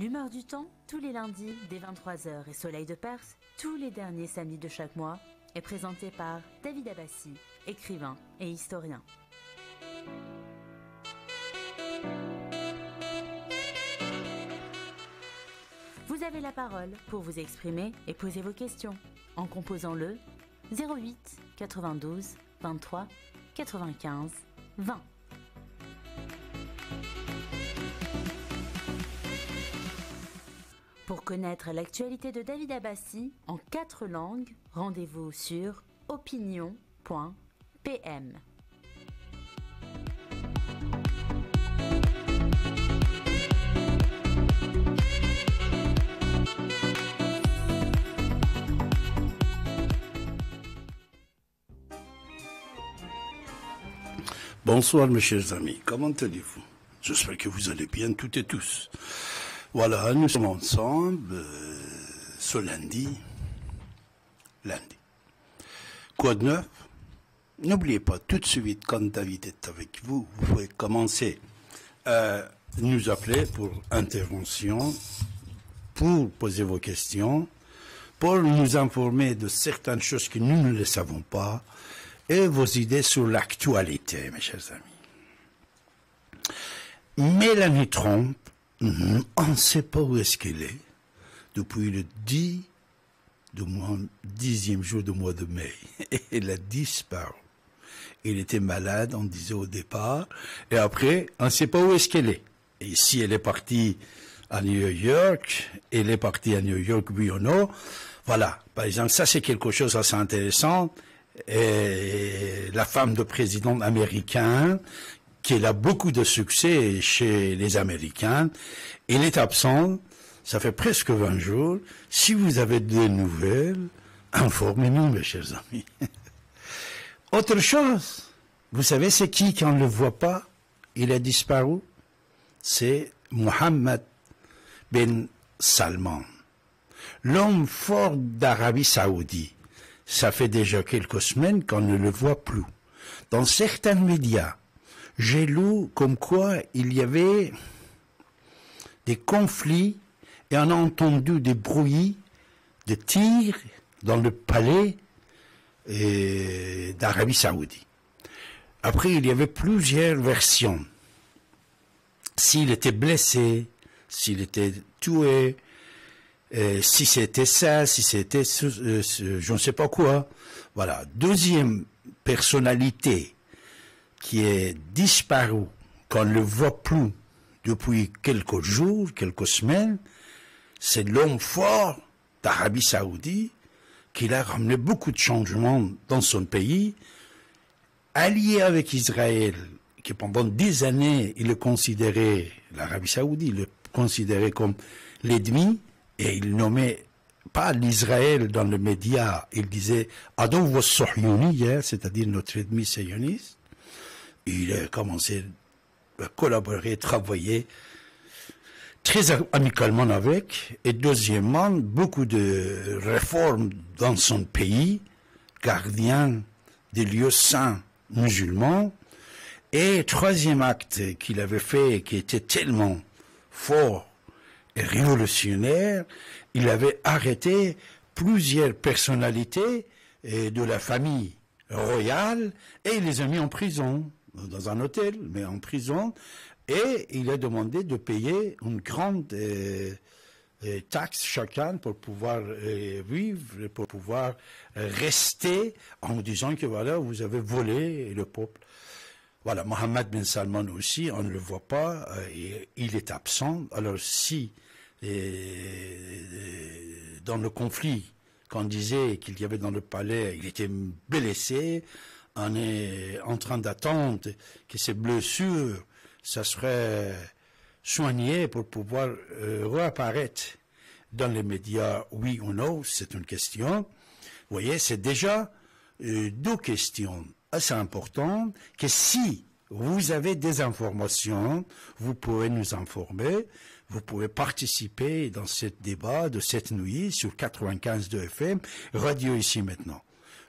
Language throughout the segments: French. L'Humeur du Temps, tous les lundis dès 23h et Soleil de Perse, tous les derniers samedis de chaque mois, est présenté par David Abbasi, écrivain et historien. Vous avez la parole pour vous exprimer et poser vos questions en composant le 08 92 23 95 20. Pour connaître l'actualité de David Abbasi en 4 langues, rendez-vous sur opinion.pm. Bonsoir mes chers amis, comment allez-vous? J'espère que vous allez bien toutes et tous. Voilà, nous sommes ensemble ce lundi. Quoi de neuf? N'oubliez pas, tout de suite, quand David est avec vous, vous pouvez commencer à nous appeler pour intervention, pour poser vos questions, pour nous informer de certaines choses que nous ne le savons pas, et vos idées sur l'actualité, mes chers amis. Mélanie Trump, on ne sait pas où est-ce qu'elle est depuis le 10e jour du mois de mai. Elle a disparu. Elle était malade, on disait au départ. Et après, on ne sait pas où est-ce qu'elle est. Et si elle est partie à New York, oui ou non. Voilà. Par exemple, ça c'est quelque chose d'assez intéressant. Et la femme de président américain, qu'elle a beaucoup de succès chez les Américains. Elle est absente, ça fait presque 20 jours. Si vous avez des nouvelles, informez-nous, mes chers amis. Autre chose, vous savez, c'est qui on ne le voit pas, il a disparu? C'est Mohammed Ben Salman, l'homme fort d'Arabie Saoudite. Ça fait déjà quelques semaines qu'on ne le voit plus. Dans certains médias, j'ai lu comme quoi il y avait des conflits et on a entendu des bruits de tirs dans le palais d'Arabie Saoudite. Après, il y avait plusieurs versions. S'il était blessé, s'il était tué, si c'était ça, si c'était je ne sais pas quoi. Voilà. Deuxième personnalité qui est disparu, qu'on ne le voit plus depuis quelques jours, quelques semaines, c'est l'homme fort d'Arabie Saoudite qui a ramené beaucoup de changements dans son pays, allié avec Israël, qui pendant 10 années, il le considérait, l'Arabie Saoudite, le considérait comme l'ennemi, et il nommait pas l'Israël dans les médias, il disait « Adouwa Sohyouni », c'est-à-dire notre ennemi sioniste. Il a commencé à collaborer, travailler très amicalement avec. Et deuxièmement, beaucoup de réformes dans son pays, gardien des lieux saints musulmans. Et troisième acte qu'il avait fait, qui était tellement fort et révolutionnaire, il avait arrêté plusieurs personnalités de la famille royale et il les a mis en prison. Dans un hôtel, mais en prison, et il a demandé de payer une grande taxe chacun pour pouvoir vivre, pour pouvoir rester, en disant que voilà, vous avez volé le peuple. Voilà, Mohammed Ben Salman aussi, on ne le voit pas, il est absent. Alors si, dans le conflit qu'on disait qu'il y avait dans le palais, il était blessé, on est en train d'attendre que ces blessures, ça serait soigné pour pouvoir réapparaître dans les médias, oui ou non, c'est une question. Vous voyez, c'est déjà deux questions assez importantes que si vous avez des informations, vous pouvez nous informer, vous pouvez participer dans ce débat de cette nuit sur 95.2 FM, Radio ici maintenant.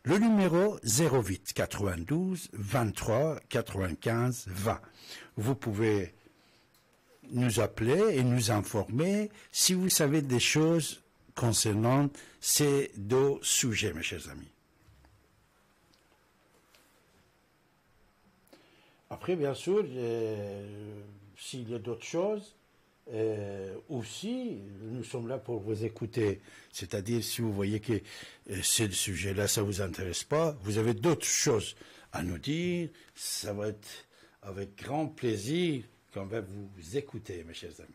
Le numéro 08 92 23 95 20. Vous pouvez nous appeler et nous informer si vous savez des choses concernant ces deux sujets, mes chers amis. Après, bien sûr, s'il y a d'autres choses, aussi, nous sommes là pour vous écouter. C'est-à-dire, si vous voyez que ce sujet-là, ça ne vous intéresse pas, vous avez d'autres choses à nous dire, ça va être avec grand plaisir qu'on va vous écouter, mes chers amis.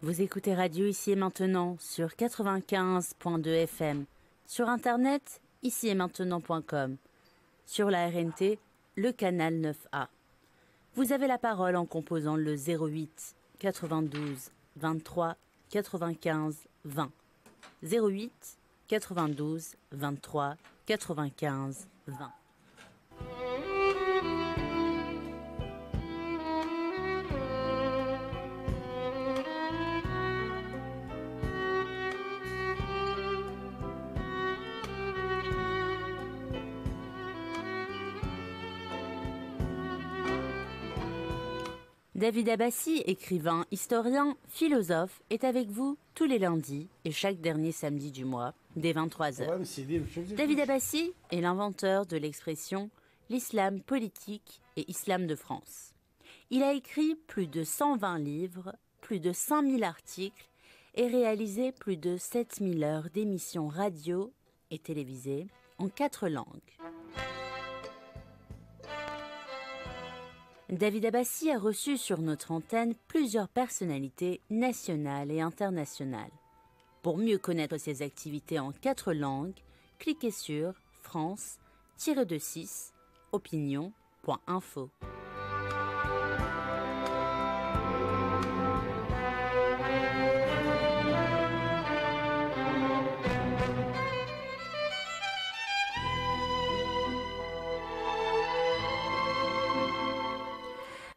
Vous écoutez Radio Ici et Maintenant sur 95.2 FM, sur Internet, ici-et-maintenant.com, sur la RNT, le canal 9A. Vous avez la parole en composant le 08 92 23 95 20. 08 92 23 95 20. David Abbasi, écrivain, historien, philosophe, est avec vous tous les lundis et chaque dernier samedi du mois, dès 23h. David Abbasi est l'inventeur de l'expression « l'islam politique et islam de France ». Il a écrit plus de 120 livres, plus de 5000 articles et réalisé plus de 7000 heures d'émissions radio et télévisées en 4 langues. David Abbasi a reçu sur notre antenne plusieurs personnalités nationales et internationales. Pour mieux connaître ses activités en 4 langues, cliquez sur france-opinion.info.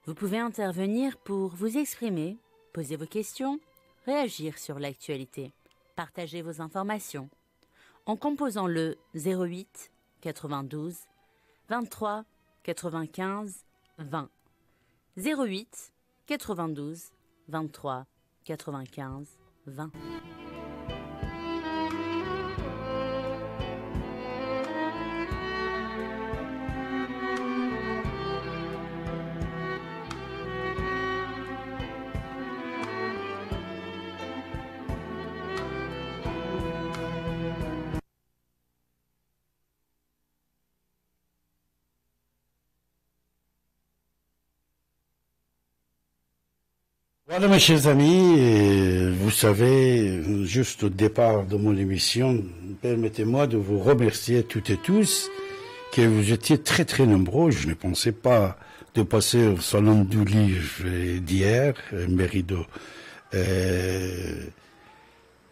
Vous pouvez intervenir pour vous exprimer, poser vos questions, réagir sur l'actualité, partager vos informations en composant le 08 92 23 95 20. 08 92 23 95 20. Voilà mes chers amis, vous savez, juste au départ de mon émission, permettez-moi de vous remercier toutes et tous, que vous étiez très très nombreux. Je ne pensais pas de passer au salon du livre d'hier, Mérido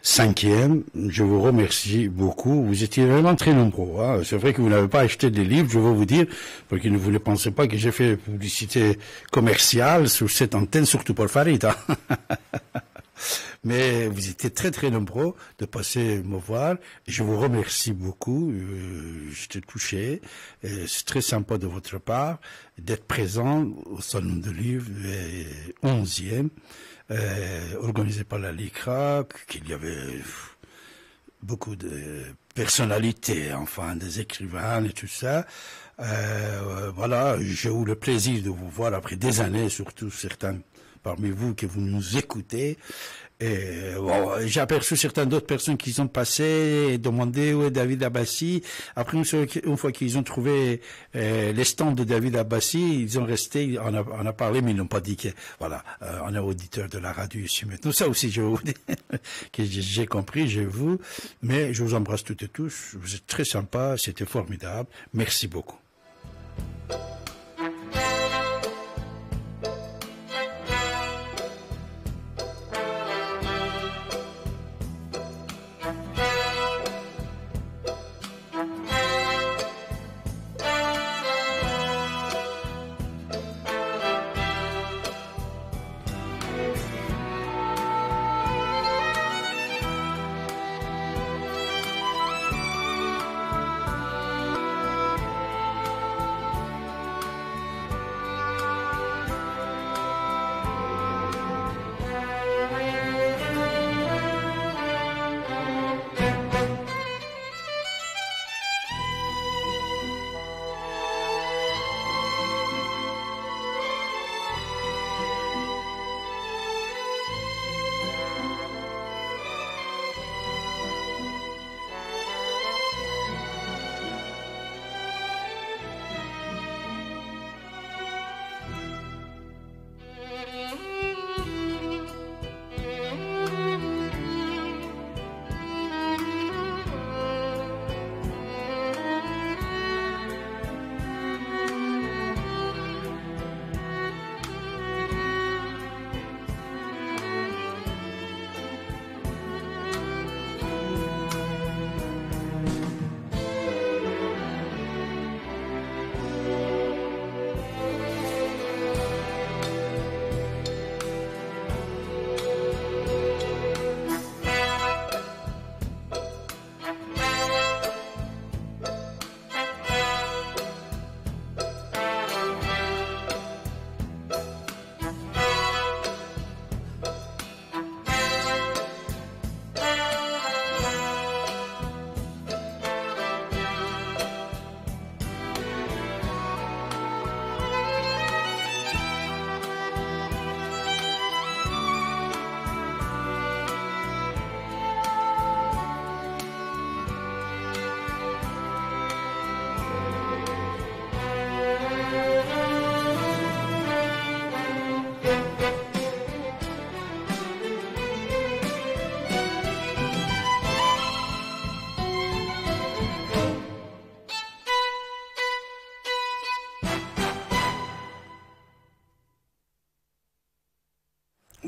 5e. Je vous remercie beaucoup, vous étiez vraiment très nombreux. Hein. C'est vrai que vous n'avez pas acheté des livres, je veux vous dire, parce que vous ne pensez pas que j'ai fait publicité commerciale sur cette antenne, surtout pour Farid. Hein. Mais vous étiez très très nombreux de passer me voir. Je vous remercie beaucoup, j'étais touché. C'est très sympa de votre part d'être présent au Salon de Livres 11e. Organisé par la LICRA, qu'il y avait beaucoup de personnalités, enfin des écrivains et tout ça. Voilà, j'ai eu le plaisir de vous voir après des années, surtout certains parmi vous que vous nous écoutez. Bon, j'ai aperçu certaines d'autres personnes qui sont passées et demandé où est David Abbasi. Après, une fois qu'ils ont trouvé les stands de David Abbasi, ils ont resté, on a parlé, mais ils n'ont pas dit que, voilà, on est auditeur de la radio ici maintenant. Ça aussi, je vous dis, que j'ai compris, j'ai vu. Mais je vous embrasse toutes et tous. Vous êtes très sympas, c'était formidable. Merci beaucoup.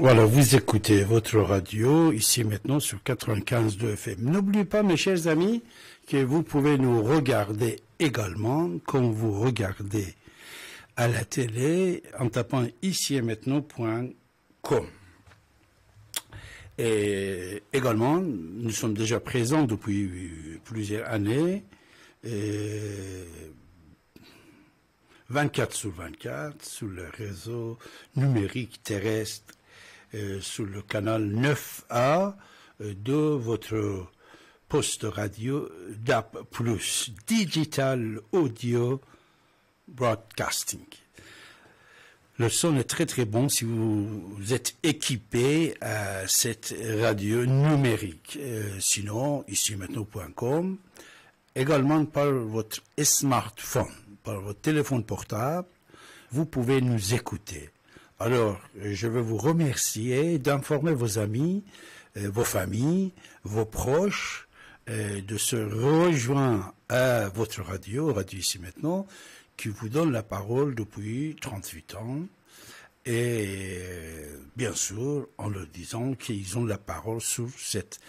Voilà, vous écoutez votre radio, ici maintenant sur 95.2 FM. N'oubliez pas, mes chers amis, que vous pouvez nous regarder également, comme vous regardez à la télé, en tapant ici-et-maintenant.com. Et également, nous sommes déjà présents depuis plusieurs années, 24 sur 24, sur le réseau numérique terrestre, sur le canal 9A de votre poste radio DAB+, Digital Audio Broadcasting. Le son est très très bon si vous êtes équipé à cette radio numérique. Sinon, ici maintenant.com, également par votre smartphone, par votre téléphone portable, vous pouvez nous écouter. Alors, je veux vous remercier d'informer vos amis, vos familles, vos proches, de se rejoindre à votre radio, Radio ici maintenant, qui vous donne la parole depuis 38 ans, et bien sûr en leur disant qu'ils ont la parole sur cette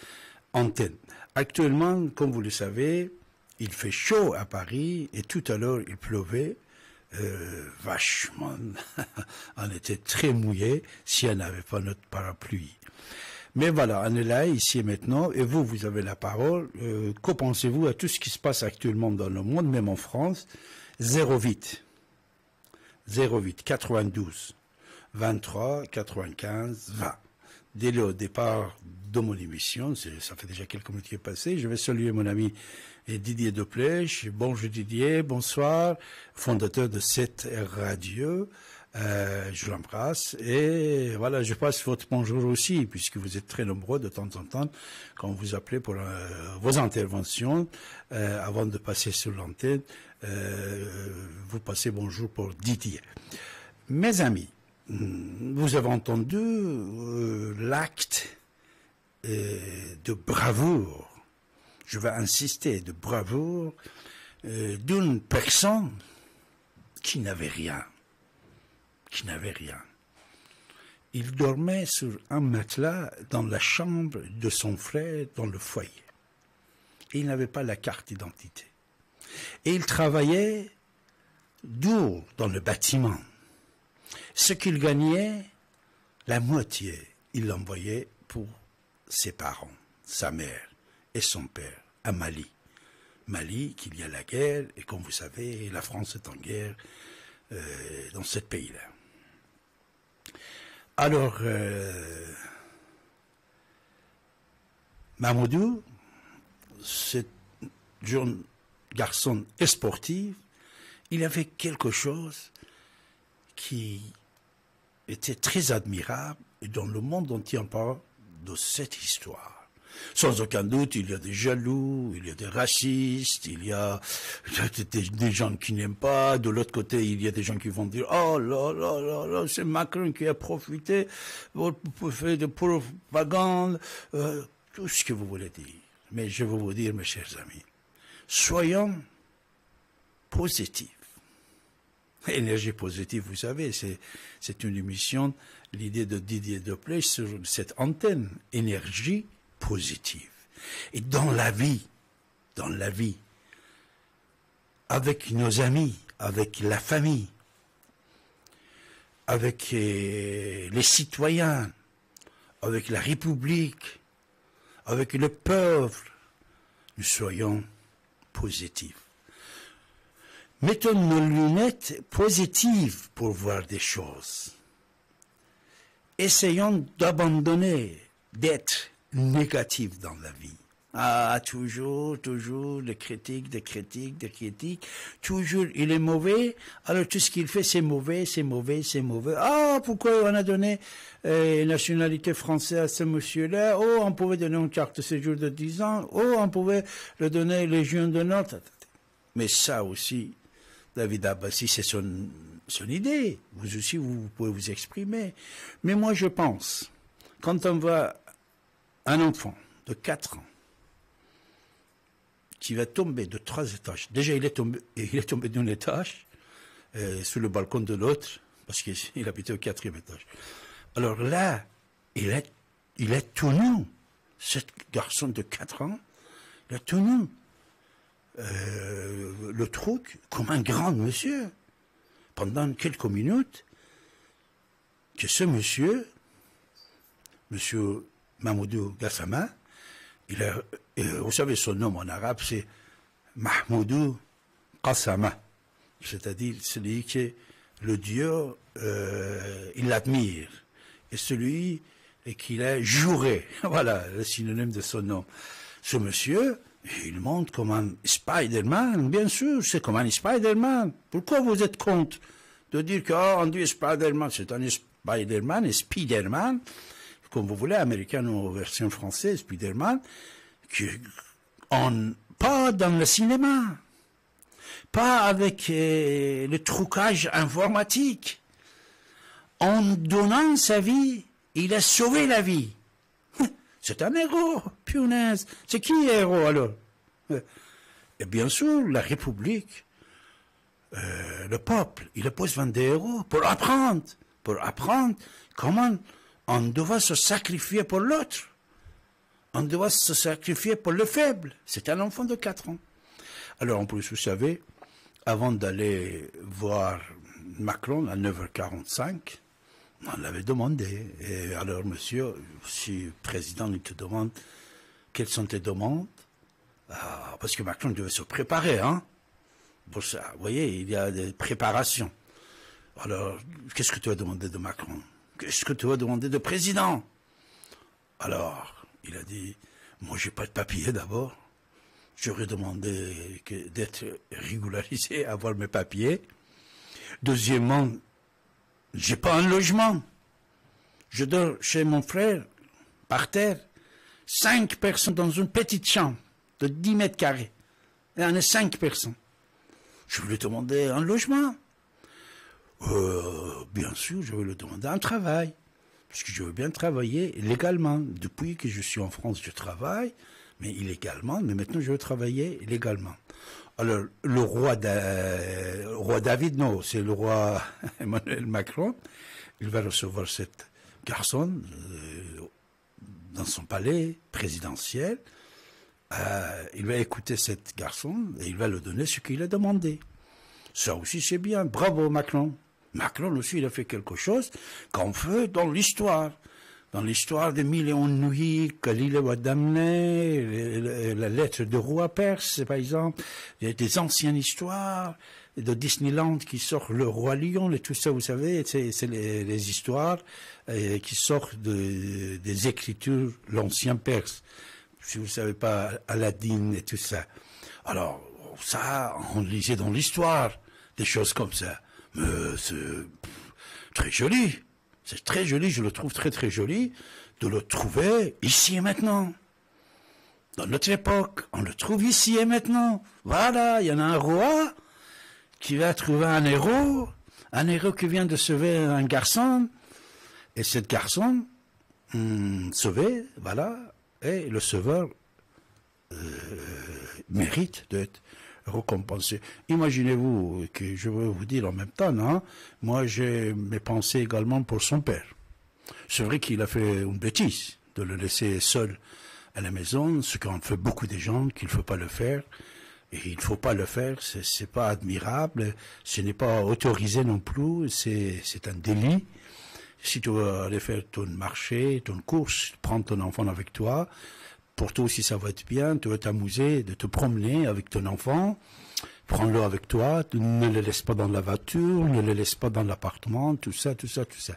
antenne. Actuellement, comme vous le savez, il fait chaud à Paris, et tout à l'heure il pleuvait vachement. On était très mouillés si on n'avait pas notre parapluie. Mais voilà, on est là, ici et maintenant, et vous, vous avez la parole. Que pensez-vous à tout ce qui se passe actuellement dans le monde, même en France? 08 92 23 95 20. Dès le départ de mon émission, ça fait déjà quelques minutes qui est passé, je vais saluer mon ami Didier Deplèche. Bonjour Didier, bonsoir, fondateur de cette radio. Je l'embrasse et voilà, je passe votre bonjour aussi, puisque vous êtes très nombreux de temps en temps quand vous appelez pour vos interventions. Avant de passer sur l'antenne, vous passez bonjour pour Didier. Mes amis, vous avez entendu l'acte de bravoure, je vais insister, de bravoure d'une personne qui n'avait rien. Il dormait sur un matelas dans la chambre de son frère, dans le foyer. Et il n'avait pas la carte d'identité. Et il travaillait dur dans le bâtiment. Ce qu'il gagnait, la moitié, il l'envoyait pour ses parents, sa mère et son père, à Mali. Mali, qu'il y a la guerre, et comme vous savez, la France est en guerre dans ce pays-là. Alors, Mamoudou, ce jeune garçon sportif, il avait quelque chose qui était très admirable, et dans le monde entier on parle de cette histoire. Sans aucun doute, il y a des jaloux, il y a des racistes, il y a des gens qui n'aiment pas. De l'autre côté, il y a des gens qui vont dire « Oh là là là là, c'est Macron qui a profité pour faire de propagande. » Tout ce que vous voulez dire. Mais je veux vous dire, mes chers amis, soyons positifs. Énergie positive, vous savez, c'est une émission, l'idée de Didier Deplèche sur cette antenne. Énergie positive. Et dans la vie, avec nos amis, avec la famille, avec les citoyens, avec la République, avec le peuple, nous soyons positifs. Mettons nos lunettes positives pour voir des choses. Essayons d'abandonner, d'être négatif dans la vie. Ah, toujours des critiques. Toujours, il est mauvais, alors tout ce qu'il fait, c'est mauvais, Ah, pourquoi on a donné nationalité française à ce monsieur-là? Oh, on pouvait donner une carte de séjour de 10 ans. Oh, on pouvait le donner Légion d'honneur. Mais ça aussi, David Abbasi, c'est son idée. Vous aussi, vous pouvez vous exprimer. Mais moi, je pense, quand on va un enfant de 4 ans qui va tomber de 3 étages. Déjà, il est tombé d'un étage sur le balcon de l'autre parce qu'il habitait au 4e étage. Alors là, il est tout nu. Ce garçon de 4 ans, il est tout nu. Le truc, comme un grand monsieur. Pendant quelques minutes, que ce monsieur, monsieur Mamoudou Gassama, vous savez son nom en arabe, c'est Mamoudou Gassama, c'est-à-dire celui que le Dieu, il l'admire, et celui qu'il a juré, voilà le synonyme de son nom. Ce monsieur, il monte comme un Spider-Man, bien sûr, c'est comme un Spider-Man. Pourquoi vous êtes contre de dire que oh, on dit Spider-Man, c'est un Spider-Man, et Spider-Man, comme vous voulez, américain ou version française, Spider-Man, pas dans le cinéma, pas avec le trucage informatique. En donnant sa vie, il a sauvé la vie. C'est un héros, punaise. C'est qui le héros, alors? Et bien sûr, la République, le peuple, il a besoin des héros pour apprendre comment on doit se sacrifier pour l'autre. On doit se sacrifier pour le faible. C'est un enfant de 4 ans. Alors, en plus, vous savez, avant d'aller voir Macron à 9h45, on l'avait demandé. Et alors, monsieur, si le président il te demande quelles sont tes demandes, parce que Macron devait se préparer, hein, pour ça. Vous voyez, il y a des préparations. Alors, qu'est-ce que tu vas demander de Macron? Qu'est-ce que tu vas demander de président? Alors, il a dit, moi, j'ai pas de papier d'abord. J'aurais demandé d'être régularisé, avoir mes papiers. Deuxièmement, j'ai pas un logement. Je dors chez mon frère, par terre, 5 personnes dans une petite chambre de 10 mètres carrés. Et on est 5 personnes. Je lui ai demandé un logement. Bien sûr, je vais lui demander un travail. Parce que je veux bien travailler légalement. Depuis que je suis en France, je travaille, mais illégalement. Mais maintenant, je veux travailler légalement. Alors, le roi David, non, c'est le roi Emmanuel Macron. Il va recevoir cette garçonne dans son palais présidentiel. Il va écouter cette garçonne et il va lui donner ce qu'il a demandé. Ça aussi, c'est bien. Bravo, Macron. Macron aussi, il a fait quelque chose qu'on fait dans l'histoire. Dans l'histoire des mille et une nuits, Khalil Wadamne, la lettre de roi perse, par exemple, des anciennes histoires, de Disneyland qui sort le roi lion, et tout ça, vous savez, c'est les histoires qui sortent des écritures, l'ancien perse. Si vous ne savez pas, Aladdin et tout ça. Alors, ça, on lisait dans l'histoire, des choses comme ça. Mais c'est très joli. C'est très joli, je le trouve très très joli de le trouver ici et maintenant. Dans notre époque, on le trouve ici et maintenant. Voilà, il y en a un roi qui va trouver un héros qui vient de sauver un garçon. Et cette garçon, sauvé, voilà, et le sauveur mérite d'être récompensé. Imaginez-vous que je veux vous dire en même temps, non? Moi j'ai mes pensées également pour son père. C'est vrai qu'il a fait une bêtise de le laisser seul à la maison, ce qu'en fait beaucoup de gens qu'il ne faut pas le faire. Et il ne faut pas le faire, ce n'est pas admirable, ce n'est pas autorisé non plus, c'est un délit. Si tu veux aller faire ton marché, ton course, prendre ton enfant avec toi, pour toi aussi, ça va être bien, tu vas t'amuser de te promener avec ton enfant, prends-le avec toi, ne le laisse pas dans la voiture, ne le laisse pas dans l'appartement, tout ça, tout ça, tout ça.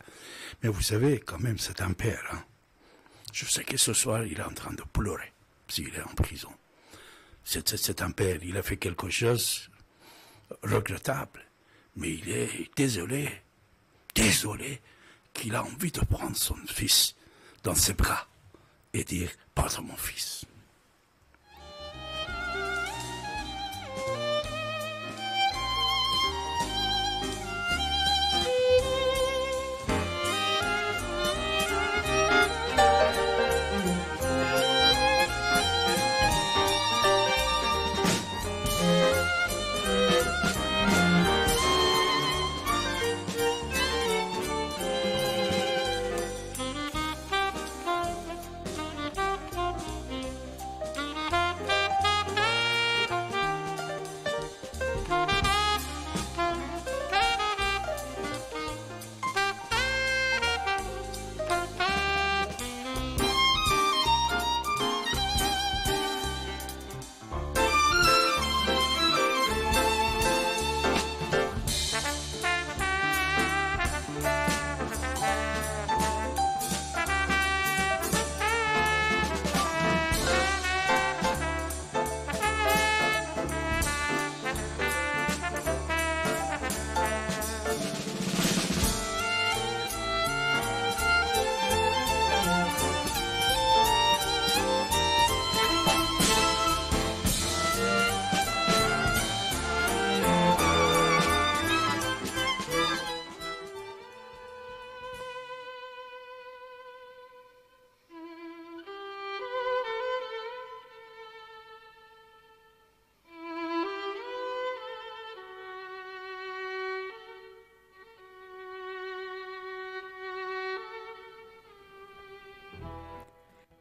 Mais vous savez, quand même, c'est un père. Hein. Je sais que ce soir, il est en train de pleurer, s'il est en prison. C'est un père, il a fait quelque chose regrettable, mais il est désolé, désolé qu'il a envie de prendre son fils dans ses bras et dire « Pardon mon fils ».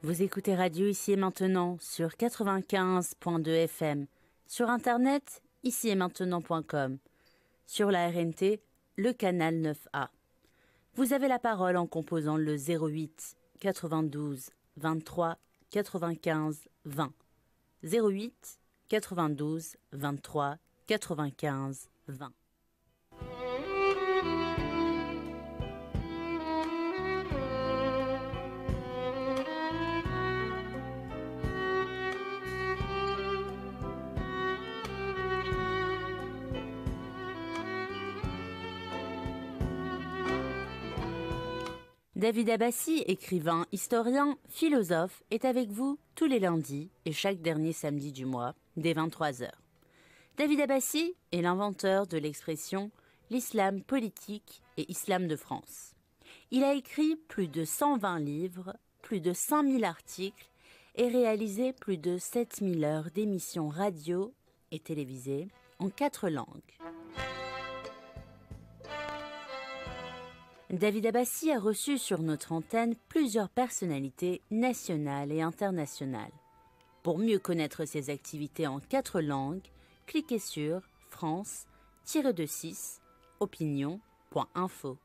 Vous écoutez Radio ici et maintenant sur 95.2 FM, sur internet ici et maintenant.com, sur la RNT, le canal 9A. Vous avez la parole en composant le 08 92 23 95 20. 08 92 23 95 20. David Abbasi, écrivain, historien, philosophe, est avec vous tous les lundis et chaque dernier samedi du mois, dès 23h. David Abbasi est l'inventeur de l'expression « l'islam politique et islam de France ». Il a écrit plus de 120 livres, plus de 5000 articles et réalisé plus de 7000 heures d'émissions radio et télévisées en 4 langues. David Abbasi a reçu sur notre antenne plusieurs personnalités nationales et internationales. Pour mieux connaître ses activités en 4 langues, cliquez sur france-opinion.info.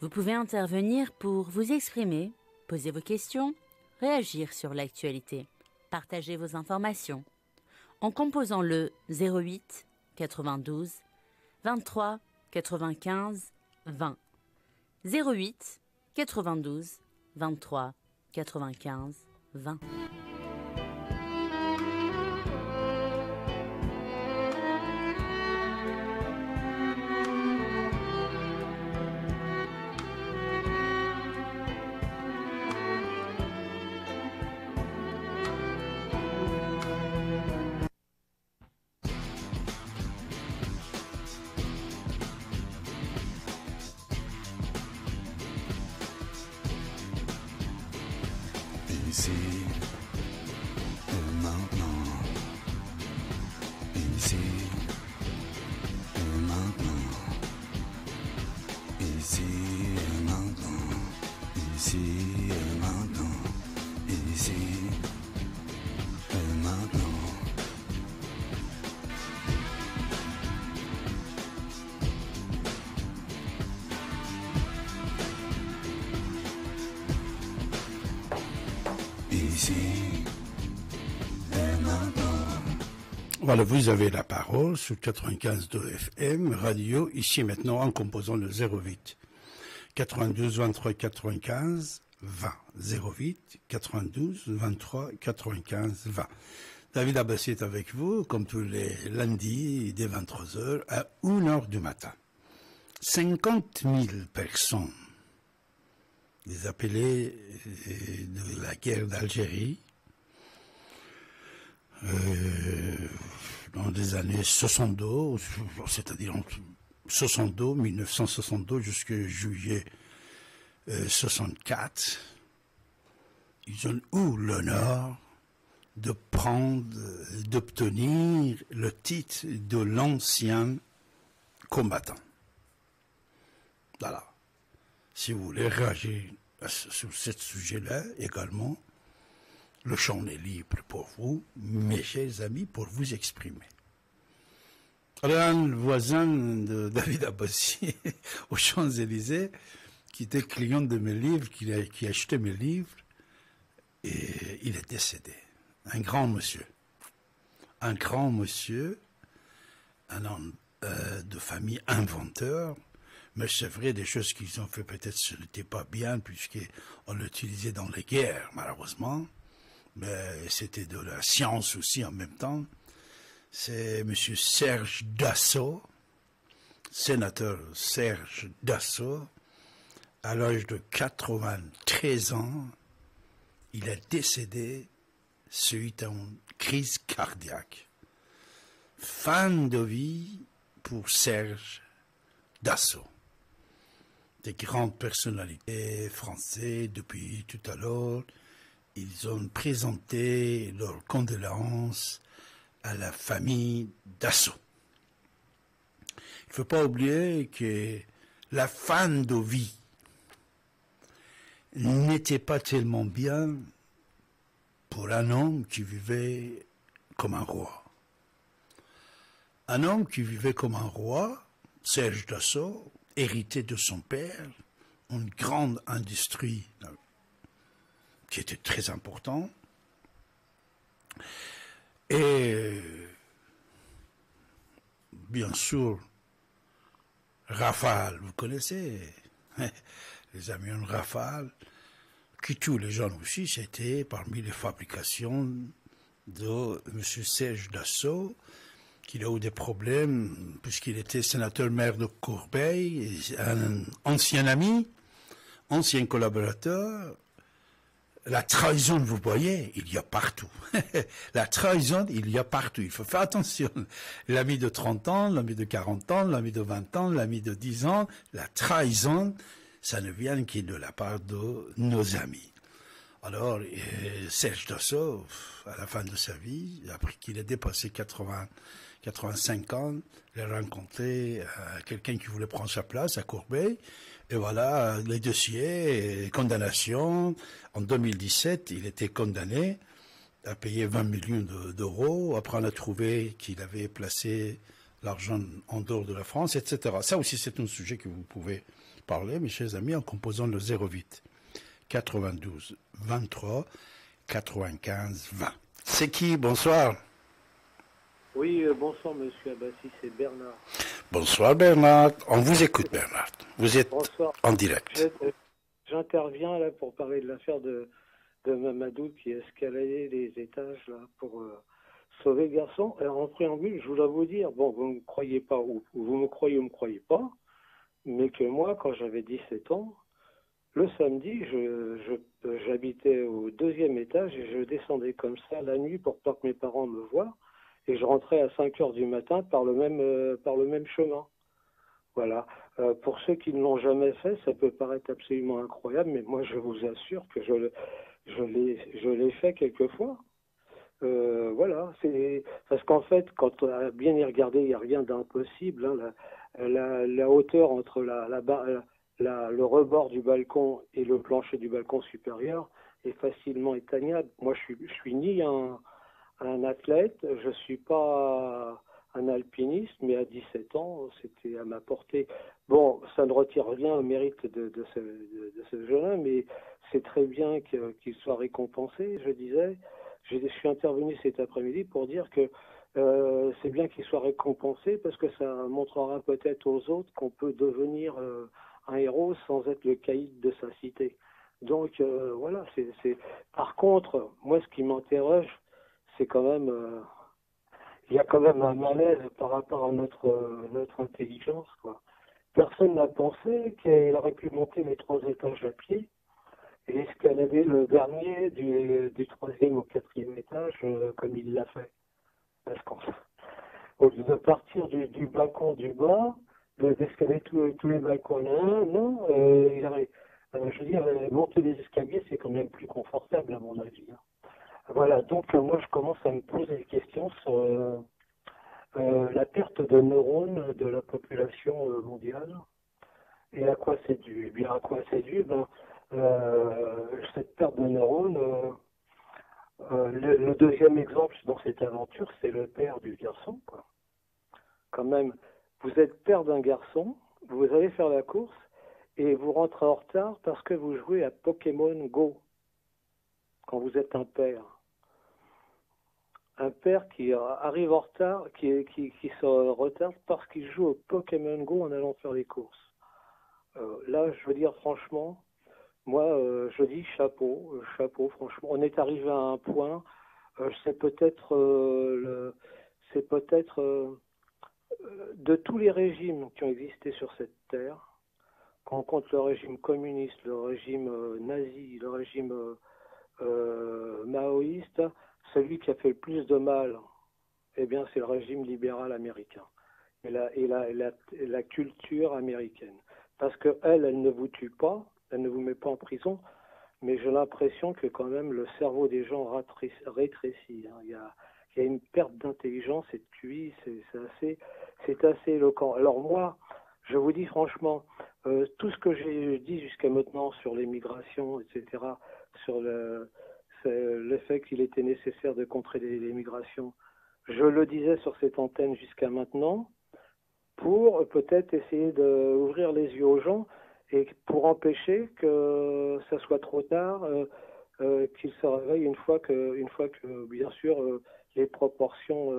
Vous pouvez intervenir pour vous exprimer, poser vos questions, réagir sur l'actualité, partager vos informations en composant le 08 92 23 95 20. 08 92 23 95 20. Ici et maintenant, ici et maintenant, ici et maintenant, ici et maintenant, ici et maintenant. Voilà, vous avez la parole sur 95.2 FM, radio, ici et maintenant, en composant le 08 92 23 95 20. 08 92 23 95 20. David Abbasi est avec vous, comme tous les lundis, dès 23h à 1h du matin. 50 000 personnes, des appelés de la guerre d'Algérie, dans les années 62, c'est-à-dire entre 62, 1962 jusqu'à juillet 64, ils ont eu l'honneur de prendre, d'obtenir le titre de l'ancien combattant. Voilà. Si vous voulez réagir sur ce sujet-là également, le champ est libre pour vous, mes chers amis, pour vous exprimer. Alors, le voisin de David Abbasi, aux Champs-Élysées, qui était client de mes livres, qui achetait mes livres, et il est décédé. Un grand monsieur. Un grand monsieur, un homme de famille inventeur, mais c'est vrai, des choses qu'ils ont fait, peut-être ce n'était pas bien, puisqu'on l'utilisait dans les guerres, malheureusement. Mais c'était de la science aussi en même temps. C'est M. Serge Dassault, sénateur Serge Dassault, à l'âge de 93 ans, il est décédé suite à une crise cardiaque. Fin de vie pour Serge Dassault. Des grandes personnalités françaises depuis tout à l'heure, ils ont présenté leurs condoléances à la famille Dassault. Il ne faut pas oublier que la fin de vie n'était pas tellement bien pour un homme qui vivait comme un roi. Un homme qui vivait comme un roi, Serge Dassault, hérité de son père, une grande industrie qui était très importante, et bien sûr Rafale, vous connaissez les avions Rafale, qui tous les gens aussi, c'était parmi les fabrications de M. Serge Dassault, qu'il a eu des problèmes, puisqu'il était sénateur-maire de Corbeil, un ancien ami, ancien collaborateur. La trahison, vous voyez, il y a partout. La trahison, il y a partout. Il faut faire attention. L'ami de 30 ans, l'ami de 40 ans, l'ami de 20 ans, l'ami de 10 ans, la trahison, ça ne vient que de la part de nos amis. Alors, Serge Dassault, à la fin de sa vie, après qu'il ait dépassé 85 ans, il a rencontré quelqu'un qui voulait prendre sa place à Corbeil. Et voilà, les dossiers, condamnation. En 2017, il était condamné à payer 20 millions d'euros. Après, on a trouvé qu'il avait placé l'argent en dehors de la France, etc. Ça aussi, c'est un sujet que vous pouvez parler, mes chers amis, en composant le 08. 92, 23, 95, 20. C'est qui? Bonsoir. Oui, bonsoir, monsieur Abbasi, c'est Bernard. Bonsoir, Bernard. On vous écoute, Bernard. Vous êtes bonsoir. En direct. J'interviens là pour parler de l'affaire de Mamoudou qui escaladait les étages là pour sauver le garçon. Alors, en préambule, je voulais vous dire, bon, vous ne me croyez pas, ou vous me croyez pas, mais que moi, quand j'avais 17 ans, le samedi, j'habitais au deuxième étage et je descendais comme ça la nuit pour pas que mes parents me voient. Et je rentrais à 5 heures du matin par le même chemin. Voilà. Pour ceux qui ne l'ont jamais fait, ça peut paraître absolument incroyable, mais moi je vous assure que je l'ai fait quelquefois. Voilà. Parce qu'en fait, quand on a bien y regardé, il n'y a rien d'impossible. Hein. La hauteur entre le rebord du balcon et le plancher du balcon supérieur est facilement éteignable. Moi, je suis ni un athlète, je suis pas un alpiniste, mais à 17 ans, c'était à ma portée. Bon, ça ne retire rien au mérite de ce jeune homme, mais c'est très bien qu'il soit récompensé. Je disais, je suis intervenu cet après-midi pour dire que c'est bien qu'il soit récompensé parce que ça montrera peut-être aux autres qu'on peut devenir un héros sans être le caïd de sa cité. Donc voilà, c'est... Par contre, moi ce qui m'interroge, c'est quand même... Il y a quand même un malaise par rapport à notre intelligence, quoi. Personne n'a pensé qu'il aurait pu monter les 3 étages à pied et escalader le dernier du 3e au 4e étage comme il l'a fait. Parce qu'en fait, au lieu de partir du balcon du bas, d'escalader tous les balcons. Non, je veux dire, monter les escaliers, c'est quand même plus confortable, à mon avis. Voilà, donc moi, je commence à me poser des questions sur la perte de neurones de la population mondiale. Et à quoi c'est dû? Eh bien, à quoi c'est dû? Cette perte de neurones... le deuxième exemple dans cette aventure, c'est le père du garçon, quoi. Quand même... Vous êtes père d'un garçon, vous allez faire la course et vous rentrez en retard parce que vous jouez à Pokémon Go quand vous êtes un père. Un père qui arrive en retard, qui se retarde parce qu'il joue au Pokémon Go en allant faire les courses. Là, je veux dire franchement, moi, je dis chapeau, chapeau, franchement. On est arrivé à un point, de tous les régimes qui ont existé sur cette terre, quand on compte le régime communiste, le régime nazi, le régime maoïste, celui qui a fait le plus de mal, eh bien, c'est le régime libéral américain et la culture américaine. Parce qu'elle ne vous tue pas, elle ne vous met pas en prison, mais j'ai l'impression que quand même le cerveau des gens rétrécit. Hein. Il y a une perte d'intelligence et de QI, c'est assez éloquent. Alors moi, je vous dis franchement, tout ce que j'ai dit jusqu'à maintenant sur les migrations, etc., sur le fait qu'il était nécessaire de contrer les migrations, je le disais sur cette antenne jusqu'à maintenant, pour peut-être essayer d'ouvrir les yeux aux gens et pour empêcher que ça soit trop tard, qu'ils se réveillent une fois que bien sûr, les proportions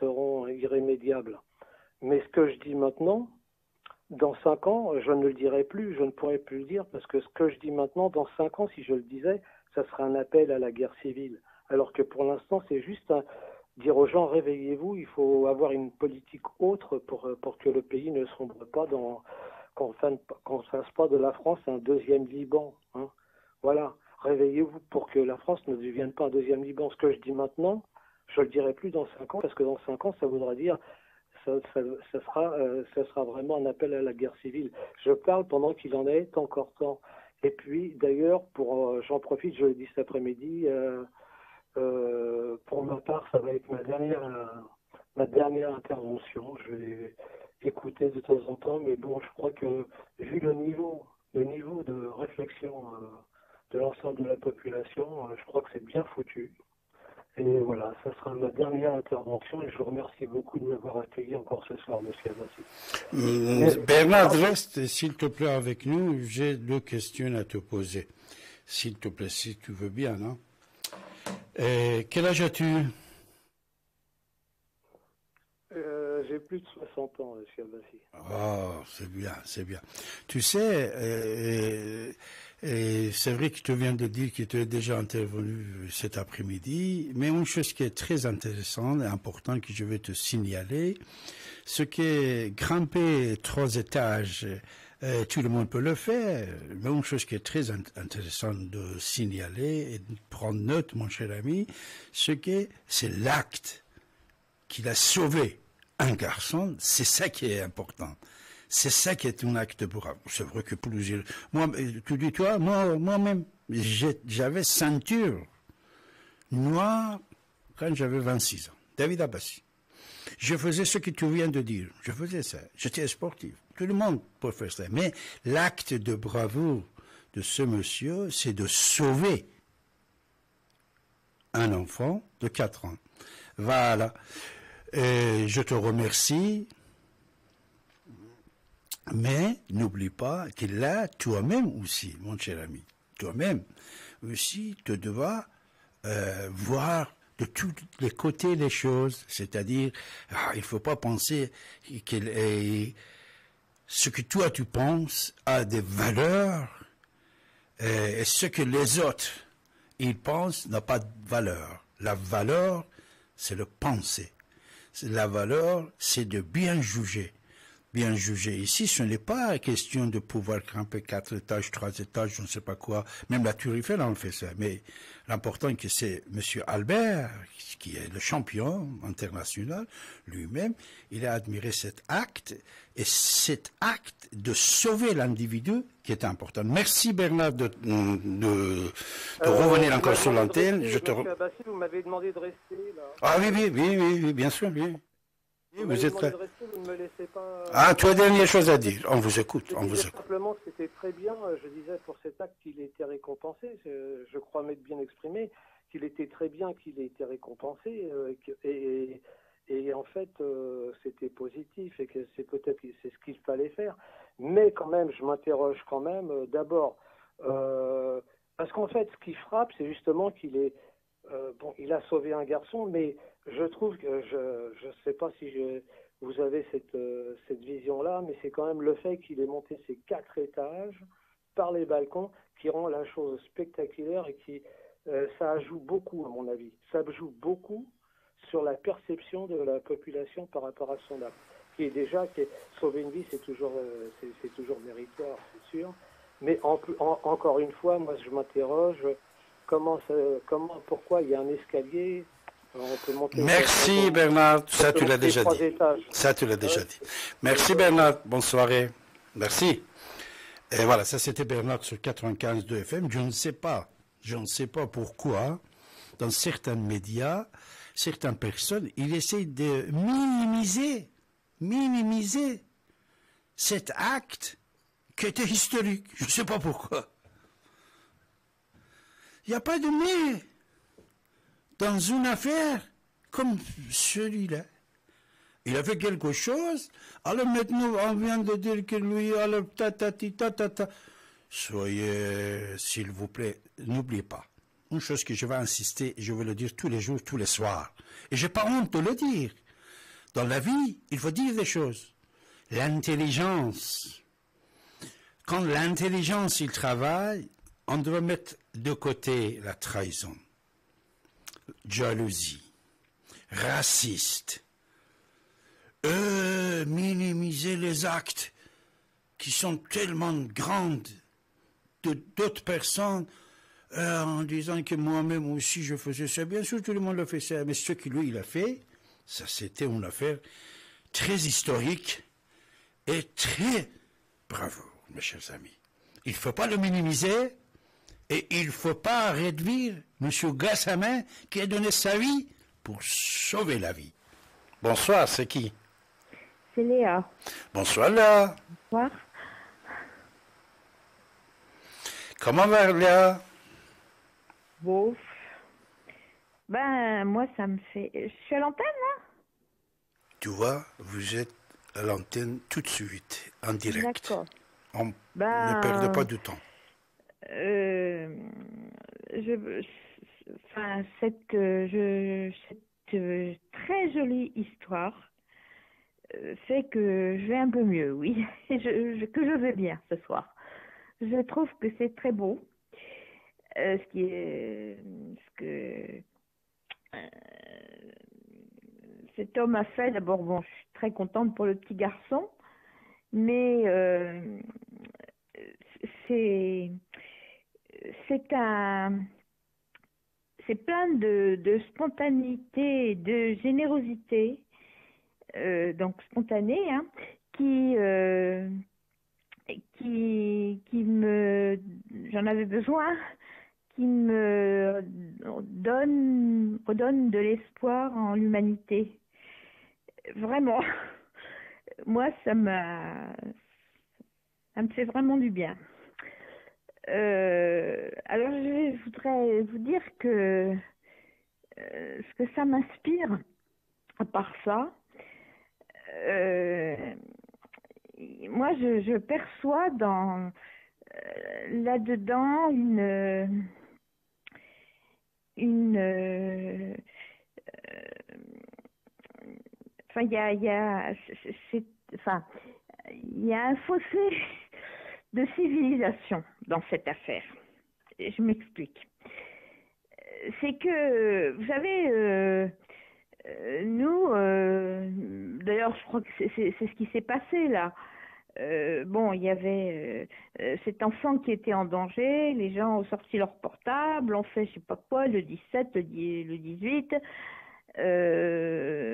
seront irrémédiables. Mais ce que je dis maintenant, dans 5 ans, je ne le dirai plus, je ne pourrai plus le dire, parce que ce que je dis maintenant, dans 5 ans, si je le disais, ça serait un appel à la guerre civile. Alors que pour l'instant, c'est juste dire aux gens, réveillez-vous, il faut avoir une politique autre pour que le pays ne sombre pas dans... qu'on ne fasse pas de la France un deuxième Liban. Hein. Voilà, réveillez-vous pour que la France ne devienne pas un deuxième Liban. Ce que je dis maintenant, je ne le dirai plus dans 5 ans, parce que dans 5 ans, ça voudra dire... Ça sera vraiment un appel à la guerre civile. Je parle pendant qu'il en est encore temps. Et puis, d'ailleurs, j'en profite, je le dis cet après-midi, pour ma part, ça va être ma dernière intervention. Je vais écouter de temps en temps, mais bon, je crois que, vu le niveau de réflexion de l'ensemble de la population, je crois que c'est bien foutu. Et voilà, ça sera ma dernière intervention et je vous remercie beaucoup de m'avoir accueilli encore ce soir, monsieur Abbasi. Bernard, reste, s'il te plaît, avec nous. J'ai 2 questions à te poser. S'il te plaît, si tu veux bien, hein. Quel âge as-tu? J'ai plus de 60 ans, monsieur Abbasi. Oh, c'est bien, c'est bien. Tu sais... Et c'est vrai que tu viens de dire que tu es déjà intervenu cet après-midi, mais une chose qui est très intéressante et importante que je vais te signaler, c'est que grimper 3 étages, tout le monde peut le faire, mais une chose qui est très intéressante de signaler et de prendre note, mon cher ami, c'est que c'est l'acte qui a sauvé un garçon, c'est ça qui est important. C'est ça qui est un acte brave. C'est vrai que plusieurs... Moi, tu dis, toi, moi-même, j'avais ceinture noire quand j'avais 26 ans. David Abbasi. Je faisais ce que tu viens de dire. Je faisais ça. J'étais sportif. Tout le monde peut faire ça. Mais l'acte de bravoure de ce monsieur, c'est de sauver un enfant de 4 ans. Voilà. Et je te remercie. Mais n'oublie pas que là, toi-même aussi, mon cher ami, toi-même aussi, tu dois voir de tous les côtés les choses. C'est-à-dire, il ne faut pas penser que ce que toi tu penses a des valeurs et ce que les autres ils pensent n'a pas de valeur. La valeur, c'est le penser. La valeur, c'est de bien juger. Bien jugé ici, ce n'est pas question de pouvoir grimper 4 étages, 3 étages, je ne sais pas quoi. Même la Tour Eiffel en fait ça. Mais l'important que c'est M. Albert, qui est le champion international, lui-même, il a admiré cet acte. Et cet acte de sauver l'individu qui est important. Merci Bernard de revenir encore sur l'antenne. Abbasi, vous m'avez demandé de rester là. Ah oui, bien sûr, oui. Vous êtes... vous ne me laissez pas... Ah, tu as dernière chose à dire. On vous écoute. Simplement, c'était très bien. Je disais pour cet acte qu'il était récompensé. Je crois m'être bien exprimé qu'il était très bien qu'il ait été récompensé. Et en fait, c'était positif et que c'est peut-être ce qu'il fallait faire. Mais quand même, je m'interroge quand même d'abord. Parce qu'en fait, ce qui frappe, c'est justement qu'il est... bon, il a sauvé un garçon, mais... Je trouve que, je ne sais pas si vous avez cette vision-là, mais c'est quand même le fait qu'il ait monté ces 4 étages par les balcons qui rend la chose spectaculaire et qui ça joue beaucoup, à mon avis. Ça joue beaucoup sur la perception de la population par rapport à son acte, qui est sauver une vie, c'est toujours méritoire, c'est sûr. Mais encore une fois, moi, je m'interroge pourquoi il y a un escalier. Merci Bernard, ça tu l'as déjà dit. Ça tu l'as déjà dit. Merci Bernard, bonne soirée. Merci. Et voilà, ça c'était Bernac sur 95.2 FM. Je ne sais pas pourquoi, dans certains médias, certaines personnes, ils essayent de minimiser cet acte qui était historique. Je ne sais pas pourquoi. Il n'y a pas de mais dans une affaire comme celui-là. Il a fait quelque chose, alors maintenant on vient de dire que lui, alors ta. Soyez, s'il vous plaît, n'oubliez pas. Une chose que je vais insister, je vais le dire tous les jours, tous les soirs. Et j'ai pas honte de le dire. Dans la vie, il faut dire des choses. L'intelligence. Quand l'intelligence, il travaille, on doit mettre de côté la trahison, jalousie, raciste. Minimiser les actes qui sont tellement grands de d'autres personnes en disant que moi-même aussi je faisais ça. Bien sûr, tout le monde le fait ça, mais ce que lui il a fait, ça c'était une affaire très historique et très bravo, mes chers amis. Il ne faut pas le minimiser et il ne faut pas réduire M. Gassama qui a donné sa vie pour sauver la vie. Bonsoir, c'est qui? C'est Léa. Bonsoir Léa. Bonsoir. Comment va Léa? Bof. Ben moi ça me fait... Je suis à l'antenne là. Tu vois, vous êtes à l'antenne tout de suite, en direct. D'accord. Ne perdez pas du temps. Cette très jolie histoire fait que je vais un peu mieux, oui, que je vais bien ce soir. Je trouve que c'est très beau, cet homme a fait. D'abord, bon, je suis très contente pour le petit garçon, mais c'est plein de spontanéité, de générosité. Donc spontanée, hein, qui me, j'en avais besoin, qui me redonne de l'espoir en l'humanité. Vraiment, moi ça me fait vraiment du bien. Alors je voudrais vous dire que ce que ça m'inspire, à part ça. Moi, je perçois dans là-dedans il y a un fossé de civilisation dans cette affaire. Et je m'explique. C'est que vous savez. Nous, d'ailleurs, je crois que c'est ce qui s'est passé là. Bon, il y avait cet enfant qui était en danger, les gens ont sorti leur portable, on fait je sais pas quoi, le 17, le 18.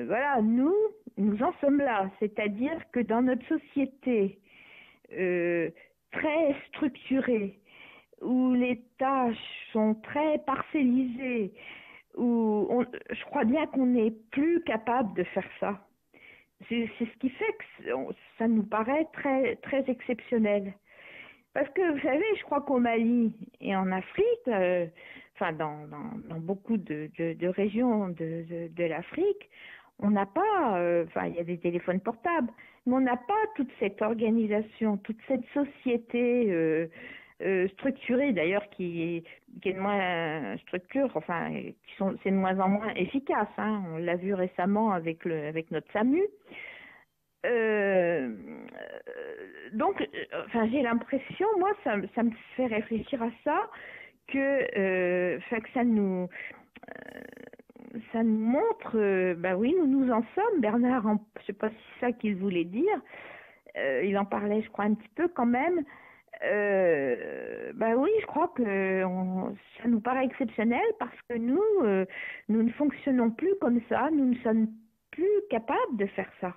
Voilà, nous en sommes là. C'est-à-dire que dans notre société très structurée, où les tâches sont très parcellisées, où je crois bien qu'on n'est plus capable de faire ça. C'est ce qui fait que ça nous paraît très, très exceptionnel. Parce que, vous savez, je crois qu'au Mali et en Afrique, enfin dans beaucoup de régions de l'Afrique, on n'a pas, enfin il y a des téléphones portables, mais on n'a pas toute cette organisation, toute cette société... structurée d'ailleurs qui est de moins structure, enfin c'est de moins en moins efficace, hein. On l'a vu récemment avec notre SAMU. Donc enfin j'ai l'impression, moi ça me fait réfléchir à ça, que ça nous montre ben oui, nous en sommes. Bernard, je sais pas si c'est ça qu'il voulait dire, il en parlait je crois un petit peu quand même. Ben oui, je crois que ça nous paraît exceptionnel parce que nous ne fonctionnons plus comme ça, nous ne sommes plus capables de faire ça.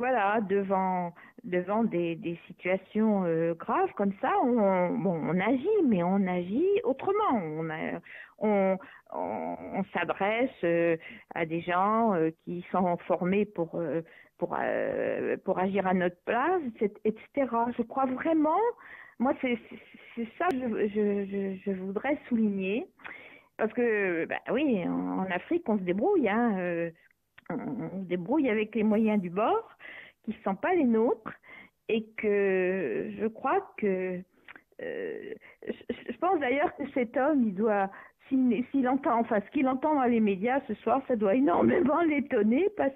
Voilà, devant devant des situations graves comme ça, on agit, mais on agit autrement. On s'adresse à des gens qui sont formés pour agir à notre place, etc. Je crois vraiment, moi c'est ça que je voudrais souligner, parce que oui, en Afrique on se débrouille, on se débrouille avec les moyens du bord, qui ne sont pas les nôtres, et que je crois que je pense d'ailleurs que cet homme, il doit, s'il entend, enfin ce qu'il entend dans les médias ce soir, ça doit énormément l'étonner, parce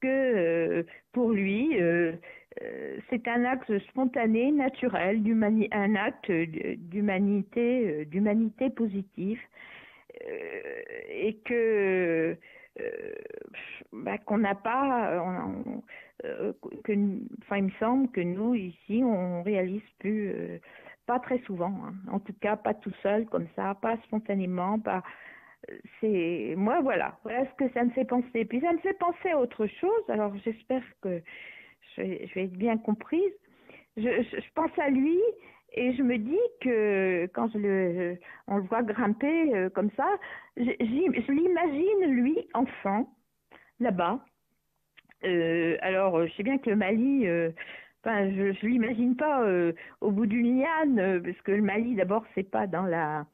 que pour lui c'est un acte spontané, naturel, un acte d'humanité positive, et que qu'on n'a pas, il me semble que nous ici on réalise plus, pas très souvent, hein. En tout cas pas tout seul comme ça, pas spontanément, pas. C'est moi, voilà ce que ça me fait penser. Puis ça me fait penser à autre chose. Alors j'espère que je vais être bien comprise. Je pense à lui. Et je me dis que quand on le voit grimper comme ça, je l'imagine, lui, enfant, là-bas. Alors, je sais bien que le Mali, je l'imagine pas au bout d'une liane, parce que le Mali, d'abord, c'est pas dans la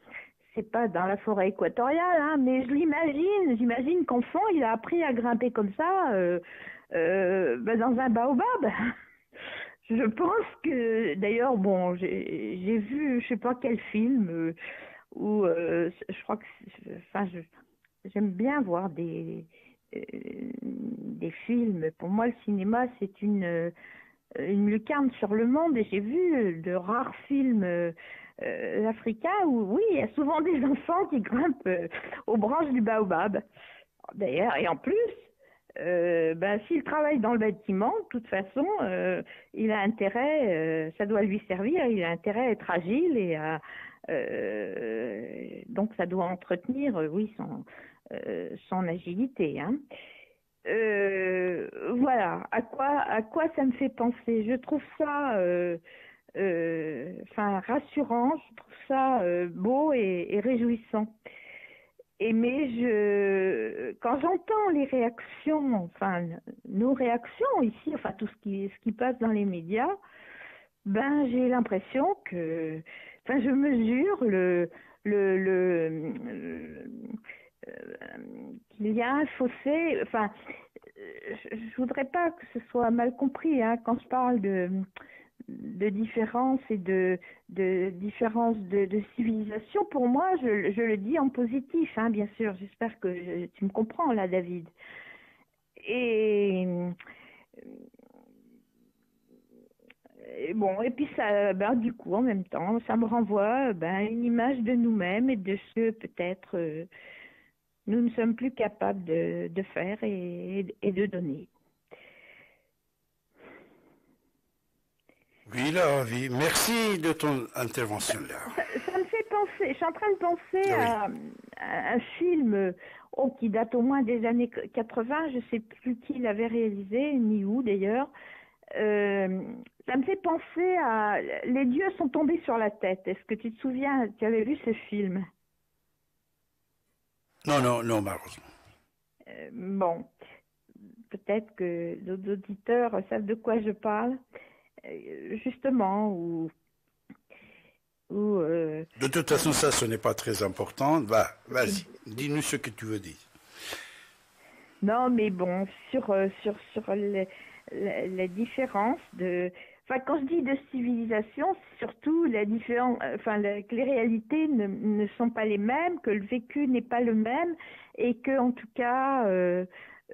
forêt équatoriale, hein, mais je l'imagine. J'imagine qu'enfant, il a appris à grimper comme ça dans un baobab. Je pense que, d'ailleurs, j'ai vu, je sais pas quel film, où je crois que, j'aime bien voir des films. Pour moi, le cinéma, c'est une lucarne sur le monde, et j'ai vu de rares films africains où, oui, il y a souvent des enfants qui grimpent aux branches du baobab. D'ailleurs, et en plus, s'il travaille dans le bâtiment, de toute façon, il a intérêt, ça doit lui servir, il a intérêt à être agile et à donc ça doit entretenir, son agilité, hein. Voilà, à quoi ça me fait penser. Je trouve ça rassurant, je trouve ça beau et réjouissant. Mais quand j'entends les réactions, nos réactions ici, tout ce qui passe dans les médias, j'ai l'impression que, je mesure qu'il y a un fossé. Je voudrais pas que ce soit mal compris, hein, quand je parle de différence et de différence de civilisation. Pour moi, je le dis en positif, hein, bien sûr. J'espère que tu me comprends là, David. Et puis ça, du coup, en même temps, ça me renvoie une image de nous-mêmes et de ce que peut-être nous ne sommes plus capables de faire et de donner. Oui, là, oui. Merci de ton intervention, là. Ça me fait penser, je suis en train de penser à un film qui date au moins des années 80, je ne sais plus qui l'avait réalisé, ni où d'ailleurs. Ça me fait penser à « Les dieux sont tombés sur la tête ». Est-ce que tu te souviens, tu avais vu ce film? Non, malheureusement. Peut-être que d'autres auditeurs savent de quoi je parle. Justement, de toute façon, ça, ce n'est pas très important. Vas-y, dis-nous ce que tu veux dire. Non, mais sur la différence de... quand je dis de civilisation, surtout la différence, que les réalités ne sont pas les mêmes, que le vécu n'est pas le même, et que, en tout cas,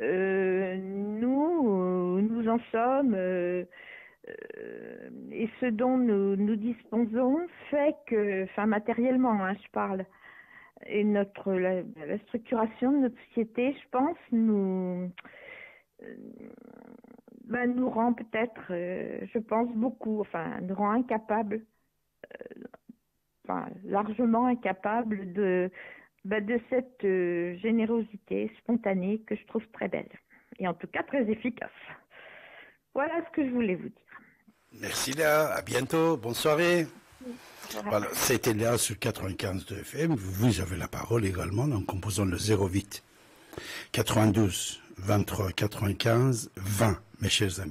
nous en sommes... et ce dont nous disposons fait que, matériellement, hein, je parle, et la structuration de notre société, je pense, nous rend peut-être, je pense beaucoup, nous rend incapables, largement incapables de cette générosité spontanée que je trouve très belle, et en tout cas très efficace. Voilà ce que je voulais vous dire. Merci Léa, à bientôt, bonne soirée. Voilà, c'était Léa sur 95 de FM, vous avez la parole également en composant le 08 92 23 95 20, mes chers amis.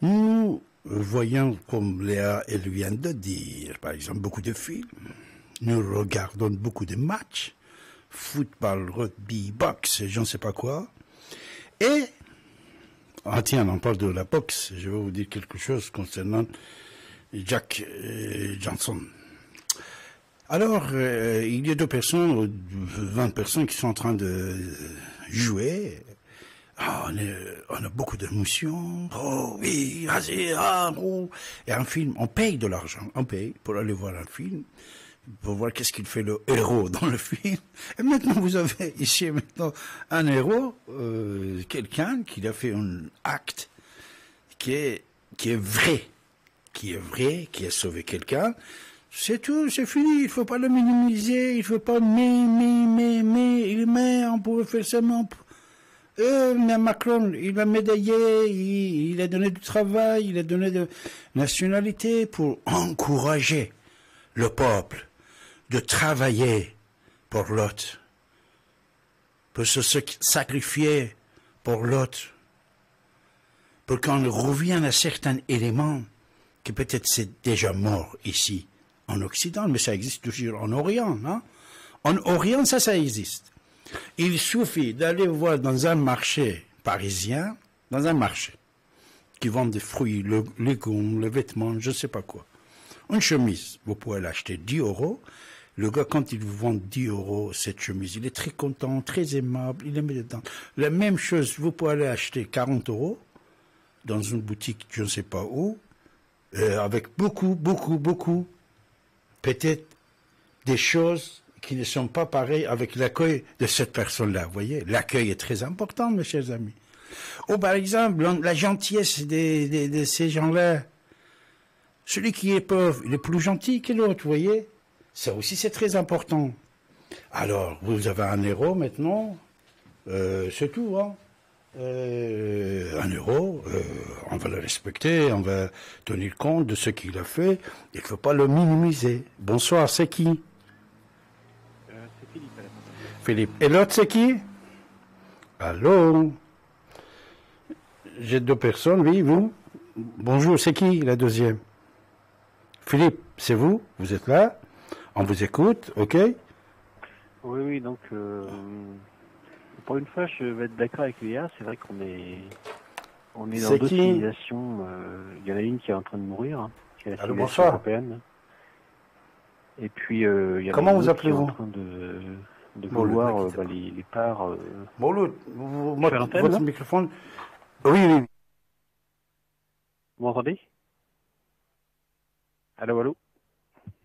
Nous voyons, comme Léa elle vient de dire, par exemple beaucoup de films, nous regardons beaucoup de matchs, football, rugby, boxe, je ne sais pas quoi, et... Ah tiens, on parle de la boxe, je vais vous dire quelque chose concernant Jack Johnson. Alors, il y a 20 personnes qui sont en train de jouer. Ah, on a beaucoup d'émotions. Oh oui, vas-y, ah, oh. Et un film, on paye de l'argent, on paye pour aller voir un film, pour voir qu'est-ce qu'il fait le héros dans le film. Et maintenant, vous avez ici maintenant un héros, quelqu'un qui a fait un acte qui est vrai, qui a sauvé quelqu'un. C'est tout, c'est fini, il faut pas le minimiser, il faut pas mais, on pourrait faire ça, mais on peut... mais Macron, il l'a médaillé, il a donné du travail, il a donné de nationalité pour encourager le peuple de travailler pour l'autre, pour se sacrifier pour l'autre, pour qu'on revienne à certains éléments qui peut-être c'est déjà mort ici en Occident, mais ça existe toujours en Orient, hein? En Orient, ça existe. Il suffit d'aller voir dans un marché parisien, dans un marché qui vend des fruits, légumes, les vêtements, je ne sais pas quoi. Une chemise, vous pouvez l'acheter 10 €. Le gars, quand il vous vend 10 € cette chemise, il est très content, très aimable, il la met dedans. La même chose, vous pouvez aller acheter 40 € dans une boutique, je ne sais pas où, avec beaucoup, peut-être des choses qui ne sont pas pareilles avec l'accueil de cette personne-là. Vous voyez, l'accueil est très important, mes chers amis. Ou par exemple, la gentillesse de ces gens-là. Celui qui est pauvre, il est plus gentil que l'autre, vous voyez. Ça aussi, c'est très important. Alors, vous avez un euro maintenant, c'est tout, hein. Un euro, on va le respecter, on va tenir compte de ce qu'il a fait, il ne faut pas le minimiser. Bonsoir, c'est qui? C'est Philippe. Philippe. Et l'autre, c'est qui? Allô? J'ai 2 personnes, oui, vous? Bonjour, c'est qui la deuxième? Philippe, c'est vous? Vous êtes là? On vous écoute, ok? Oui, donc pour une fois, je vais être d'accord avec Léa. C'est vrai qu'on est, dans deux civilisations. Il y en a une qui est en train de mourir, hein, qui est la civilisation européenne. Et puis, il y a Comment vous appelez-vous? En train de vouloir les parts. Mouloud, votre microphone. Oui. Vous m'entendez? Allô, allô?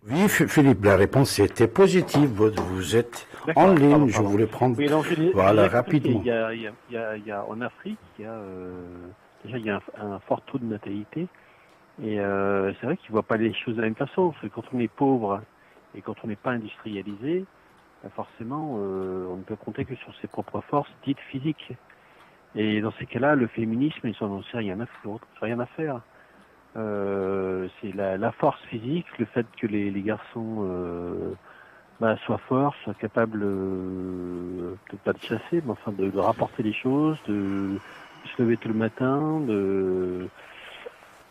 Oui, Philippe, la réponse était positive. Vous êtes en ligne. Pardon. Je voulais prendre. Oui, non, voilà, rapidement. En Afrique, déjà, il y a un fort taux de natalité. Et c'est vrai qu'ils ne voient pas les choses de la même façon. Parce que quand on est pauvre et quand on n'est pas industrialisé, ben forcément, on ne peut compter que sur ses propres forces dites physiques. Et dans ces cas-là, le féminisme, ils n'en ont rien à faire. C'est la force physique, le fait que les garçons soient forts, soient capables peut-être pas de chasser, mais enfin de rapporter des choses, de se lever tout le matin,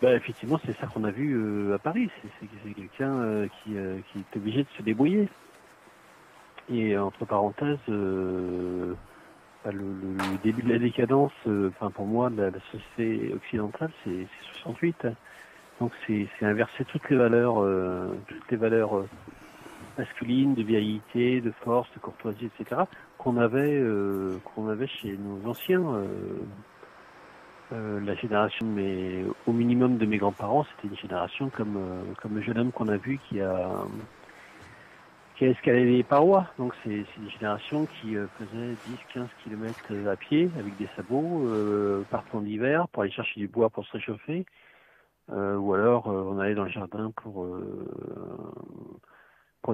effectivement c'est ça qu'on a vu à Paris, c'est quelqu'un qui est obligé de se débrouiller. Et entre parenthèses, le début de la décadence, pour moi, de la société occidentale, c'est 68. Donc c'est inverser toutes les valeurs masculines, de virilité, de force, de courtoisie, etc. qu'on avait chez nos anciens. La génération, mais au minimum de mes grands-parents, c'était une génération comme le jeune homme qu'on a vu qui a escalé les parois. Donc c'est une génération qui faisait 10-15 km à pied avec des sabots, partant d'hiver pour aller chercher du bois pour se réchauffer, ou alors on allait dans le jardin pour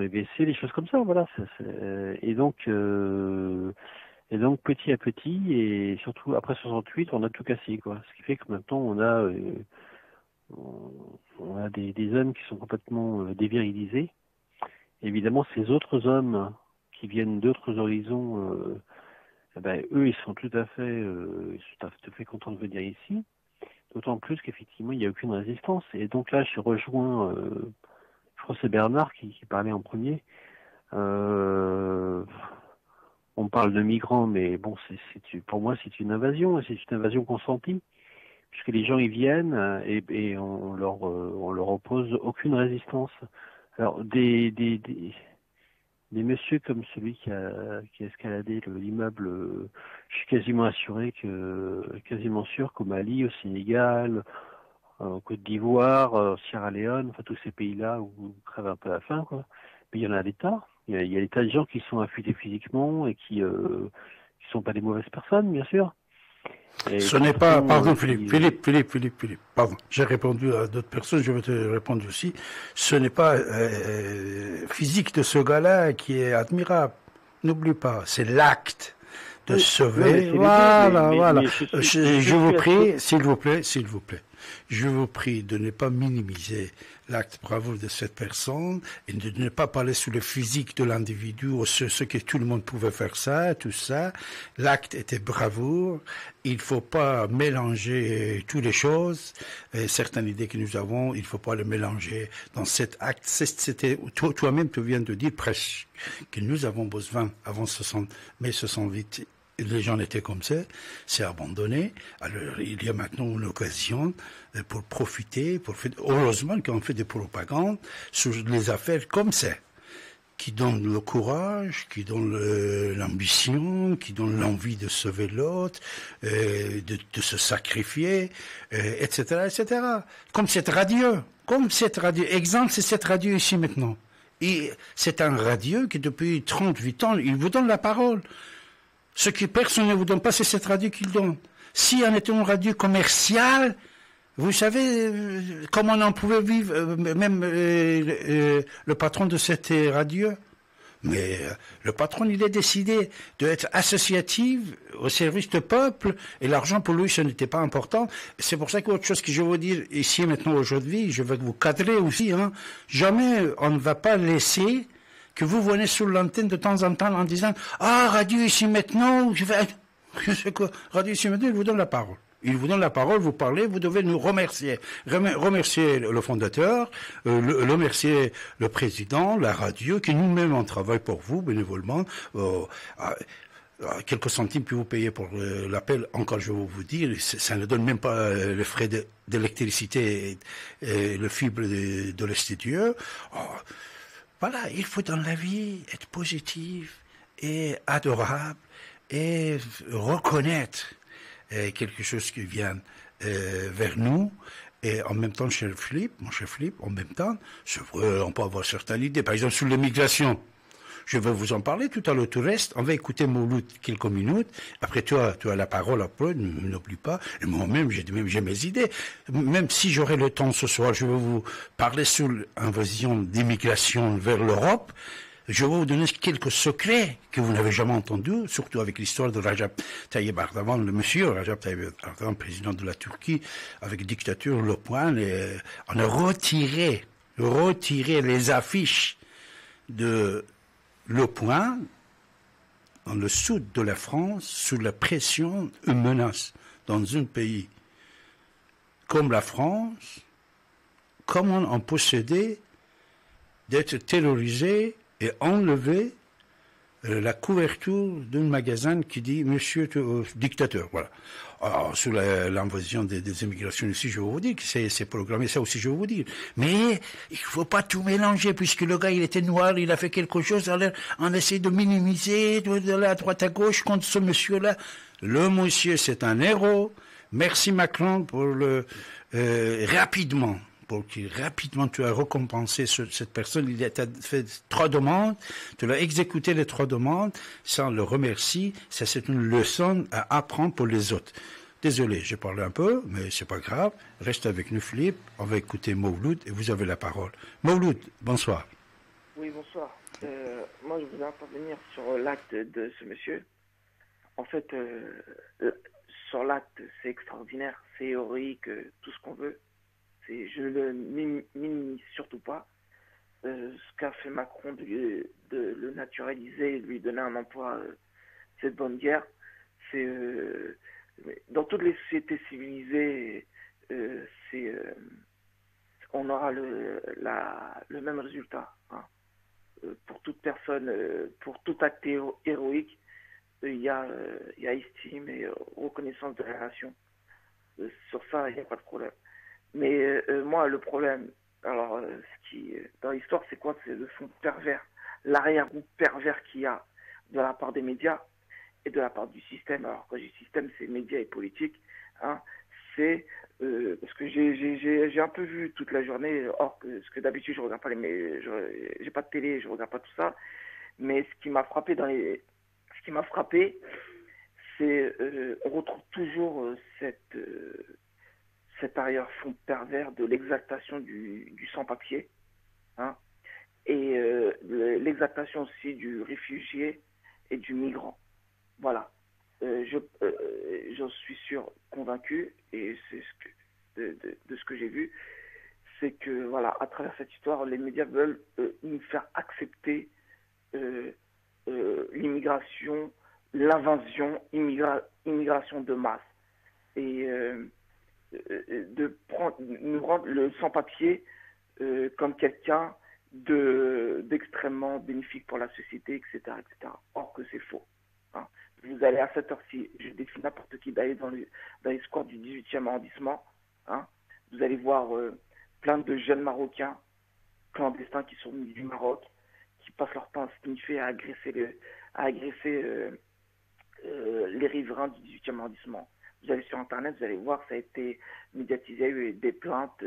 les baisser, des choses comme ça, voilà. Et donc Et donc, petit à petit, et surtout après 68, on a tout cassé, quoi. Ce qui fait que maintenant, on a des hommes qui sont complètement dévirilisés. Évidemment, ces autres hommes qui viennent d'autres horizons, eux, ils sont tout à fait contents de venir ici. D'autant plus qu'effectivement, il n'y a aucune résistance. Et donc là, je rejoins, je crois que c'est Bernard qui parlait en premier. On parle de migrants, mais bon, pour moi, c'est une invasion. C'est une invasion consentie. Puisque les gens, ils viennent et on leur oppose aucune résistance. Alors, des messieurs comme celui qui a escaladé l'immeuble, je suis quasiment sûr qu'au Mali, au Sénégal, en Côte d'Ivoire, en Sierra Leone, enfin tous ces pays-là où on crève un peu la faim, quoi. Mais il y en a des tas. Il y a des tas de gens qui sont affûtés physiquement et qui sont pas des mauvaises personnes, bien sûr. Et ce n'est pas... Pardon, Philippe, pardon. J'ai répondu à d'autres personnes, je vais te répondre aussi. Ce n'est pas physique de ce gars-là qui est admirable. N'oublie pas, c'est l'acte de sauver. Oui, voilà, voilà. Je vous prie de ne pas minimiser l'acte bravoure de cette personne et de ne pas parler sur le physique de l'individu ou ce que tout le monde pouvait faire ça, tout ça. L'acte était bravoure. Il ne faut pas mélanger toutes les choses. Et certaines idées que nous avons, il ne faut pas les mélanger dans cet acte. C'était toi-même, tu viens de dire presque que nous avons besoin avant 60, mai 68. Les gens étaient comme ça, c'est abandonné. Alors, il y a maintenant une occasion pour profiter, heureusement qu'on fait des propagandes sur les affaires comme ça, qui donnent le courage, qui donnent l'ambition, qui donnent l'envie de sauver l'autre, de se sacrifier, etc., etc. Comme cette radio. Exemple, c'est cette radio ici maintenant. Et c'est un radio qui, depuis 38 ans, il vous donne la parole. Ce que personne ne vous donne pas, c'est cette radio qu'il donne. Si on était une radio commerciale, vous savez comment on en pouvait vivre, même le patron de cette radio. Mais le patron, il a décidé d'être associatif au service du peuple, et l'argent pour lui, ce n'était pas important. C'est pour ça qu'autre chose que je veux dire ici, maintenant, aujourd'hui, je veux que vous cadrez aussi, hein, jamais on ne va pas laisser... que vous venez sur l'antenne de temps en temps en disant « Ah, Radio ici maintenant, je vais... » Radio ici maintenant, il vous donne la parole. Il vous donne la parole, vous parlez, vous devez nous remercier. Remercier le fondateur, remercier le président, la radio, qui nous-mêmes on travaille pour vous, bénévolement. Quelques centimes que vous payez pour l'appel, encore je vais vous dire, ça ne donne même pas le frais d'électricité et le fibre de l'estudio. Voilà, il faut dans la vie être positif et adorable et reconnaître quelque chose qui vient vers nous. Et en même temps, mon cher Philippe, en même temps, c'est vrai, on peut avoir certaines idées. Par exemple, sur l'immigration, je vais vous en parler tout à l'heure. Tout reste, on va écouter Mouloud quelques minutes. Après, tu as la parole après, n'oublie pas. Et moi-même, j'ai mes idées. Même si j'aurai le temps ce soir, je vais vous parler sur l'invasion d'immigration vers l'Europe. Je vais vous donner quelques secrets que vous n'avez jamais entendus, surtout avec l'histoire de Recep Tayyip Erdoğan, le monsieur Recep Tayyip Erdoğan, président de la Turquie, avec dictature, le point. On a retiré les affiches de... Le point, dans le sud de la France, sous la pression, une menace dans un pays comme la France, comment en posséder d'être terrorisé et enlever la couverture d'un magasin qui dit « Monsieur dictateur ». Voilà. Alors, sur l'invasion des immigrations ici, je vais vous dire que c'est programmé, ça aussi je vais vous dire. Mais il faut pas tout mélanger, puisque le gars, il était noir, il a fait quelque chose, alors on essaie de minimiser de la droite à gauche contre ce monsieur-là. Le monsieur, c'est un héros. Merci Macron pour le... rapidement. Pour qui rapidement tu as récompensé cette personne, il t'a fait 3 demandes, tu l'as exécuté les 3 demandes, sans le remercier, ça c'est une leçon à apprendre pour les autres. Désolé, j'ai parlé un peu, mais c'est pas grave, reste avec nous Philippe, on va écouter Mouloud et vous avez la parole. Mouloud, bonsoir. Oui, bonsoir. Moi je voudrais intervenir sur l'acte de ce monsieur. En fait, sur l'acte, c'est extraordinaire, c'est héroïque, tout ce qu'on veut. Je ne le minimise surtout pas. Ce qu'a fait Macron de le naturaliser, de lui donner un emploi, cette bonne guerre, c'est dans toutes les sociétés civilisées, on aura le même résultat. Hein. Pour toute personne, pour tout acte héroïque, il y a estime et reconnaissance de la nation. Sur ça, il n'y a pas de problème. Mais moi, le problème, alors, ce qui dans l'histoire, c'est quoi? C'est le fond pervers, l'arrière-goût pervers qu'il y a de la part des médias et de la part du système. Alors, quand je dis système, c'est médias et politique. Hein, c'est parce que j'ai un peu vu toute la journée, or que, parce que d'habitude, je regarde pas j'ai pas de télé, je regarde pas tout ça. Mais ce qui m'a frappé c'est on retrouve toujours cet arrière-fond pervers de l'exaltation du sans-papier, hein, et l'exaltation aussi du réfugié et du migrant. Voilà. J'en suis sûr, convaincu, et c'est de ce que j'ai vu, c'est que, voilà, à travers cette histoire, les médias veulent nous faire accepter l'immigration, l'invasion, immigration de masse. Et nous rendre le sans-papier comme quelqu'un d'extrêmement bénéfique pour la société, etc., etc. Or que c'est faux. Hein. Vous allez à cette heure-ci, je défie n'importe qui d'aller dans les squares du 18e arrondissement. Hein. Vous allez voir plein de jeunes Marocains clandestins qui sont venus du Maroc, qui passent leur temps à sniffer, à agresser les riverains du 18e arrondissement. Vous allez sur Internet, vous allez voir, ça a été médiatisé, il y a eu des plaintes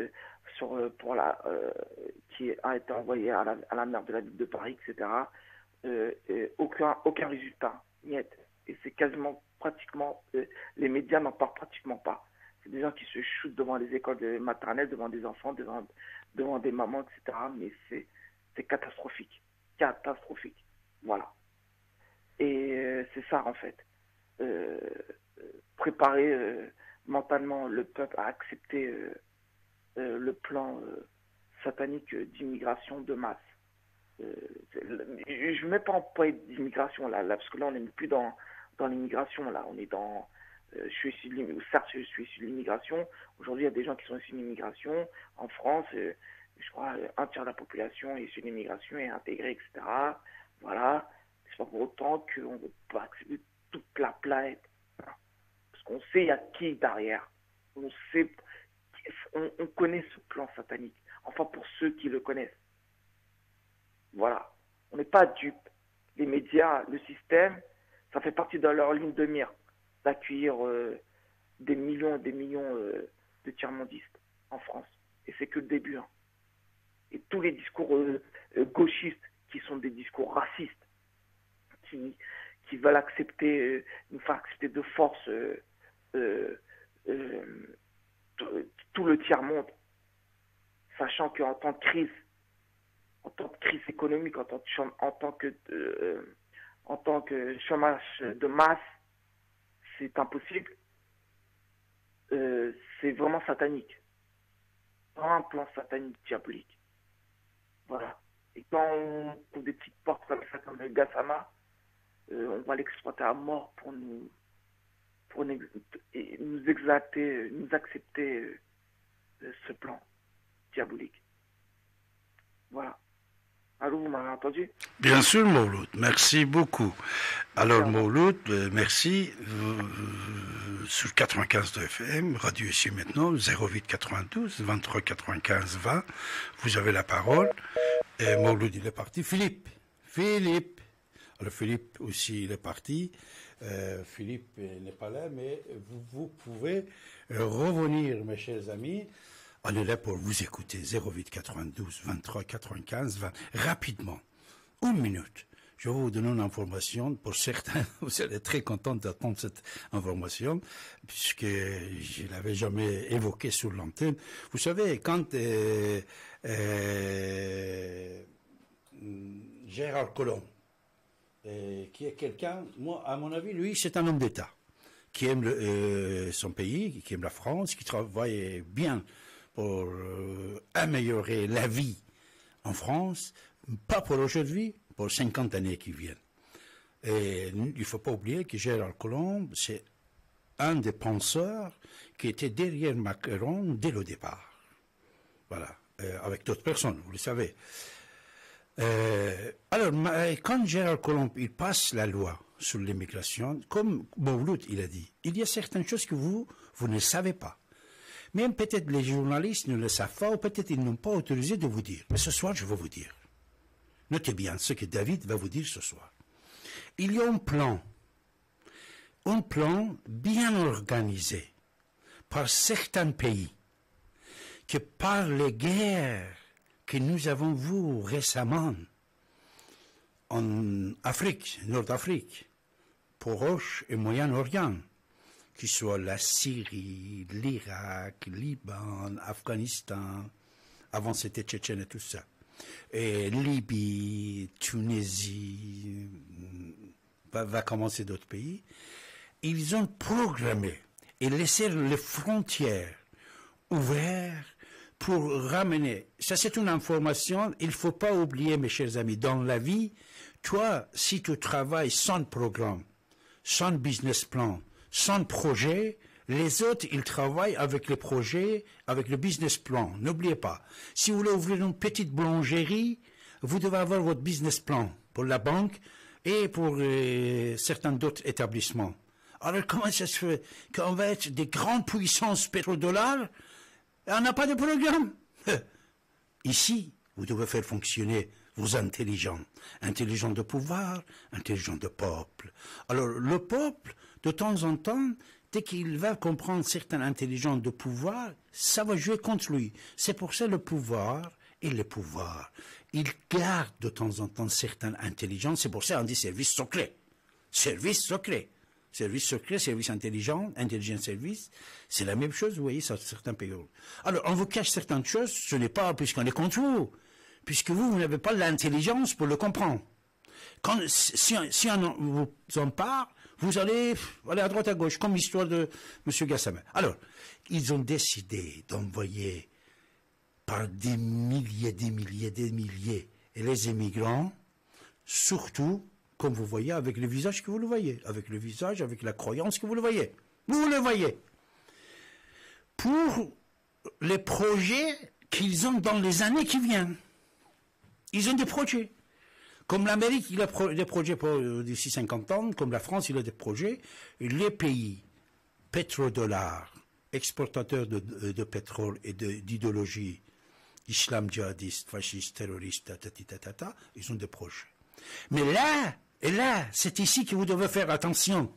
qui a été envoyée à la maire de la ville de Paris, etc. Aucun résultat, niet. Et c'est quasiment, pratiquement, les médias n'en parlent pratiquement pas. C'est des gens qui se shootent devant les écoles maternelles, devant des enfants, devant des mamans, etc. Mais c'est catastrophique. Catastrophique. Voilà. Et c'est ça, en fait. Préparer mentalement le peuple à accepter le plan satanique d'immigration de masse. Je ne mets pas en point d'immigration là, parce que là on n'est plus dans l'immigration, là on est dans certes je suis issu de l'immigration, aujourd'hui il y a des gens qui sont issus de l'immigration en France, je crois un tiers de la population est issue de l'immigration et intégrée, etc. Voilà, c'est pas pour autant qu'on ne veut pas accepter toute la planète. On sait il y a qui derrière. On connaît ce plan satanique. Enfin, pour ceux qui le connaissent. Voilà. On n'est pas dupes. Les médias, le système, ça fait partie de leur ligne de mire d'accueillir des millions et des millions de tiers-mondistes en France. Et c'est que le début. Hein. Et tous les discours gauchistes qui sont des discours racistes, qui veulent accepter, nous faire accepter de force tout le tiers-monde, sachant qu'en temps de crise, économique, en tant que chômage de masse, c'est impossible. C'est vraiment satanique. Vraiment un plan satanique diabolique. Voilà. Et quand on trouve des petites portes comme ça, comme le Gassama, on va l'exploiter à mort pour nous exalter, nous accepter ce plan diabolique. Voilà. Allô, vous m'avez entendu? Bien sûr, Mouloud. Merci beaucoup. Alors, Mouloud, merci. Sur 95 de FM, Radio ici maintenant, 08 92 23 95 20. Vous avez la parole. Et Mouloud, il est parti. Philippe. Alors Philippe aussi, il est parti. Philippe n'est pas là, mais vous pouvez revenir, mes chers amis. On est là pour vous écouter. 08 92 23 95 20. Rapidement, une minute. Je vais vous donner une information. Pour certains, vous allez être très contents d'attendre cette information, puisque je ne l'avais jamais évoquée sur l'antenne. Vous savez, quand Gérard Collomb, qui est quelqu'un, moi, à mon avis, lui, c'est un homme d'État, qui aime son pays, qui aime la France, qui travaille bien pour améliorer la vie en France, pas pour aujourd'hui, pour 50 années qui viennent. Et il ne faut pas oublier que Gérard Collomb, c'est un des penseurs qui était derrière Macron dès le départ. Voilà. Avec d'autres personnes, vous le savez. Alors, quand Gérard Collomb, il passe la loi sur l'immigration, comme Mouloud, il a dit, il y a certaines choses que vous ne savez pas. Même peut-être les journalistes ne le savent pas, ou peut-être ils n'ont pas autorisé de vous dire. Mais ce soir, je vais vous dire. Notez bien ce que David va vous dire ce soir. Il y a un plan bien organisé par certains pays, que par les guerres que nous avons vues récemment en Afrique, Nord-Afrique, pour Proche et Moyen-Orient, que ce soit la Syrie, l'Irak, Liban, Afghanistan, avant c'était Tchétchène et tout ça, et Libye, Tunisie, va commencer d'autres pays, ils ont programmé et laissé les frontières ouvertes pour ramener. Ça, c'est une information, il ne faut pas oublier, mes chers amis, dans la vie, toi, si tu travailles sans programme, sans business plan, sans projet, les autres, ils travaillent avec le projet, avec le business plan. N'oubliez pas, si vous voulez ouvrir une petite boulangerie, vous devez avoir votre business plan pour la banque et pour certains autres établissements. Alors, comment ça se fait qu'on va être des grandes puissances pétrodollars? On n'a pas de programme. Ici, vous devez faire fonctionner vos intelligents. Intelligents de pouvoir, intelligents de peuple. Alors, le peuple, de temps en temps, dès qu'il va comprendre certaines intelligences de pouvoir, ça va jouer contre lui. C'est pour ça le pouvoir et le pouvoir. Il garde de temps en temps certaines intelligences. C'est pour ça qu'on dit service secret. Service secret. Service secret, service intelligent, intelligent service, c'est la même chose, vous voyez, sur certains pays. Alors, on vous cache certaines choses, ce n'est pas puisqu'on est contre vous, puisque vous n'avez pas l'intelligence pour le comprendre. Quand, si on vous en parle, vous allez aller à droite à gauche, comme l'histoire de M. Gassama. Alors, ils ont décidé d'envoyer par des milliers, des milliers, des milliers les immigrants, surtout comme vous voyez, avec le visage que vous le voyez, avec le visage, avec la croyance que vous le voyez. Vous le voyez. Pour les projets qu'ils ont dans les années qui viennent. Ils ont des projets. Comme l'Amérique, il a des projets pour d'ici 50 ans, comme la France, il a des projets. Les pays pétrodollars, exportateurs de pétrole et d'idéologie, islam djihadiste, fasciste, terroriste, ils ont des projets. Mais là, et là, c'est ici que vous devez faire attention.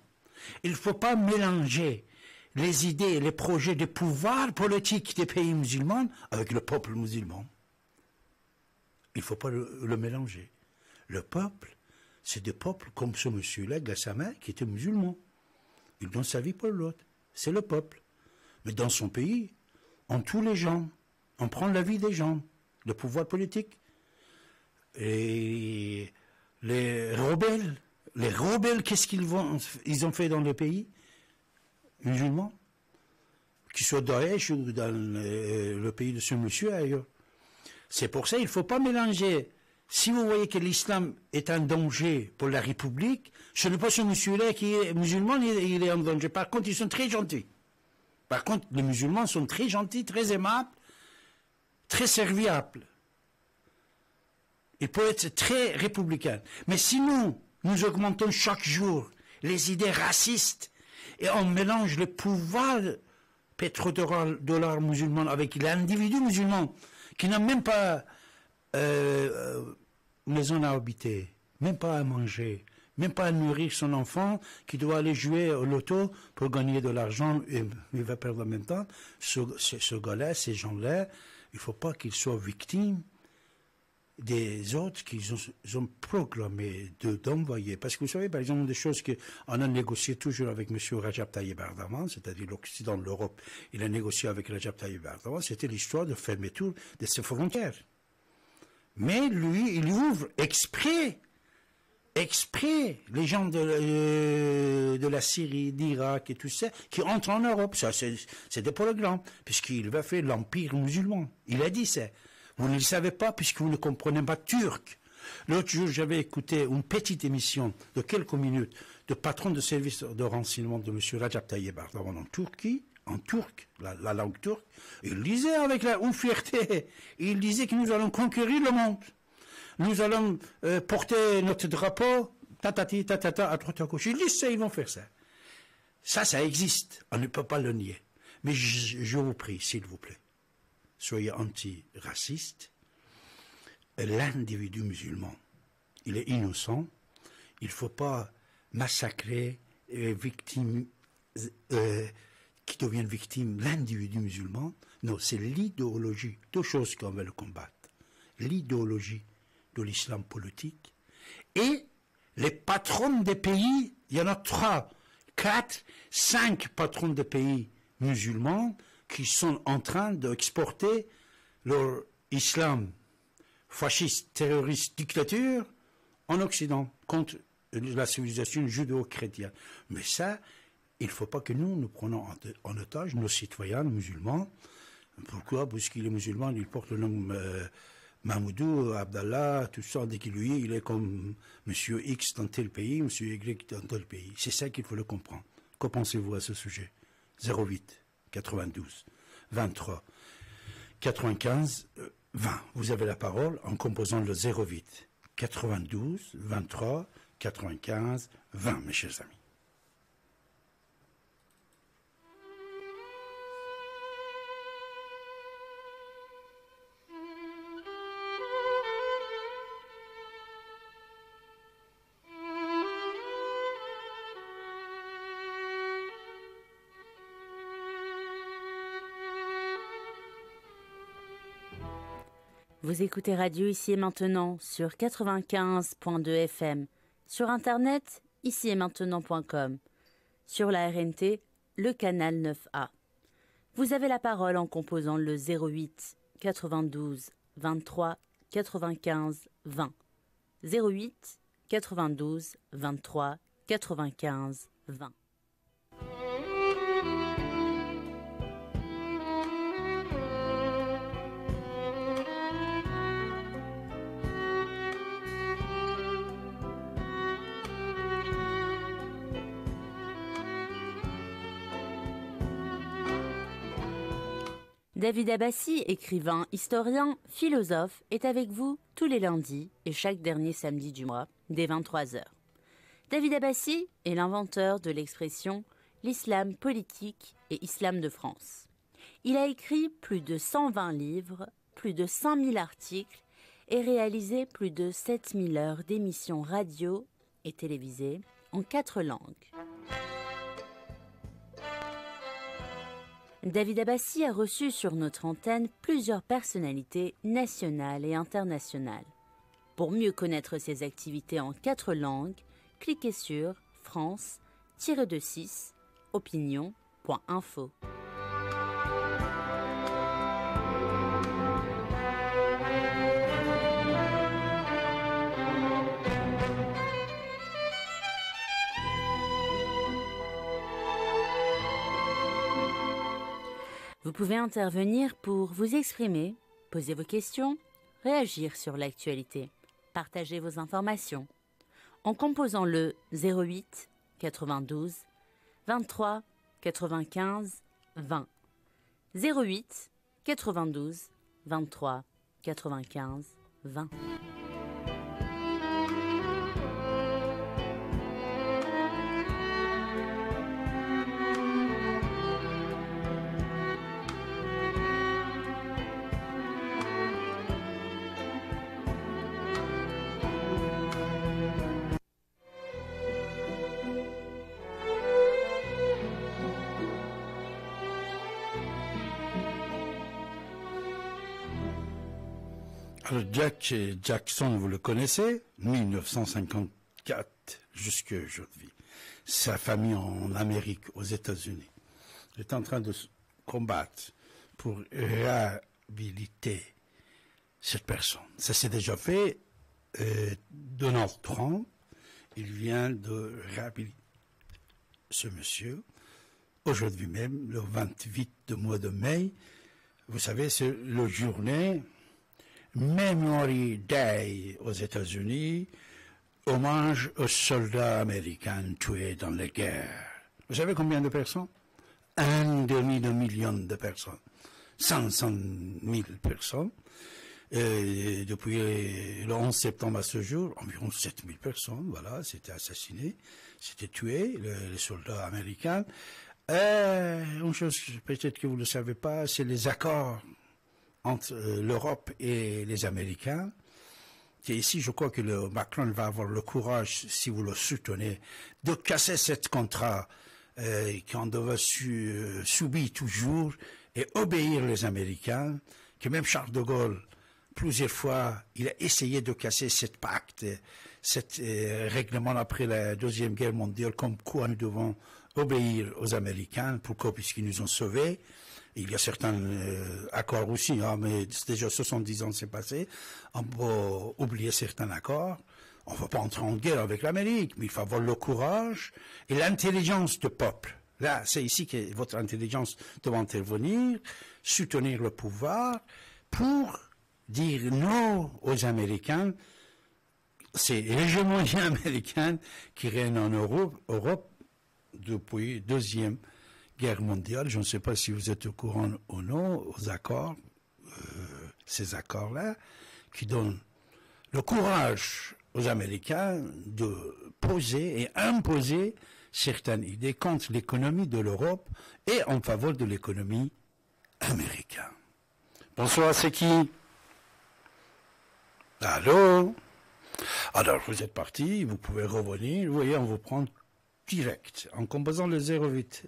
Il ne faut pas mélanger les idées et les projets de pouvoir politique des pays musulmans avec le peuple musulman. Il ne faut pas le mélanger. Le peuple, c'est des peuples comme ce monsieur-là, Gassama, qui était musulman. Il donne sa vie pour l'autre. C'est le peuple. Mais dans son pays, on tue les gens. On prend la vie des gens. Le pouvoir politique. Et les rebelles, qu'est-ce qu'ils ont fait dans le pays musulman, qu'ils soient Daesh ou dans le pays de ce monsieur ailleurs. C'est pour ça qu'il ne faut pas mélanger. Si vous voyez que l'islam est un danger pour la République, ce n'est pas ce monsieur-là qui est musulman, il est en danger. Par contre, ils sont très gentils. Par contre, les musulmans sont très gentils, très aimables, très serviables. Il peut être très républicain. Mais si nous augmentons chaque jour les idées racistes et on mélange le pouvoir pétrodollar musulman avec l'individu musulman qui n'a même pas maison à habiter, même pas à manger, même pas à nourrir son enfant, qui doit aller jouer au loto pour gagner de l'argent et il va perdre en même temps, ce gars-là, ces gens-là, il ne faut pas qu'ils soient victimes des autres qu'ils ont programmé d'envoyer. Parce que vous savez, par exemple, des choses qu'on a négocié toujours avec M. Recep Tayyip Erdoğan, c'est-à-dire l'Occident, l'Europe, il a négocié avec Recep Tayyip Erdoğan, c'était l'histoire de fermer tout de ses frontières. Mais lui, il ouvre exprès, exprès les gens de la Syrie, d'Irak et tout ça, qui entrent en Europe. Ça, c'est des programmes, puisqu'il va faire l'empire musulman. Il a dit ça. Vous ne le savez pas, puisque vous ne comprenez pas turc. L'autre jour, j'avais écouté une petite émission de quelques minutes de patron de service de renseignement de M. Recep Tayyip Erdoğan en Turquie, en turc, la langue turque. Il disait avec une fierté, il disait que nous allons conquérir le monde. Nous allons porter notre drapeau, tatati, tatata, à droite à gauche. Ils disent ça, ils vont faire ça. Ça, ça existe. On ne peut pas le nier. Mais je vous prie, s'il vous plaît, soyez anti-racistes. L'individu musulman, il est innocent. Il ne faut pas massacrer les victimes qui deviennent victimes. L'individu musulman, non, c'est l'idéologie. Deux choses qu'on veut le combattre. L'idéologie de l'islam politique et les patrons des pays, il y en a 3, 4, 5 patrons des pays musulmans qui sont en train d'exporter leur islam fasciste, terroriste, dictature en Occident contre la civilisation judéo-chrétienne. Mais ça, il ne faut pas que nous, nous prenions en otage nos citoyens musulmans. Pourquoi? Parce qu'il est musulman, il porte le nom Mamoudou, Abdallah, tout ça, dès qu'il lui, il est comme monsieur X dans tel pays, monsieur Y dans tel pays. C'est ça qu'il faut le comprendre. Que pensez-vous à ce sujet? 08 92 23 95 20. Vous avez la parole en composant le 08 92 23 95 20, mes chers amis. Vous écoutez Radio Ici et Maintenant sur 95.2 FM, sur Internet, ici-et-maintenant.com, sur la RNT, le canal 9A. Vous avez la parole en composant le 08 92 23 95 20. 08 92 23 95 20. David Abbasi, écrivain, historien, philosophe, est avec vous tous les lundis et chaque dernier samedi du mois, dès 23h. David Abbasi est l'inventeur de l'expression « l'islam politique et islam de France ». Il a écrit plus de 120 livres, plus de 5000 articles et réalisé plus de 7000 heures d'émissions radio et télévisées en 4 langues. David Abbasi a reçu sur notre antenne plusieurs personnalités nationales et internationales. Pour mieux connaître ses activités en 4 langues, cliquez sur france-6opinion.info. Vous pouvez intervenir pour vous exprimer, poser vos questions, réagir sur l'actualité, partager vos informations en composant le 08 92 23 95 20. 08 92 23 95 20. Jack Johnson, vous le connaissez, 1954 jusqu'à aujourd'hui. Sa famille en Amérique, aux États-Unis, est en train de combattre pour réhabiliter cette personne. Ça s'est déjà fait. Donald Trump Il vient de réhabiliter ce monsieur. Aujourd'hui même, le 28 du mois de mai, vous savez, c'est la journée Memory Day aux États-Unis, hommage aux soldats américains tués dans les guerres. Vous savez combien de personnes? 1,5 million de personnes. 500 000 personnes. Et depuis le 11 septembre à ce jour, environ 7 000 personnes, voilà, c'était assassiné, c'était tué, les soldats américains. Et une chose, peut-être que vous ne le savez pas, c'est les accords entre l'Europe et les Américains. Et ici, je crois que le Macron va avoir le courage, si vous le soutenez, de casser cet contrat qu'on devait subir toujours et obéir les Américains, que même Charles de Gaulle, plusieurs fois, il a essayé de casser cet pacte, cet règlement après la Deuxième Guerre mondiale, comme quoi nous devons obéir aux Américains, pourquoi? Puisqu'ils nous ont sauvés. Il y a certains accords aussi, hein, mais déjà 70 ans s'est passé, on peut oublier certains accords. On ne va pas entrer en guerre avec l'Amérique, mais il faut avoir le courage et l'intelligence du peuple. Là, c'est ici que votre intelligence doit intervenir, soutenir le pouvoir pour dire non aux Américains, c'est l'hégémonie américaine qui règne en Europe depuis la Deuxième Guerre mondiale. Je ne sais pas si vous êtes au courant ou non aux accords, ces accords-là, qui donnent le courage aux Américains de poser et imposer certaines idées contre l'économie de l'Europe et en faveur de l'économie américaine. Bonsoir, c'est qui? Allô? Alors, vous êtes parti, vous pouvez revenir. Vous voyez, on vous prend direct en composant le 08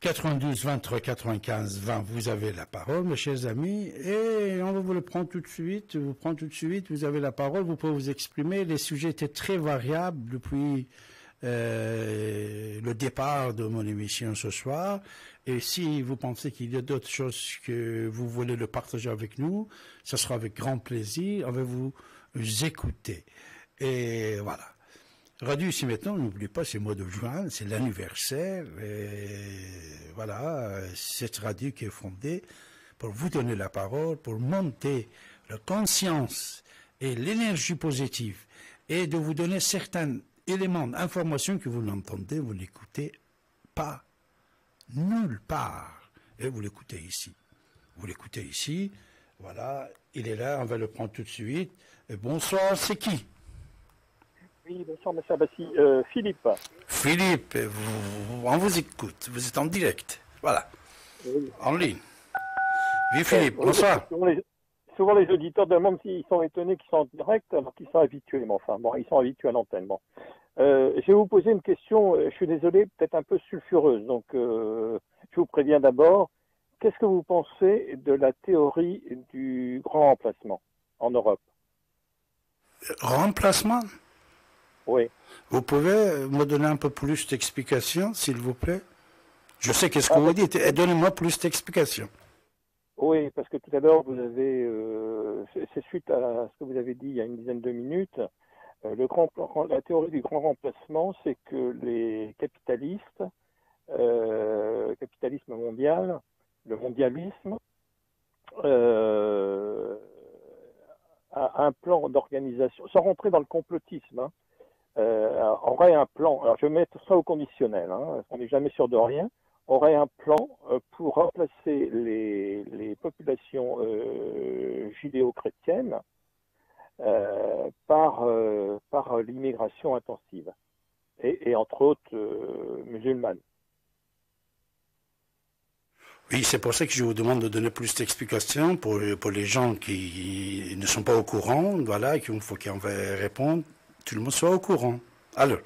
92 23 95 20. Vous avez la parole, mes chers amis, et on vous le prend tout de suite. Vous prend tout de suite. Vous avez la parole. Vous pouvez vous exprimer. Les sujets étaient très variables depuis le départ de mon émission ce soir. Et si vous pensez qu'il y a d'autres choses que vous voulez le partager avec nous, ce sera avec grand plaisir, on va vous écouter. Et voilà. Radio ici maintenant, n'oubliez pas, c'est le mois de juin, c'est l'anniversaire. Et voilà, cette radio qui est fondée pour vous donner la parole, pour monter la conscience et l'énergie positive et de vous donner certains éléments d'information que vous n'entendez, vous n'écoutez pas. Nulle part. Et vous l'écoutez ici. Vous l'écoutez ici. Voilà. Il est là. On va le prendre tout de suite. Et bonsoir. C'est qui? Oui, bonsoir, M. Abbasi. Philippe. Philippe, on vous écoute. Vous êtes en direct. Voilà. Oui. En ligne. Oui, Philippe. Bonsoir. Souvent, les auditeurs demandent s'ils sont étonnés qu'ils sont en direct, alors qu'ils sont habitués. Mais enfin, bon, ils sont habitués à l'antenne. Bon. Je vais vous poser une question, je suis désolé, peut-être un peu sulfureuse, donc je vous préviens d'abord. Qu'est-ce que vous pensez de la théorie du grand remplacement en Europe? Remplacement? Oui. Vous pouvez me donner un peu plus d'explications, s'il vous plaît? Je sais qu'est-ce que vous dites, donnez-moi plus d'explications. Oui, parce que tout à l'heure, vous avez, c'est suite à ce que vous avez dit il y a une dizaine de minutes. La théorie du grand remplacement, c'est que les capitalistes, capitalisme mondial, le mondialisme, a un plan d'organisation, sans rentrer dans le complotisme, hein, aurait un plan, alors je vais mettre ça au conditionnel, hein, on n'est jamais sûr de rien, aurait un plan pour remplacer les populations judéo-chrétiennes, par l'immigration intensive et entre autres musulmanes. Oui, c'est pour ça que je vous demande de donner plus d'explications pour les gens qui ne sont pas au courant, voilà, qu'il faut qu'on va répondre, tout le monde soit au courant. Alors.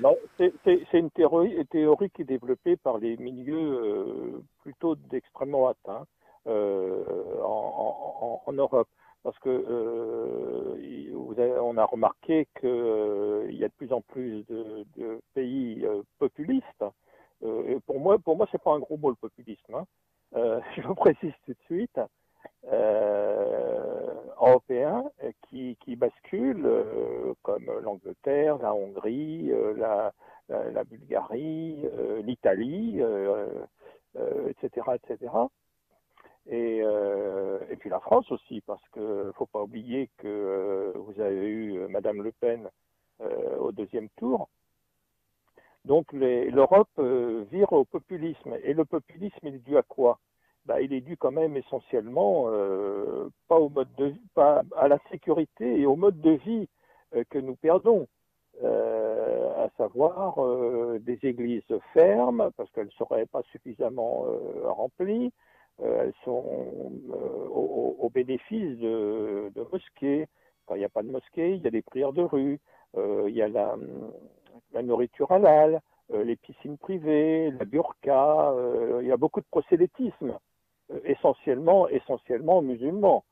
Non, c'est une théorie qui est développée par les milieux plutôt d'extrême droite, hein, en Europe. Parce que on a remarqué qu'il y a de plus en plus de pays populistes. Et pour moi, c'est pas un gros mot le populisme. Hein. Je le précise tout de suite. européens qui basculent, comme l'Angleterre, la Hongrie, la Bulgarie, l'Italie, etc., etc. Et puis la France aussi, parce que faut pas oublier que vous avez eu Madame Le Pen au deuxième tour. Donc l'Europe vire au populisme. Et le populisme, il est dû à quoi? Bah, il est dû quand même essentiellement pas au mode de vie, pas à la sécurité et au mode de vie que nous perdons, à savoir des églises fermes parce qu'elles ne seraient pas suffisamment remplies, elles sont au bénéfice de mosquées. Quand il n'y a pas de mosquée, il y a des prières de rue, il y a la nourriture halal, les piscines privées, la burqa, il y a beaucoup de prosélytisme, essentiellement musulmans.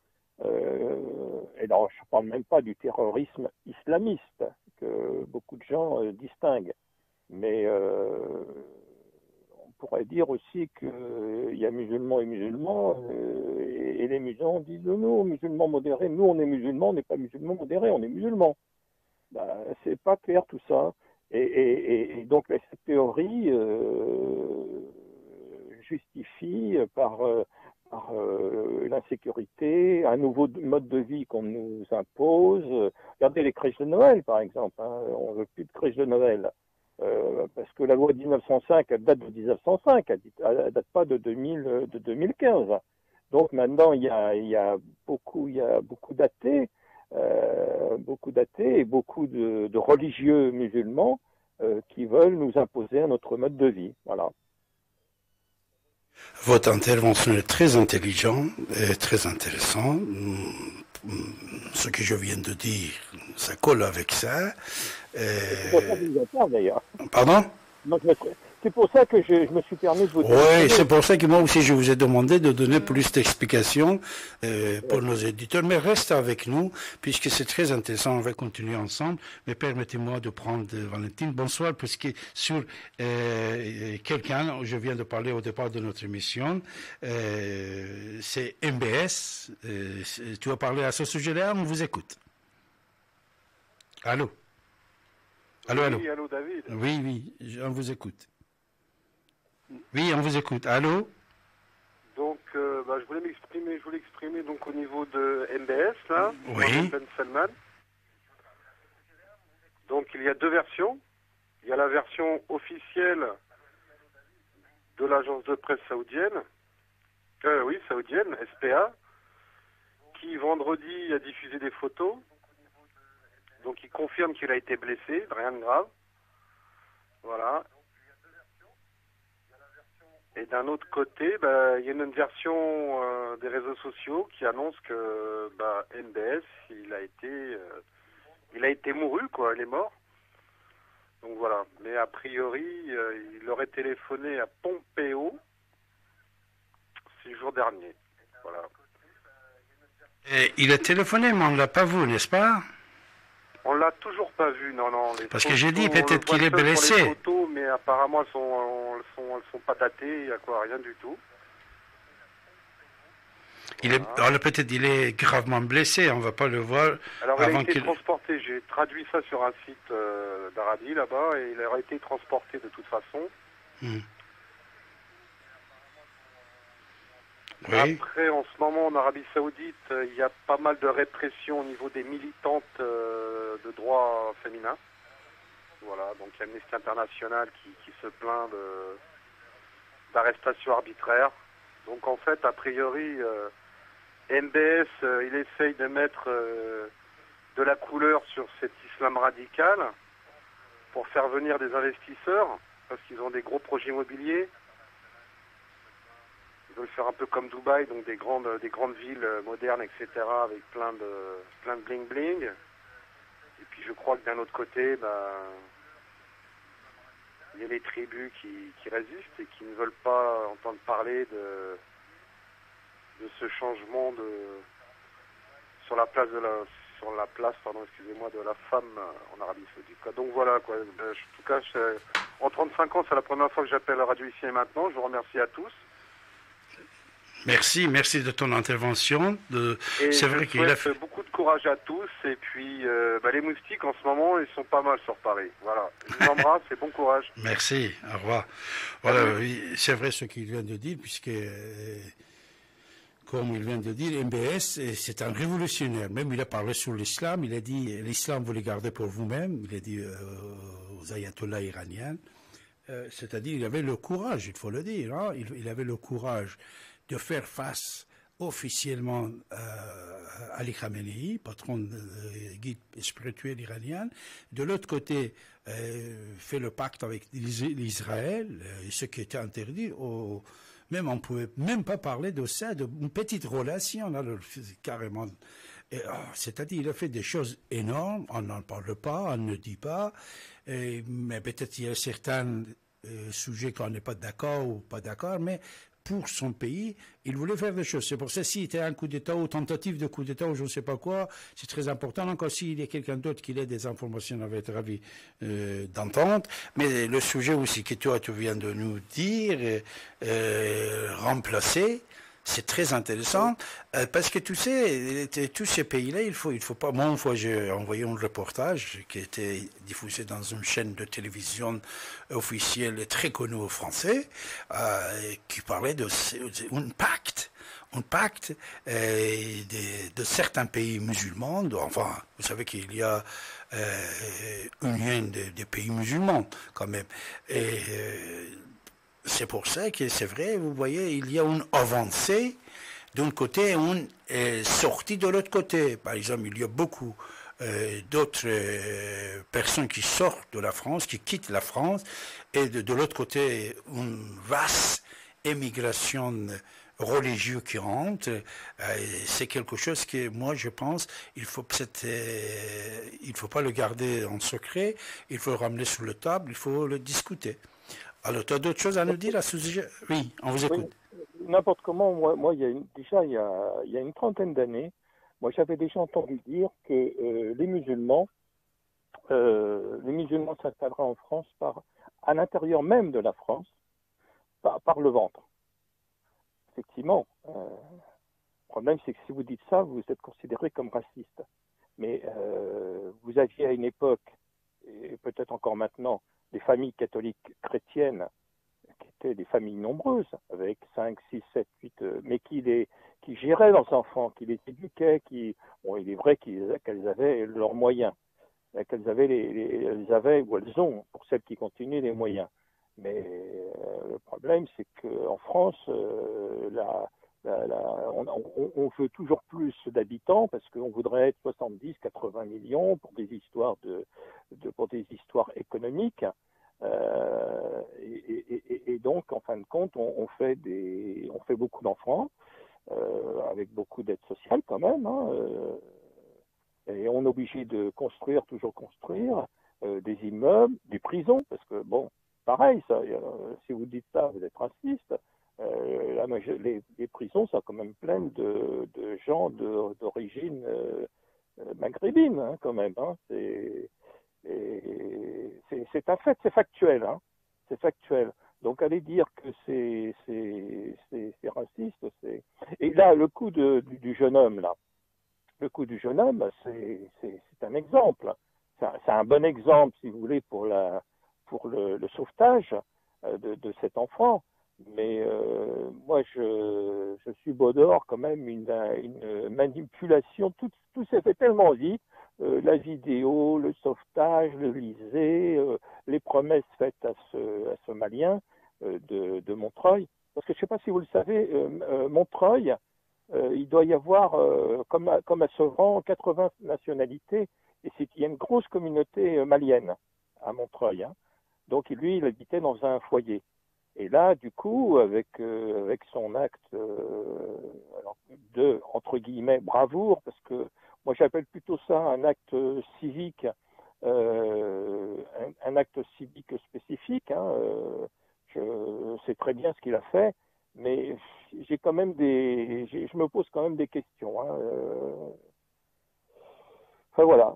Et alors, je ne parle même pas du terrorisme islamiste que beaucoup de gens distinguent. Mais on pourrait dire aussi qu'il y a musulmans et musulmans, et les musulmans disent « Nous, musulmans modérés, nous on est musulmans, on n'est pas musulmans modérés, on est musulmans. » Bah, c'est pas clair tout ça. Et donc cette théorie justifie par l'insécurité, un nouveau mode de vie qu'on nous impose. Regardez les crèches de Noël, par exemple. Hein. On ne veut plus de crèches de Noël. Parce que la loi de 1905, elle date de 1905, elle date pas de 2015. Donc maintenant, il y a beaucoup d'athées. Et beaucoup de religieux musulmans qui veulent nous imposer un autre mode de vie. Voilà. Votre intervention est très intelligente et très intéressante. Ce que je viens de dire, ça colle avec ça. D'ailleurs. Pardon ? Non, c'est pour ça que je me suis permis de vous dire. Oui, c'est pour ça que moi aussi je vous ai demandé de donner plus d'explications pour nos éditeurs. Mais reste avec nous, puisque c'est très intéressant, on va continuer ensemble. Mais permettez-moi de prendre Valentine. Bonsoir, puisque sur quelqu'un, je viens de parler au départ de notre émission, c'est MBS. Tu as parlé à ce sujet-là, on vous écoute. Allô? Allô, allô. Oui, allô, David. Oui, oui, on vous écoute. Oui, on vous écoute. Allô? Donc, je voulais m'exprimer, donc au niveau de MBS, là, Mohammed Ben Salman. Donc, il y a deux versions. Il y a la version officielle de l'agence de presse saoudienne, SPA, qui vendredi a diffusé des photos. Donc, il confirme qu'il a été blessé, rien de grave. Voilà. Et d'un autre côté, il y a une version des réseaux sociaux qui annonce que MBS, il a été mouru, quoi, il est mort. Donc voilà. Mais a priori, il aurait téléphoné à Pompeo ces jours derniers. Voilà. Et il a téléphoné, mais on ne l'a pas vu, n'est-ce pas? On l'a toujours pas vu, non, non. Parce que j'ai dit peut-être qu'il est blessé. Les photos, mais apparemment elles sont pas datées, il n'y a quoi, rien du tout. Alors peut-être il est gravement blessé, on ne va pas le voir. Alors il a été transporté, j'ai traduit ça sur un site d'Arabie là-bas, et il aurait été transporté de toute façon. Oui. Après, en ce moment, en Arabie Saoudite, il y a pas mal de répression au niveau des militantes de droit féminin. Voilà, donc il y a Amnesty International qui se plaint d'arrestations arbitraires. Donc en fait, a priori, MBS, il essaye de mettre de la couleur sur cet islam radical pour faire venir des investisseurs, parce qu'ils ont des gros projets immobiliers. Ils veulent faire un peu comme Dubaï, donc des grandes villes modernes, etc., avec plein de bling bling. Et puis je crois que d'un autre côté, il y a les tribus qui résistent et qui ne veulent pas entendre parler de ce changement sur la place de la femme en Arabie Saoudite. Donc voilà quoi. En tout cas, en 35 ans, c'est la première fois que j'appelle Radio Ici et Maintenant. Je vous remercie à tous. Merci de ton intervention. C'est vrai qu'il a fait beaucoup de courage à tous. Et puis, les moustiques en ce moment, ils sont pas mal sur Paris. Voilà. Je vous embrasse et bon courage. Merci. Au revoir. Voilà, oui, c'est vrai ce qu'il vient de dire, puisque, comme il vient de dire, MBS, c'est un révolutionnaire. Même il a parlé sur l'islam. Il a dit l'islam, vous le gardez pour vous-même. Il a dit aux ayatollahs iraniens. C'est-à-dire, il avait le courage, il faut le dire, hein, il avait le courage de faire face officiellement à Ali Khamenei, patron guide spirituel iranien. De l'autre côté, fait le pacte avec l'Israël, ce qui était interdit. Même on ne pouvait même pas parler de ça, d'une petite relation, là, carrément. C'est-à-dire, il a fait des choses énormes, on n'en parle pas, on ne dit pas, mais peut-être il y a certains sujets qu'on n'est pas d'accord ou pas d'accord, mais pour son pays, il voulait faire des choses. C'est pour ça, s'il était un coup d'État ou tentative de coup d'État ou je ne sais pas quoi, c'est très important. Encore s'il y a quelqu'un d'autre qui ait des informations, on va être ravis d'entendre. Mais le sujet aussi que toi, tu viens de nous dire, remplacer, c'est très intéressant, parce que tu sais, tous ces pays-là, il faut pas... Moi, une fois, j'ai envoyé un reportage qui a été diffusé dans une chaîne de télévision officielle et très connue aux Français, qui parlait d'un pacte. Un pacte de certains pays musulmans, enfin, vous savez qu'il y a une union des pays musulmans, quand même. Et... c'est pour ça que c'est vrai, vous voyez, il y a une avancée d'un côté et une sortie de l'autre côté. Par exemple, il y a beaucoup d'autres personnes qui sortent de la France, qui quittent la France, et de l'autre côté, une vaste émigration religieux qui rentre, c'est quelque chose que moi je pense il faut pas le garder en secret, il faut le ramener sur la table, il faut le discuter. Alors, tu as d'autres choses à nous dire à ce sujet? Oui, on vous écoute. Oui, n'importe comment, moi il y a une trentaine d'années, moi j'avais déjà entendu dire que les musulmans s'installeraient en France à l'intérieur même de la France, par le ventre. Effectivement, le problème c'est que si vous dites ça, vous êtes considéré comme raciste. Mais vous aviez à une époque, et peut-être encore maintenant, des familles catholiques chrétiennes, qui étaient des familles nombreuses, avec 5, 6, 7, 8, mais qui géraient leurs enfants, qui les éduquaient, bon, il est vrai qu'elles avaient leurs moyens, qu'elles avaient, ou elles ont, pour celles qui continuent, les moyens. Mais le problème, c'est qu'en France, on veut toujours plus d'habitants parce qu'on voudrait être 70, 80 millions pour des histoires économiques. Et donc, en fin de compte, on fait beaucoup d'enfants, avec beaucoup d'aide sociale quand même, hein, et on est obligé de toujours construire des immeubles, des prisons, parce que, bon, pareil, ça, si vous dites ça, vous êtes raciste. Les prisons sont quand même pleines de gens d'origine maghrébine, hein, quand même. Hein. C'est un fait, c'est factuel. Hein. C'est factuel. Donc, aller dire que c'est raciste, c'est... Et là, le coup du jeune homme, là. Le coup du jeune homme, c'est un exemple. C'est un bon exemple, si vous voulez, pour le sauvetage de cet enfant. Mais moi, je subodore quand même une manipulation. Tout s'est fait tellement vite. La vidéo, le sauvetage, le lycée, les promesses faites à ce Malien de Montreuil. Parce que je ne sais pas si vous le savez, Montreuil, il doit y avoir, comme à Sevran, 80 nationalités. Et il y a une grosse communauté malienne à Montreuil. Hein. Donc lui, il habitait dans un foyer. Et là, du coup, avec son acte de, entre guillemets, bravoure, parce que moi j'appelle plutôt ça un acte civique, un acte civique spécifique, hein, je sais très bien ce qu'il a fait, mais j'ai quand même je me pose quand même des questions. Hein, enfin voilà.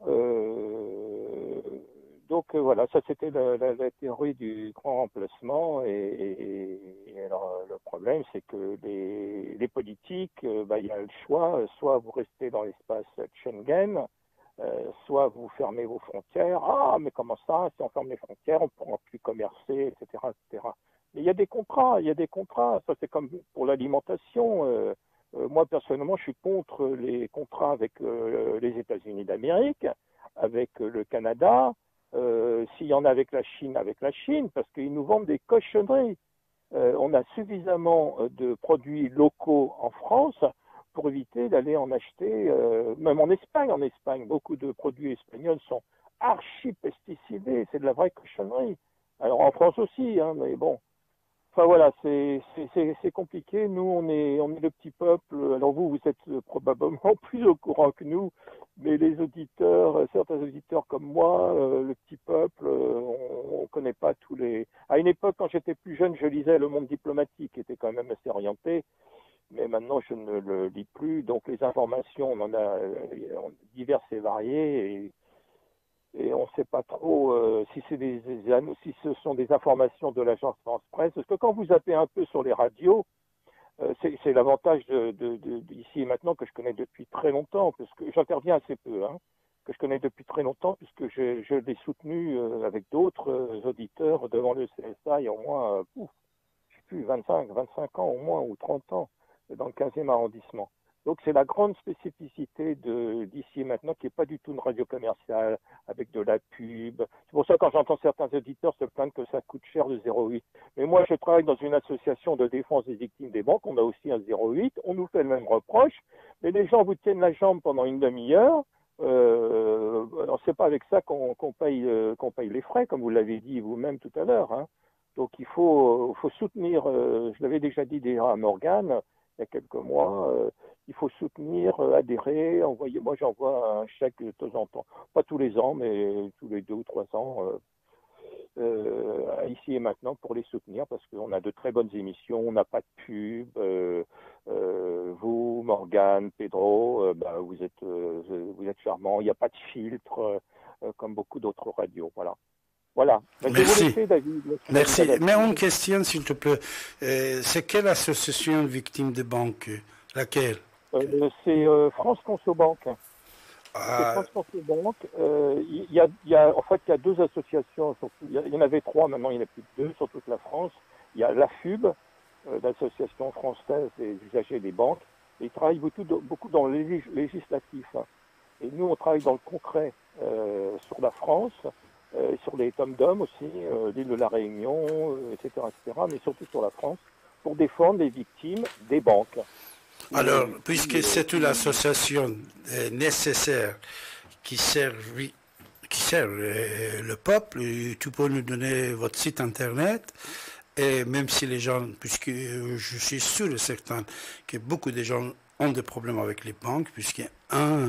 Donc voilà, ça c'était la théorie du grand remplacement, et alors le problème problème, c'est que les politiques, y a le choix, soit vous restez dans l'espace Schengen, soit vous fermez vos frontières. Ah, mais comment ça? Si on ferme les frontières, on ne pourra plus commercer, etc., etc. Mais il y a des contrats, Ça, c'est comme pour l'alimentation. Moi, personnellement, je suis contre les contrats avec les États-Unis d'Amérique, avec le Canada. S'il y en a avec la Chine, parce qu'ils nous vendent des cochonneries. On a suffisamment de produits locaux en France pour éviter d'aller en acheter, même en Espagne. En Espagne, beaucoup de produits espagnols sont archi-pesticidés, c'est de la vraie cochonnerie. Alors en France aussi, hein, mais bon. Enfin voilà, c'est compliqué. Nous, on est le petit peuple. Alors vous êtes probablement plus au courant que nous, mais les auditeurs, certains auditeurs comme moi, le petit peuple, on ne connaît pas tous les... À une époque, quand j'étais plus jeune, je lisais Le Monde diplomatique, qui était quand même assez orienté, mais maintenant, je ne le lis plus. Donc les informations, on en a diverses et variées, et on ne sait pas trop si ce sont des informations de l'agence France-Presse, parce que quand vous zappez un peu sur les radios, c'est l'avantage d'ici et maintenant que je connais depuis très longtemps, parce que j'interviens assez peu, hein, que je connais depuis très longtemps, puisque je l'ai soutenu avec d'autres auditeurs devant le CSA il y a au moins, je sais plus, 25 ans au moins, ou 30 ans, dans le 15e arrondissement. Donc c'est la grande spécificité d'ici et maintenant, qui n'est pas du tout une radio commerciale, avec de la pub. C'est pour ça que quand j'entends certains auditeurs se plaindre que ça coûte cher le 0,8. Mais moi, je travaille dans une association de défense des victimes des banques, on a aussi un 0,8, on nous fait le même reproche, mais les gens vous tiennent la jambe pendant une demi-heure. C'est pas avec ça qu'on paye les frais, comme vous l'avez dit vous-même tout à l'heure, hein. Donc il faut soutenir, je l'avais déjà dit à Morgane, il y a quelques mois, il faut soutenir, adhérer, envoyer. Moi, j'envoie un chèque de temps en temps, pas tous les ans, mais tous les 2 ou 3 ans, ici et maintenant, pour les soutenir, parce qu'on a de très bonnes émissions, on n'a pas de pub. Vous, Morgane, Pedro, vous êtes charmants, il n'y a pas de filtre, comme beaucoup d'autres radios, voilà. Voilà. Merci. Merci. Mais une question, s'il te plaît. C'est quelle association victime de banque? Laquelle? C'est France Conso Banque. Ah. France Conso Banque. En fait, il y a 2 associations. Il y en avait 3, maintenant il n'y en a plus que 2 sur toute la France. Il y a l'AFUB, l'Association française des usagers des banques. Ils travaillent beaucoup dans le législatif. Et nous, on travaille dans le concret sur la France. Sur les tom-toms aussi, l'île de la Réunion, etc., etc., mais surtout sur la France, pour défendre les victimes des banques. Alors, puisque c'est une association nécessaire qui sert le peuple, tu peux nous donner votre site internet, et même si les gens, puisque je suis sûr et certain que beaucoup de gens ont des problèmes avec les banques, puisqu'il y a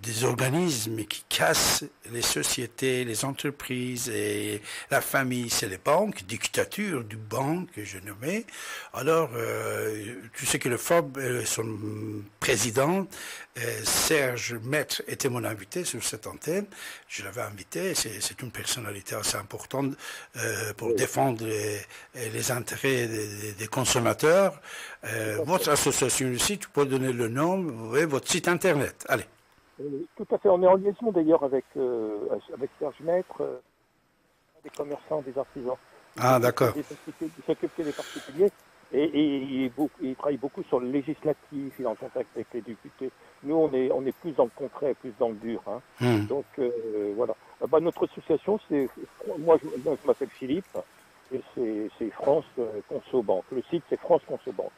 des organismes qui cassent les sociétés, les entreprises et la famille, c'est les banques, dictature du banque, je nommais. Alors, tu sais que le FOB, son président, Serge Maître, était mon invité sur cette antenne. Je l'avais invité, c'est une personnalité assez importante pour défendre les intérêts des consommateurs. Votre association ici, tu peux donner le nom et votre site internet. Allez. Tout à fait. On est en liaison d'ailleurs avec Serge Maître, des commerçants, des artisans. Ah, d'accord. Il s'occupe des particuliers et il travaille beaucoup sur le législatif, il est en contact avec les députés. Nous, on est plus dans le concret, plus dans le dur, hein. Mmh. Donc, voilà. Notre association, c'est... Moi, je m'appelle Philippe et c'est France Conso Banque. Le site, c'est France Conso Banque.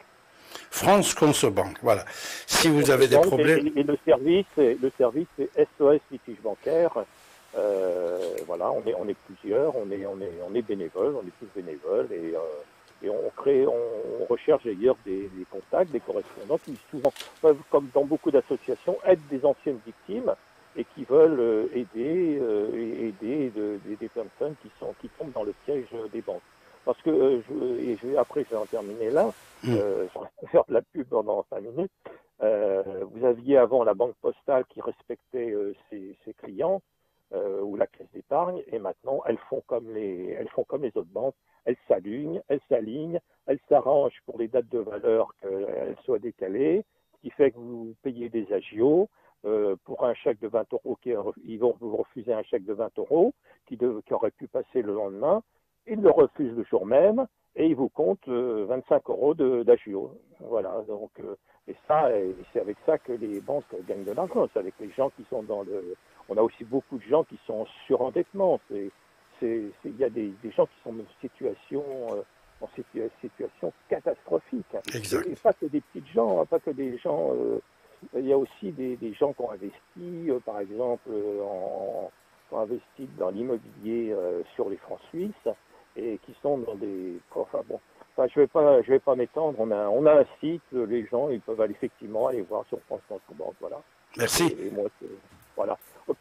France Conso Banque, voilà. Si vous avez des problèmes... Et le service, c'est SOS litige bancaire. Voilà, on est plusieurs, on est bénévoles, on est tous bénévoles, et on recherche d'ailleurs des contacts, des correspondants qui souvent, comme dans beaucoup d'associations, aident des anciennes victimes et qui veulent aider des personnes qui tombent dans le piège des banques. Parce que, après je vais en terminer là, je vais faire de la pub pendant 5 minutes, vous aviez avant la banque postale qui respectait ses clients, ou la caisse des d'épargne, et maintenant elles font comme les autres banques, elles s'alignent, elles s'arrangent pour les dates de valeur qu'elles soient décalées, ce qui fait que vous payez des agios. Pour un chèque de 20 euros, ils vont vous refuser un chèque de 20 euros qui aurait pu passer le lendemain, ils le refusent le jour même et ils vous comptent 25 euros d'agio. Voilà, donc, c'est avec ça que les banques gagnent de l'argent, c'est avec les gens qui sont dans le... On a aussi beaucoup de gens qui sont en surendettement, il y a des gens qui sont en situation catastrophique. Exact. Et pas que des petites gens, pas que des gens... Il y a aussi des gens qui ont investi, par exemple, qui ont investi dans l'immobilier sur les francs suisses et qui sont dans des... Enfin bon, je vais pas m'étendre. On a un site, les gens, ils peuvent effectivement aller voir sur France Conso Banque. Voilà. Merci. Et moi, voilà. Ok.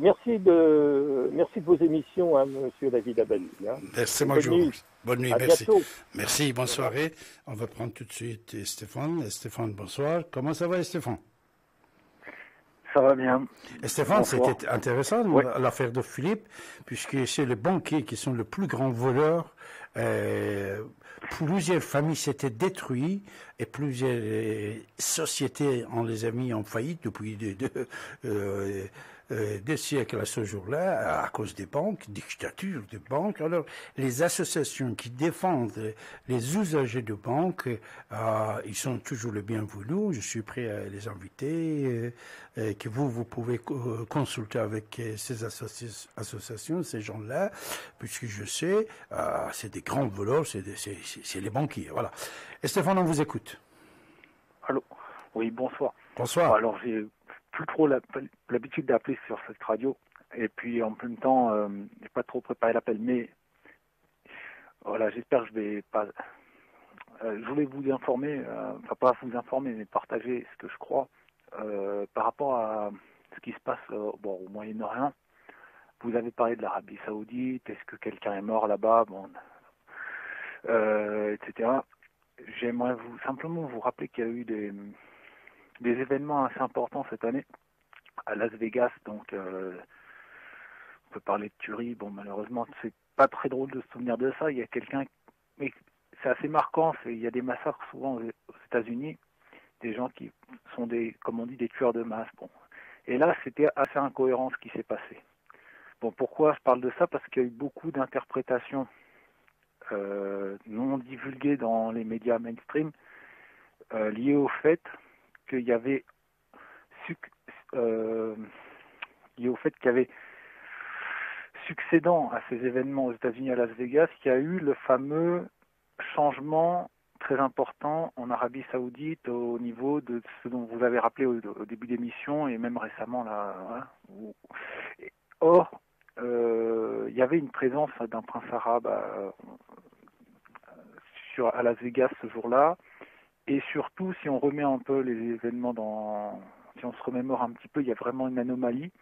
Merci de vos émissions, hein, Monsieur David Abbasi. Hein. C'est moi, bonne nuit. Merci. Bientôt. Merci. Bonne soirée. On va prendre tout de suite Stéphane. Stéphane, bonsoir. Comment ça va, Stéphane? Ça va bien. Et Stéphane, c'était intéressant, oui, l'affaire de Philippe, puisque c'est les banquiers qui sont le plus grand voleur. Plusieurs familles s'étaient détruites et plusieurs sociétés, on les a mis en faillite depuis des siècles à ce jour-là, à cause des banques, dictature des banques. Alors, les associations qui défendent les usagers de banques, ils sont toujours les bienvenus. Je suis prêt à les inviter, que vous pouvez consulter avec ces associations, ces gens-là, puisque je sais, c'est des grands voleurs, c'est les banquiers. Voilà. Et Stéphane, on vous écoute. Allô. Oui, bonsoir. Bonsoir. Alors, j'ai plus trop l'habitude d'appeler sur cette radio, et puis en même temps, j'ai pas trop préparé l'appel, mais voilà, j'espère que je vais pas... je voulais vous informer, enfin pas vous informer, mais partager ce que je crois par rapport à ce qui se passe au Moyen-Orient. Vous avez parlé de l'Arabie Saoudite, est-ce que quelqu'un est mort là-bas, bon, etc. J'aimerais simplement vous rappeler qu'il y a eu des événements assez importants cette année à Las Vegas, donc on peut parler de tuerie. Bon, malheureusement, c'est pas très drôle de se souvenir de ça. Il y a quelqu'un, mais c'est assez marquant. Il y a des massacres souvent aux États-Unis, des gens qui sont comme on dit, des tueurs de masse. Bon, et là, c'était assez incohérent ce qui s'est passé. Bon, pourquoi je parle de ça? Parce qu'il y a eu beaucoup d'interprétations non divulguées dans les médias mainstream liées au fait qu'il y avait succédant à ces événements aux États-Unis à Las Vegas, il y a eu le fameux changement très important en Arabie Saoudite au niveau de ce dont vous avez rappelé au début d'émission et même récemment là. Hein, or, il y avait une présence d'un prince arabe à Las Vegas ce jour-là. Et surtout, si on remet un peu les événements si on se remémore un petit peu, il y a vraiment une anomalie.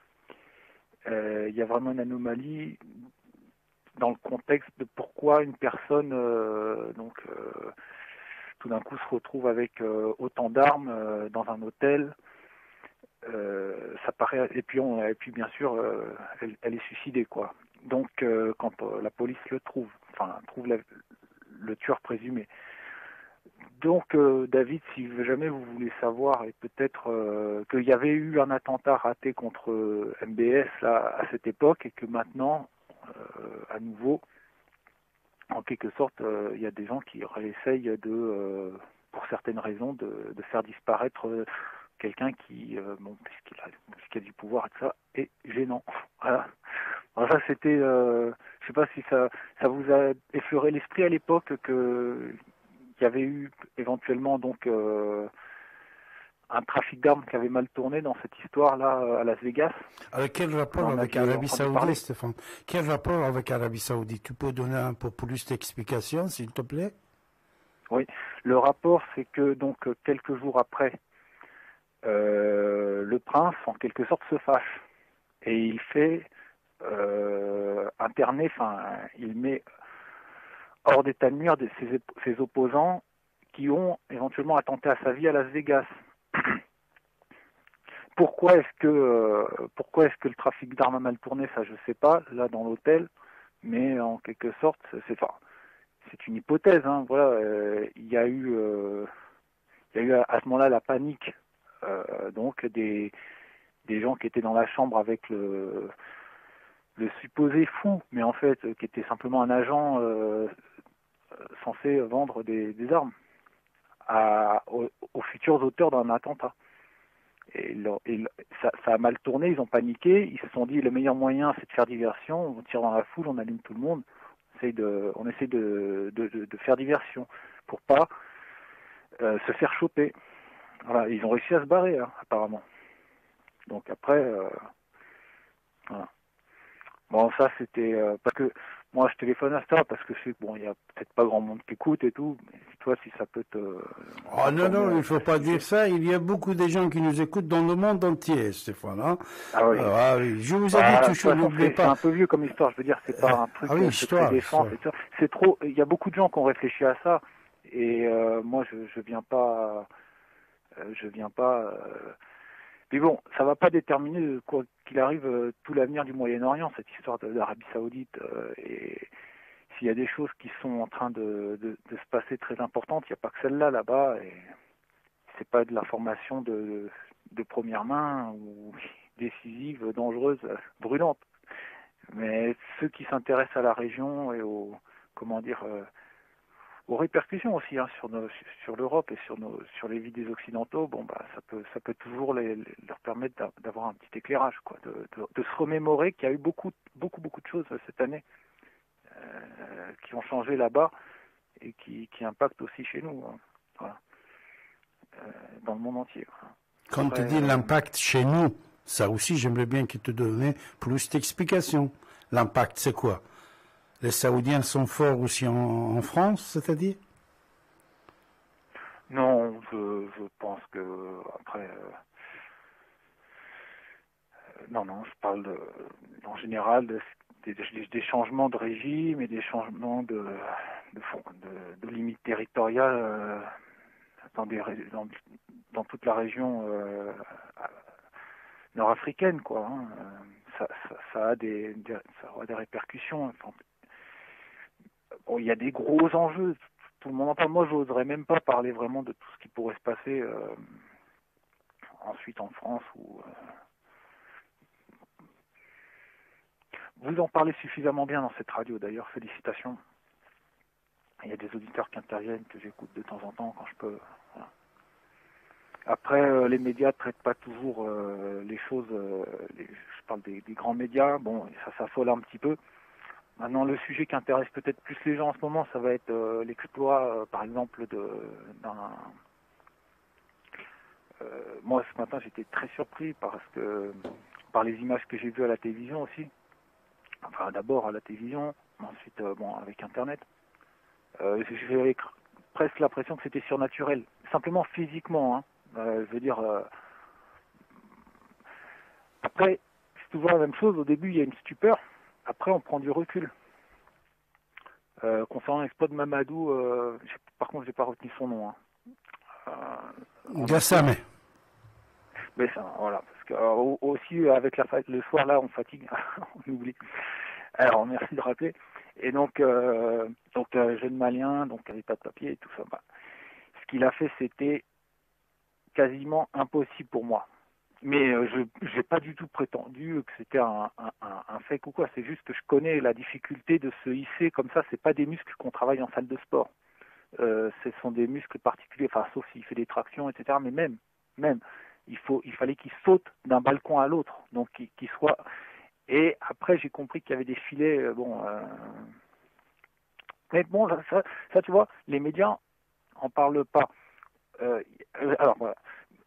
Il y a vraiment une anomalie dans le contexte de pourquoi une personne, tout d'un coup, se retrouve avec autant d'armes dans un hôtel. Ça paraît. Et puis bien sûr, elle est suicidée, quoi. Donc, quand la police le trouve, enfin, trouve le tueur présumé. Donc, David, si jamais vous voulez savoir, et peut-être qu'il y avait eu un attentat raté contre MBS là, à cette époque, et que maintenant, à nouveau, en quelque sorte, il y a des gens qui essayent pour certaines raisons, de faire disparaître quelqu'un qui, puisqu'il a du pouvoir et tout ça, est gênant. Voilà. Alors ça, c'était, je sais pas si ça vous a effleuré l'esprit à l'époque que... Il y avait eu éventuellement donc un trafic d'armes qui avait mal tourné dans cette histoire-là à Las Vegas. Avec quel rapport avec l'Arabie Saoudite, Stéphane? Quel rapport avec l'Arabie Saoudite? Tu peux donner un peu plus d'explications, s'il te plaît? Oui. Le rapport, c'est que donc quelques jours après, le prince, en quelque sorte, se fâche et il fait interner, enfin, il met hors d'état de nuire de ses opposants qui ont éventuellement attenté à sa vie à Las Vegas. Pourquoi est-ce que le trafic d'armes a mal tourné, ça je sais pas, là dans l'hôtel, mais en quelque sorte, c'est une hypothèse, hein, voilà, il y a eu à ce moment-là la panique, donc des gens qui étaient dans la chambre avec le supposé fou, mais en fait qui était simplement un agent censé vendre des armes aux futurs auteurs d'un attentat. Et ça a mal tourné, ils ont paniqué, ils se sont dit le meilleur moyen c'est de faire diversion, on tire dans la foule, on allume tout le monde, on essaie de faire diversion pour pas se faire choper. Voilà, ils ont réussi à se barrer, hein, apparemment. Donc après, voilà. Bon, ça c'était parce que moi je téléphone à ça parce que je sais que bon, il y a peut-être pas grand monde qui écoute et tout, mais toi si ça peut te... Ah non, il faut pas dire ça, il y a beaucoup de gens qui nous écoutent dans le monde entier, Stéphane, hein. Ah oui. Ah oui, je vous ai dit toujours, n'oubliez pas. C'est un peu vieux comme histoire, je veux dire, c'est pas un truc de défense, c'est trop, il y a beaucoup de gens qui ont réfléchi à ça, et moi je viens pas... Mais bon, ça va pas déterminer, quoi qu'il arrive, tout l'avenir du Moyen-Orient, cette histoire d'Arabie Saoudite. Et s'il y a des choses qui sont en train de se passer très importantes, il n'y a pas que celle-là là-bas. Et c'est pas de l'information de première main ou décisive, dangereuse, brûlante. Mais ceux qui s'intéressent à la région et aux, comment dire, aux répercussions aussi, hein, sur l'Europe et sur les vies des Occidentaux, bon bah ça peut toujours leur permettre d'avoir un petit éclairage, quoi, de se remémorer qu'il y a eu beaucoup de choses cette année qui ont changé là-bas et qui impactent aussi chez nous, hein, voilà, dans le monde entier. Voilà. Quand tu dis l'impact chez nous, ça aussi j'aimerais bien qu'ils te donnent plus d'explications. L'impact c'est quoi? Les Saoudiens sont forts aussi en France, c'est-à-dire? Non, je pense que... Après... non, je parle en général des changements de régime et des changements de limites territoriales dans toute la région nord-africaine, quoi. Hein. Ça a des répercussions, enfin. Bon, il y a des gros enjeux, tout le monde en parle. Moi, je n'oserais même pas parler vraiment de tout ce qui pourrait se passer ensuite en France. Vous en parlez suffisamment bien dans cette radio, d'ailleurs, félicitations. Il y a des auditeurs qui interviennent, que j'écoute de temps en temps quand je peux. Voilà. Après, les médias ne traitent pas toujours les choses, je parle des grands médias, bon, ça s'affole un petit peu. Maintenant, le sujet qui intéresse peut-être plus les gens en ce moment, ça va être l'exploit, par exemple, moi, ce matin, j'étais très surpris par les images que j'ai vues à la télévision aussi. Enfin, d'abord à la télévision, ensuite, bon, avec Internet. J'avais presque l'impression que c'était surnaturel. Simplement physiquement, hein. Je veux dire... Après, c'est toujours la même chose. Au début, il y a une stupeur. Après, on prend du recul. Concernant l'exploit de Mamoudou, par contre, je n'ai pas retenu son nom. Hein. Gassama. Mais ça, voilà. Parce que, aussi, avec le soir, là, on fatigue, on oublie. Alors, merci de rappeler. Et donc jeune Malien, donc, avec pas de papier et tout ça. Bah, ce qu'il a fait, c'était quasiment impossible pour moi. Mais je n'ai pas du tout prétendu que c'était un fake ou quoi. C'est juste que je connais la difficulté de se hisser comme ça. C'est pas des muscles qu'on travaille en salle de sport. Ce sont des muscles particuliers, enfin, sauf s'il fait des tractions, etc. Mais même, il fallait qu'il saute d'un balcon à l'autre. Donc, qu'il soit... Et après, j'ai compris qu'il y avait des filets, bon... Mais bon, ça, tu vois, les médias en parlent pas. Alors, voilà.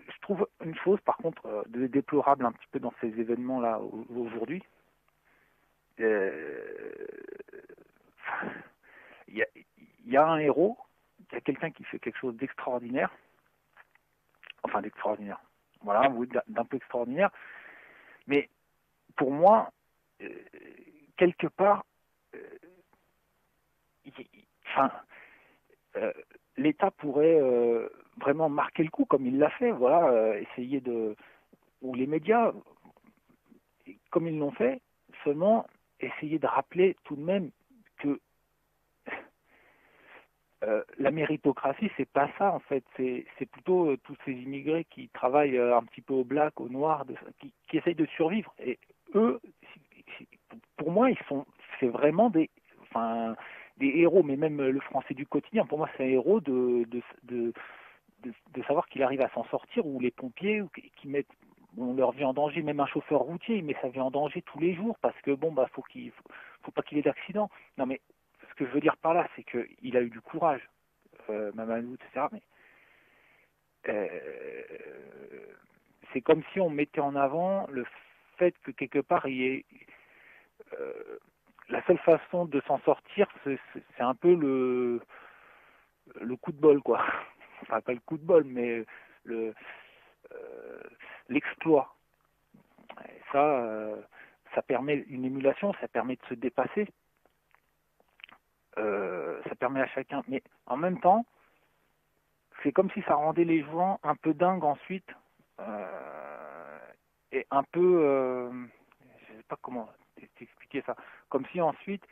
Je trouve une chose, par contre, déplorable un petit peu dans ces événements-là aujourd'hui. Il y a un héros, il y a quelqu'un qui fait quelque chose d'extraordinaire. Enfin, d'extraordinaire. Voilà, d'un peu extraordinaire. Mais pour moi, quelque part, l'État pourrait... vraiment marquer le coup comme il l'a fait, voilà, essayer de où les médias, comme ils l'ont fait, seulement essayer de rappeler tout de même que la méritocratie, c'est pas ça en fait, c'est plutôt tous ces immigrés qui travaillent un petit peu au black, au noir, qui essayent de survivre. Et eux, pour moi, c'est vraiment des héros, mais même le Français du quotidien, pour moi, c'est un héros de savoir qu'il arrive à s'en sortir, ou les pompiers qui mettent leur vie en danger, même un chauffeur routier, il met sa vie en danger tous les jours parce que bon, bah, faut pas qu'il ait d'accident. Non mais ce que je veux dire par là, c'est qu'il a eu du courage, Mamadou, etc. Mais c'est comme si on mettait en avant le fait que quelque part, il y ait la seule façon de s'en sortir, c'est un peu le coup de bol, quoi. Enfin, pas le coup de bol, mais l'exploit. Ça, ça permet une émulation, ça permet de se dépasser. Ça permet à chacun, mais en même temps, c'est comme si ça rendait les gens un peu dingues ensuite, et un peu, je sais pas comment t'expliquer ça, comme si ensuite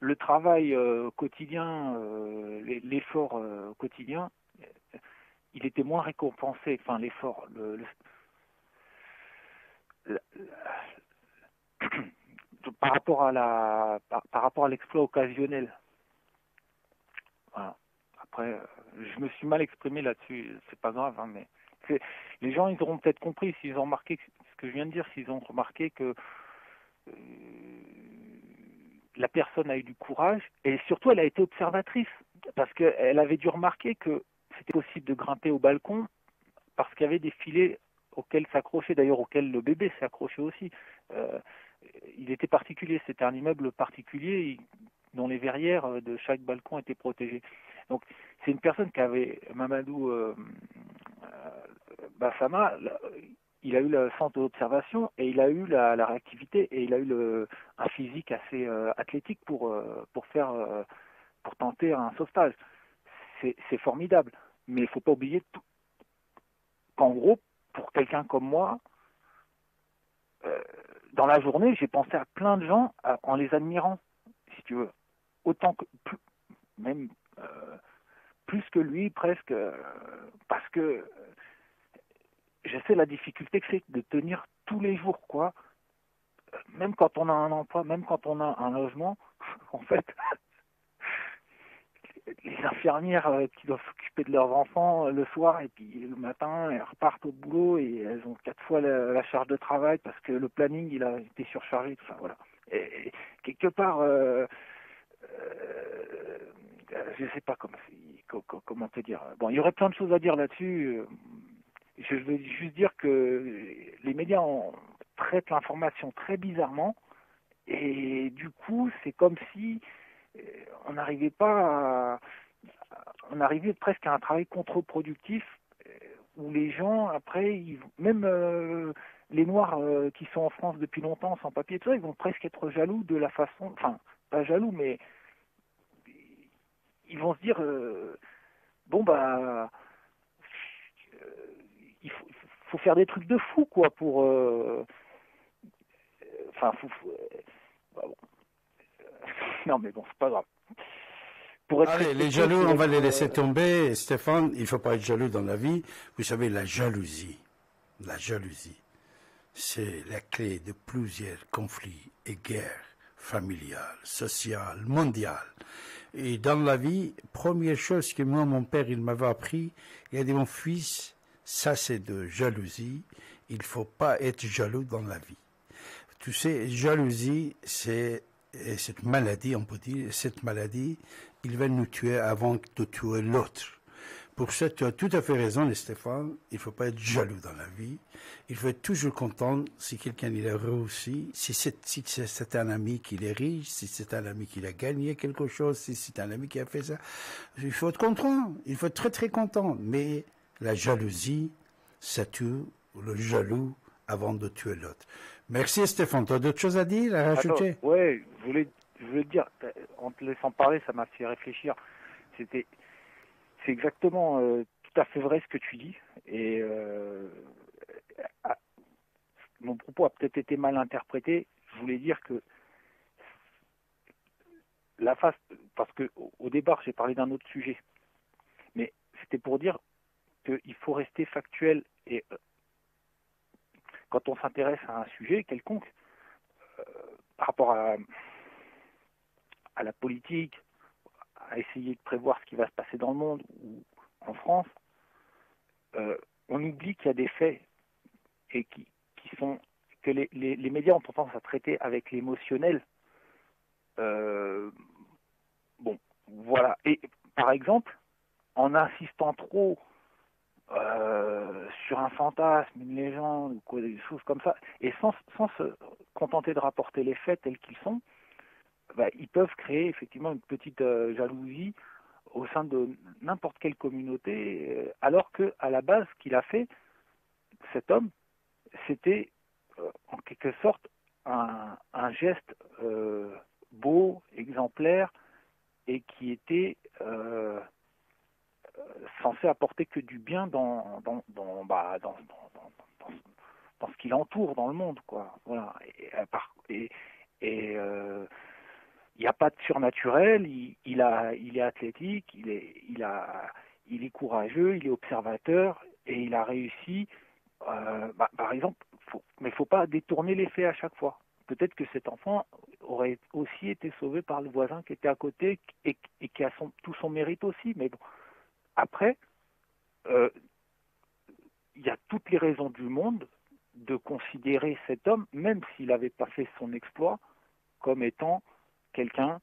le travail quotidien, l'effort quotidien, il était moins récompensé, enfin l'effort, par rapport à l'exploit occasionnel. Voilà. Après, je me suis mal exprimé là-dessus, c'est pas grave, hein, mais les gens, ils auront peut-être compris s'ils ont remarqué ce que je viens de dire, s'ils ont remarqué que la personne a eu du courage, et surtout elle a été observatrice, parce qu'elle avait dû remarquer que c'était possible de grimper au balcon parce qu'il y avait des filets auxquels s'accrochait, d'ailleurs auxquels le bébé s'est accroché aussi. Il était particulier, c'était un immeuble particulier dont les verrières de chaque balcon étaient protégées. Donc c'est une personne qui avait, Mamoudou Gassama, il a eu le centre d'observation et il a eu la réactivité et il a eu un physique assez athlétique pour tenter un sauvetage. C'est formidable, mais il ne faut pas oublier qu'en gros, pour quelqu'un comme moi, dans la journée, j'ai pensé à plein de gens en les admirant, si tu veux. Autant que, même plus que lui, presque, parce que je sais la difficulté que c'est de tenir tous les jours, quoi. Même quand on a un emploi, même quand on a un logement, en fait, les infirmières qui doivent s'occuper de leurs enfants le soir et puis le matin, elles repartent au boulot et elles ont 4 fois la charge de travail parce que le planning, il a été surchargé, tout ça, voilà. Et quelque part, je ne sais pas comment te dire. Bon, il y aurait plein de choses à dire là-dessus. Je veux juste dire que les médias traitent l'information très bizarrement et du coup, c'est comme si on n'arrivait pas on arrivait presque à un travail contre-productif où les gens, après, même les Noirs qui sont en France depuis longtemps, sans papier, tout ça, ils vont presque être jaloux de la façon, enfin, pas jaloux, mais ils vont se dire bon, bah, il faut faire des trucs de fou, quoi, pour enfin, bah, bon. Non, mais bon, c'est pas grave. Allez, les jaloux, on va les laisser tomber. Et Stéphane, il ne faut pas être jaloux dans la vie. Vous savez, la jalousie, c'est la clé de plusieurs conflits et guerres familiales, sociales, mondiales. Et dans la vie, première chose que moi, mon père, il m'avait appris, il a dit, mon fils, ça c'est de jalousie. Il ne faut pas être jaloux dans la vie. Tu sais, jalousie, c'est... Et cette maladie, on peut dire, cette maladie, il va nous tuer avant de tuer l'autre. Pour ça, tu as tout à fait raison, Stéphane, il ne faut pas être jaloux dans la vie. Il faut être toujours content si quelqu'un il a réussi, si c'est un ami qui est riche, si c'est un ami qui a gagné quelque chose, si c'est un ami qui a fait ça. Il faut être content, il faut être très très content. Mais la jalousie, ça tue le jaloux avant de tuer l'autre. Merci Stéphane, tu as d'autres choses à dire, à rajouter? Oui, je voulais te dire, en te laissant parler, ça m'a fait réfléchir. C'est exactement tout à fait vrai ce que tu dis. Et mon propos a peut-être été mal interprété. Je voulais dire que la face, parce qu'au départ, j'ai parlé d'un autre sujet. Mais c'était pour dire qu'il faut rester factuel. Et quand on s'intéresse à un sujet quelconque, par rapport à la politique, à essayer de prévoir ce qui va se passer dans le monde ou en France, on oublie qu'il y a des faits et que les médias ont tendance à traiter avec l'émotionnel. Bon, voilà. Et par exemple, en insistant trop sur un fantasme, une légende, quoi, des choses comme ça, et sans se contenter de rapporter les faits tels qu'ils sont, bah, ils peuvent créer effectivement une petite jalousie au sein de n'importe quelle communauté, alors que à la base, ce qu'il a fait, cet homme, c'était en quelque sorte un geste beau, exemplaire, et qui était censé apporter que du bien dans ce qui l'entoure dans le monde, quoi. Voilà. Et il n'y a pas de surnaturel, il est athlétique, il est courageux, il est observateur, et il a réussi, par exemple, mais il ne faut pas détourner les faits à chaque fois. Peut-être que cet enfant aurait aussi été sauvé par le voisin qui était à côté et qui a tout son mérite aussi. Mais bon, après, il y a toutes les raisons du monde de considérer cet homme, même s'il n'avait pas fait son exploit, comme étant quelqu'un,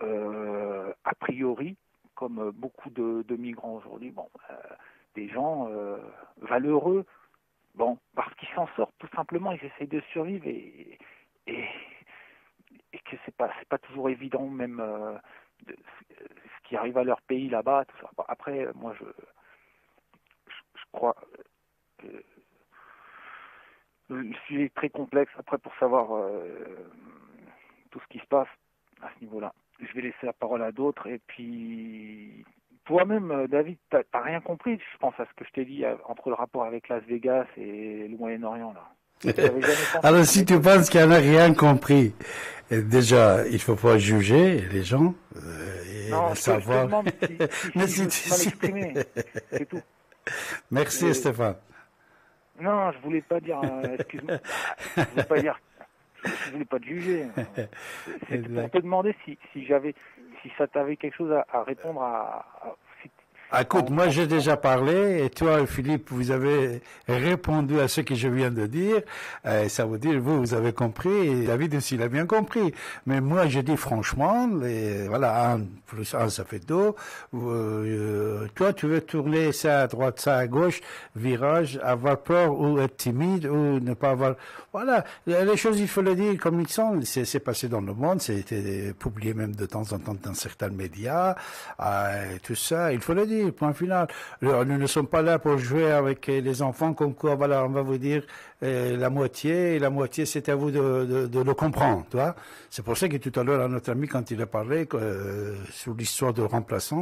a priori, comme beaucoup de migrants aujourd'hui, des gens valeureux, parce qu'ils s'en sortent tout simplement, ils essayent de survivre et que c'est pas toujours évident même ce qui arrive à leur pays là-bas, tout ça. Après, moi, je crois le sujet est très complexe. Après, pour savoir tout ce qui se passe à ce niveau-là, je vais laisser la parole à d'autres. Et puis toi-même, David, t'as rien compris, je pense, à ce que je t'ai dit entre le rapport avec Las Vegas et le Moyen-Orient, là. Alors, si tu penses qu'il y en a rien compris, déjà, il faut pas juger les gens, et non, savoir. Mais si l'exprimer, c'est tout. Merci, Stéphane. Non, je voulais pas dire, excuse-moi, je voulais pas dire, je voulais pas te juger. C'était pour te demander si ça t'avait quelque chose à répondre à écoute, moi j'ai déjà parlé, et toi, Philippe, vous avez répondu à ce que je viens de dire. Ça veut dire vous avez compris, et David aussi l'a bien compris. Mais moi, je dis franchement, voilà, 1 + 1 ça fait 2. Toi, tu veux tourner ça à droite, ça à gauche, virage, avoir peur ou être timide ou ne pas avoir. Voilà, les choses il faut le dire comme ils sont. C'est passé dans le monde, c'était publié même de temps en temps dans certains médias, tout ça. Il faut le dire. Point final. Nous ne sommes pas là pour jouer avec les enfants comme quoi, voilà, on va vous dire la moitié, c'est à vous de le comprendre, tu vois. C'est pour ça que tout à l'heure, notre ami, quand il a parlé sur l'histoire de remplacer,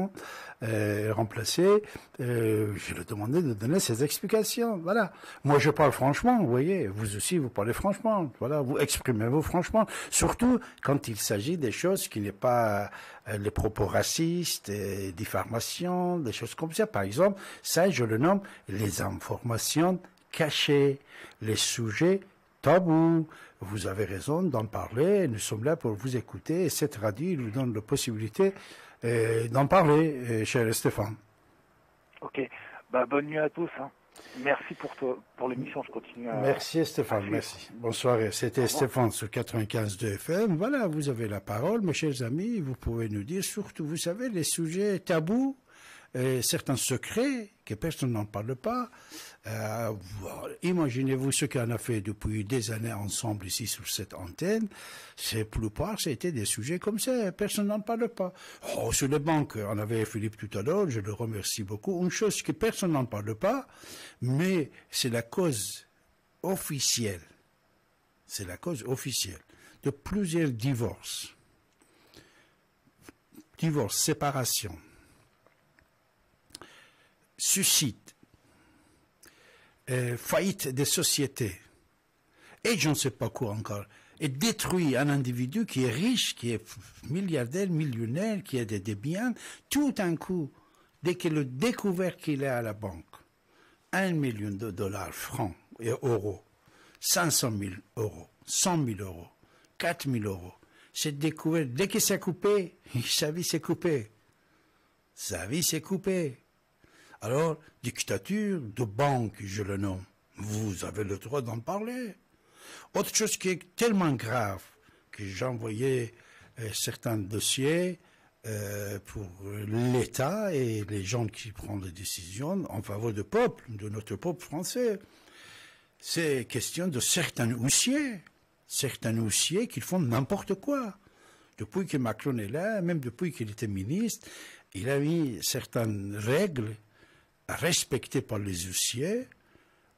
je lui ai demandé de donner ses explications, voilà. Moi, je parle franchement, vous voyez, vous aussi, vous parlez franchement, voilà, vous exprimez-vous franchement, surtout quand il s'agit des choses qui n'est pas les propos racistes, et diffamation, des choses comme ça. Par exemple, ça, je le nomme les informations cachées, les sujets tabous. Vous avez raison d'en parler, nous sommes là pour vous écouter, et cette radio nous donne la possibilité d'en parler, cher Stéphane. Ok, bonne nuit à tous, hein. Merci pour l'émission, je continue. Merci Stéphane, merci. Bonsoir, c'était Stéphane sur 95.2 FM. Voilà, vous avez la parole, mes chers amis, vous pouvez nous dire, surtout, vous savez, les sujets tabous, certains secrets que personne n'en parle pas. Imaginez-vous ce qu'on a fait depuis des années ensemble ici sur cette antenne. C'est plus part, c'était des sujets comme ça, personne n'en parle pas. Oh, sur les banques, on avait Philippe tout à l'heure, je le remercie beaucoup. Une chose que personne n'en parle pas, mais c'est la cause officielle. C'est la cause officielle de plusieurs divorces. Divorces, séparations. suicides, faillite des sociétés, et je ne sais pas quoi encore, et détruit un individu qui est riche, qui est milliardaire, millionnaire, qui a des biens, tout d'un coup, dès qu'il a découvert qu'il est à la banque, 1 million de dollars, francs et euros, 500 000 euros, 100 000 euros, 4 000 euros, c'est découvert, dès qu'il s'est coupé, sa vie s'est coupée. Sa vie s'est coupée. Alors, dictature de banque, je le nomme. Vous avez le droit d'en parler. Autre chose qui est tellement grave, que j'envoyais certains dossiers pour l'État et les gens qui prennent des décisions en faveur du peuple, de notre peuple français, c'est question de certains huissiers qui font n'importe quoi. Depuis que Macron est là, même depuis qu'il était ministre, il a mis certaines règles respectées par les huissiers.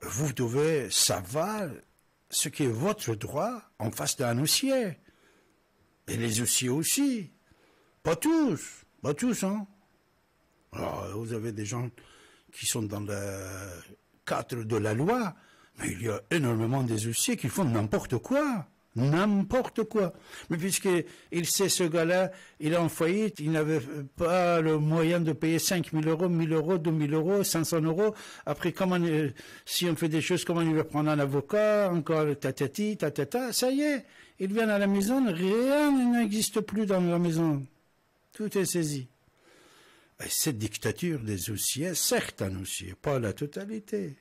Vous devez savoir ce qui est votre droit en face d'un huissier. Et les huissiers aussi. Pas tous, hein. Alors, vous avez des gens qui sont dans le cadre de la loi, mais il y a énormément des huissiers qui font n'importe quoi. N'importe quoi. Mais puisqu'il sait ce gars-là, il est en faillite, il n'avait pas le moyen de payer 5 000 euros, 1 000 euros, 2 000 euros, 500 euros. Après, comment, si on fait des choses, comment il va prendre un avocat, encore tatati, tatata, ça y est, il vient à la maison, rien n'existe plus dans la maison. Tout est saisi. Et cette dictature des huissiers, certains huissiers, pas la totalité.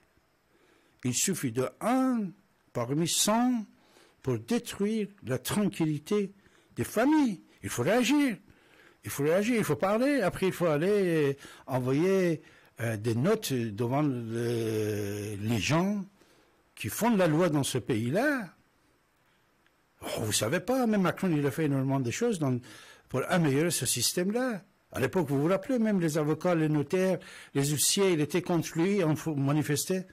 Il suffit de 1 parmi 100 pour détruire la tranquillité des familles. Il faut réagir. Il faut réagir, il faut parler. Après, il faut aller envoyer des notes devant les gens qui font de la loi dans ce pays-là. Oh, vous ne savez pas, même Macron, il a fait énormément de choses pour améliorer ce système-là. À l'époque, vous vous rappelez, même les avocats, les notaires, les huissiers, ils étaient contre lui, on manifestait.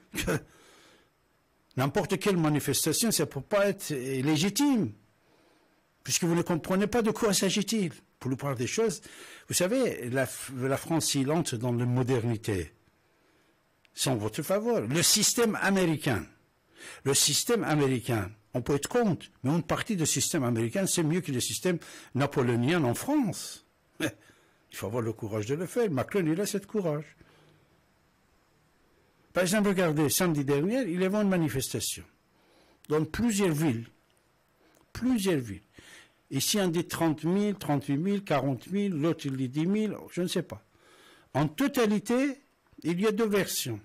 N'importe quelle manifestation, ça ne peut pas être légitime, puisque vous ne comprenez pas de quoi s'agit-il. Pour la plupart des choses, vous savez, la France, il entre dans la modernité, sans votre faveur. Le système américain, on peut être contre, mais une partie du système américain, c'est mieux que le système napoléonien en France. Mais il faut avoir le courage de le faire. Macron, il a ce courage. Par exemple, regardez, samedi dernier, il y avait une manifestation dans plusieurs villes. Plusieurs villes. Ici, on dit 30 000, 38 000, 40 000, l'autre, il dit 10 000, je ne sais pas. En totalité, il y a 2 versions.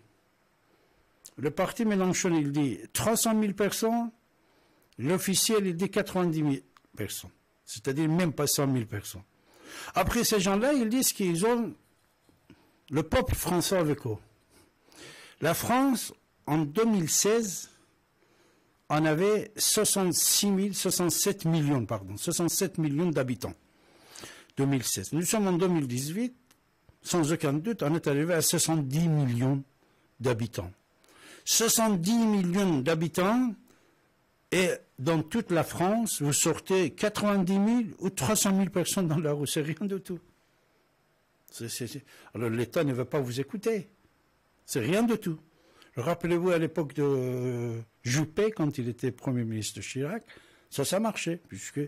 Le parti Mélenchon, il dit 300 000 personnes. L'officiel, il dit 90 000 personnes. C'est-à-dire même pas 100 000 personnes. Après, ces gens-là, ils disent qu'ils ont le peuple français avec eux. La France, en 2016, en avait 67 millions d'habitants. 2016. Nous sommes en 2018, sans aucun doute, on est arrivé à 70 millions d'habitants. 70 millions d'habitants, et dans toute la France, vous sortez 90 000 ou 300 000 personnes dans la rue, c'est rien du tout. Alors l'État ne veut pas vous écouter. C'est rien de tout. Rappelez-vous à l'époque de Juppé, quand il était Premier ministre de Chirac, ça marchait, puisque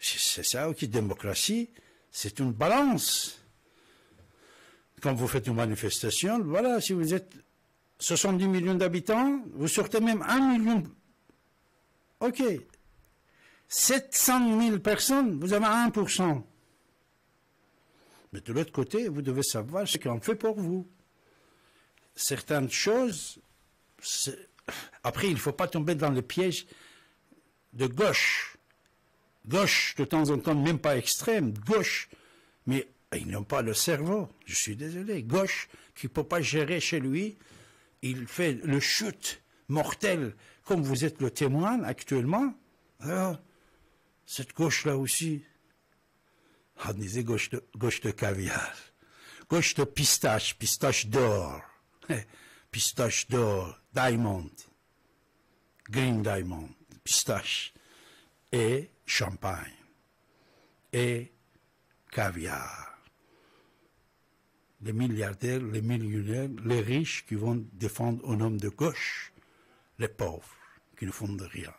c'est ça qui, démocratie, c'est une balance. Quand vous faites une manifestation, voilà, si vous êtes 70 millions d'habitants, vous sortez même 1 million. Ok. 700 000 personnes, vous avez 1%. Mais de l'autre côté, vous devez savoir ce qu'on fait pour vous. Certaines choses, après, il ne faut pas tomber dans le piège de gauche. Gauche, de temps en temps, même pas extrême, gauche. Mais ils n'ont pas le cerveau, je suis désolé. Gauche, qui ne peut pas gérer chez lui, il fait le chute mortel, comme vous êtes le témoin actuellement. Alors, cette gauche-là aussi, on disait gauche de caviar, gauche de pistache, pistache d'or. Pistache d'or, diamond, green diamond, pistache, et champagne, et caviar. les milliardaires, les millionnaires, les riches qui vont défendre un homme de gauche, les pauvres qui ne font de rien.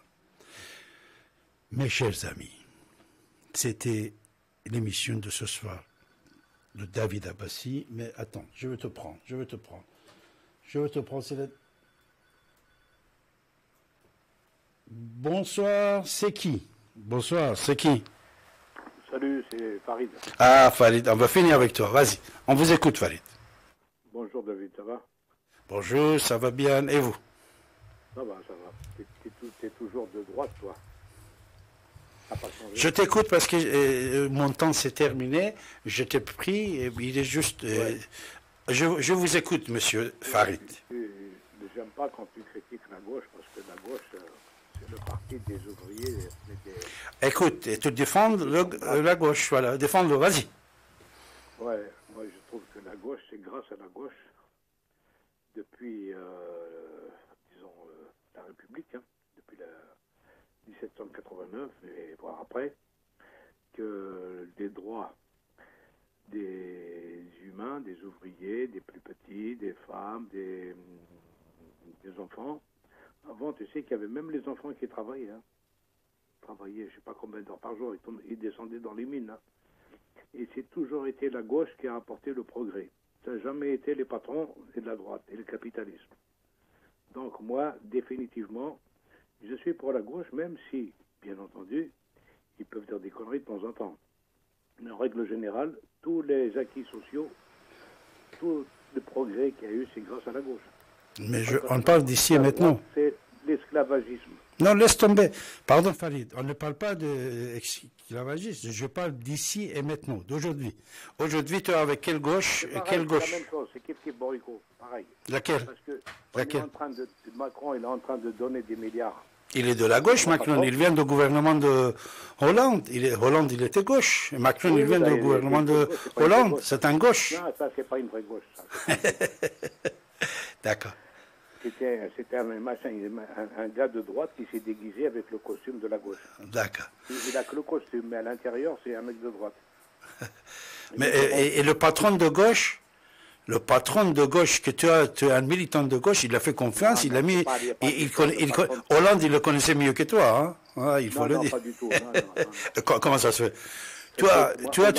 Mes chers amis, c'était l'émission de ce soir de David Abbasi. Mais attends, je vais te prendre. Bonsoir, c'est qui? Bonsoir, c'est qui? Salut, c'est Farid. Ah, Farid, on va finir avec toi. Vas-y, on vous écoute, Farid. Bonjour, David, ça va? Bonjour, ça va bien. Et vous? Ça va, ça va. T'es toujours de droite, toi? Je t'écoute parce que mon temps s'est terminé. Je t'ai pris. Et il est juste... ouais. Je vous écoute, monsieur Farid. J'aime pas quand tu critiques la gauche, parce que la gauche, c'est le parti des ouvriers. Écoute, et tu défends la gauche, voilà. Défends-le, vas-y. Ouais, moi je trouve que la gauche, c'est grâce à la gauche, depuis, disons, la République, hein, depuis la 1789, et voire après, que des droits des humains, des ouvriers, des plus petits, des femmes, des enfants. Avant, tu sais qu'il y avait même les enfants qui travaillaient. Hein. Travaillaient, je ne sais pas combien d'heures par jour, ils descendaient dans les mines. Hein. Et c'est toujours été la gauche qui a apporté le progrès. Ça n'a jamais été les patrons et de la droite et le capitalisme. Donc moi, définitivement, je suis pour la gauche, même si, bien entendu, ils peuvent dire des conneries de temps en temps. Mais en règle générale, tous les acquis sociaux, tout le progrès qu'il y a eu, c'est grâce à la gauche. Mais on parle d'ici et maintenant. C'est l'esclavagisme. Non, laisse tomber. Pardon, Farid, on ne parle pas d'esclavagisme. Je parle d'ici et maintenant, d'aujourd'hui. Aujourd'hui, tu es avec quelle gauche et quelle gauche? C'est la même chose, c'est Kif Borico, pareil. Laquelle? Parce que laquelle? Macron, il est en train de donner des milliards. Il est de la gauche, Macron. Il vient du gouvernement de Hollande. Hollande, il était gauche. Et Macron, oui, il vient du gouvernement de Hollande. C'est un gauche. Non, ça, c'est pas une vraie gauche. D'accord. C'était un gars de droite qui s'est déguisé avec le costume de la gauche. D'accord. Il n'a que le costume, mais à l'intérieur, c'est un mec de droite. Et le patron de gauche? Le patron de gauche, que tu as un militant de gauche, il a fait confiance, non, il a mis... Hollande, il le connaissait mieux que toi, hein, ah, il faut non, le non, dire. Pas du tout, non, non, non. Comment ça se fait? Tu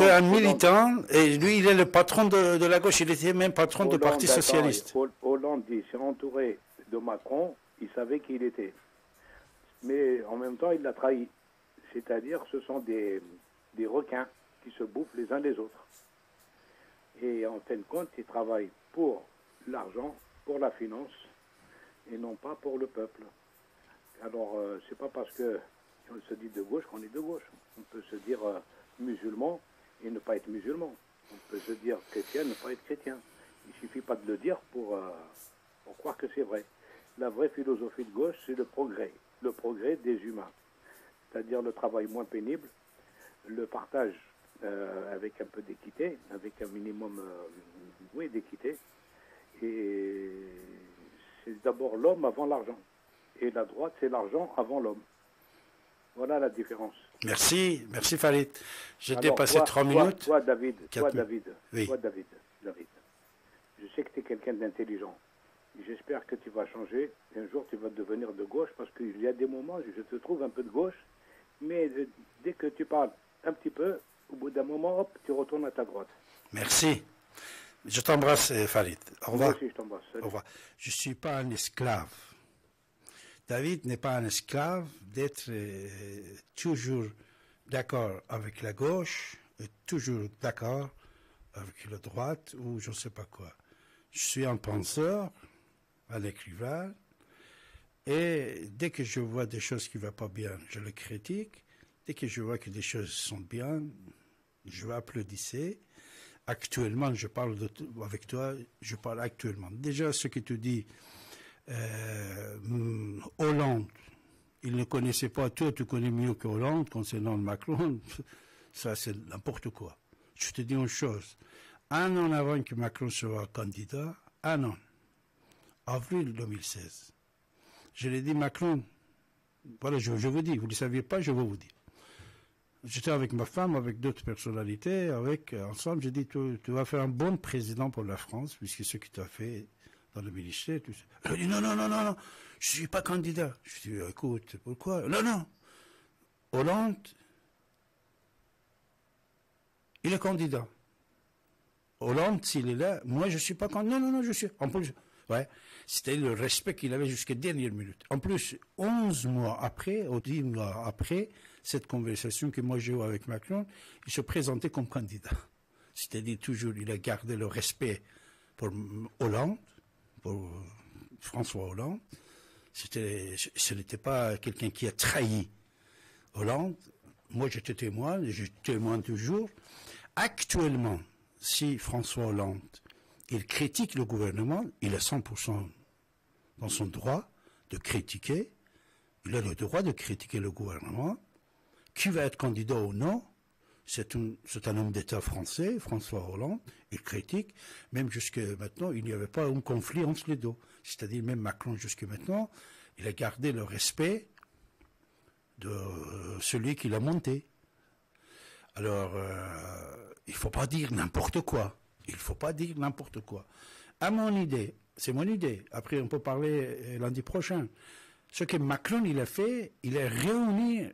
as un militant, et lui, il est le patron de la gauche, il était même patron du Parti Socialiste. Hollande, il s'est entouré de Macron, il savait qui il était. Mais en même temps, il l'a trahi. C'est-à-dire, ce sont des requins qui se bouffent les uns les autres. Et en fin de compte, ils travaillent pour l'argent, pour la finance, et non pas pour le peuple. Alors, c'est pas parce qu'on se dit de gauche qu'on est de gauche. On peut se dire musulman et ne pas être musulman. On peut se dire chrétien et ne pas être chrétien. Il suffit pas de le dire pour croire que c'est vrai. La vraie philosophie de gauche, c'est le progrès des humains. C'est-à-dire le travail moins pénible, le partage. Avec un peu d'équité, avec un minimum oui, d'équité. Et c'est d'abord l'homme avant l'argent. Et la droite, c'est l'argent avant l'homme. Voilà la différence. Merci, merci Farid. J'ai dépassé 3 minutes. Toi, David, je sais que tu es quelqu'un d'intelligent. J'espère que tu vas changer. Un jour, tu vas devenir de gauche, parce qu'il y a des moments où je te trouve un peu de gauche, mais dès que tu parles un petit peu, au bout d'un moment, hop, tu retournes à ta droite. Merci. Je t'embrasse, Farid. Au revoir. Moi aussi, je t'embrasse. Au revoir. Je ne suis pas un esclave. David n'est pas un esclave d'être toujours d'accord avec la gauche, et toujours d'accord avec la droite, ou je ne sais pas quoi. Je suis un penseur, un écrivain, et dès que je vois des choses qui ne vont pas bien, je les critique. Dès que je vois que des choses sont bien, je vais applaudir. Actuellement, je parle avec toi, je parle actuellement. Déjà, ce que tu dis, Hollande, il ne connaissait pas, toi tu connais mieux que Hollande concernant Macron, ça c'est n'importe quoi. Je te dis une chose, un an avant que Macron soit candidat, un an, avril 2016, je l'ai dit Macron, voilà, je vous dis, vous ne le saviez pas, je vais vous dire. J'étais avec ma femme, avec d'autres personnalités, ensemble, j'ai dit, tu vas faire un bon président pour la France, puisque ce que tu as fait dans le ministère, tout ça. Elle a dit, non, je suis pas candidat. Je lui ai dit, écoute, pourquoi? Non, Hollande, il est candidat. Hollande, s'il est là, moi, je suis pas candidat. Non, je suis, en plus, ouais. C'était le respect qu'il avait jusqu'à la dernière minute. En plus, 11 mois après, ou 10 mois après, cette conversation que moi j'ai eue avec Macron, il se présentait comme candidat. C'est-à-dire toujours, il a gardé le respect pour Hollande, pour François Hollande. Ce n'était pas quelqu'un qui a trahi Hollande. Moi, j'étais témoin, je témoigne toujours. Actuellement, si François Hollande, il critique le gouvernement, il a 100% dans son droit de critiquer. Il a le droit de critiquer le gouvernement. Qui va être candidat ou non, c'est un homme d'État français, François Hollande, il critique. Même jusque maintenant, il n'y avait pas un conflit entre les deux. C'est-à-dire même Macron, jusque maintenant, il a gardé le respect de celui qui l'a monté. Alors, il ne faut pas dire n'importe quoi. Il ne faut pas dire n'importe quoi. À mon idée, c'est mon idée, après on peut parler lundi prochain, ce que Macron il a fait, il a réuni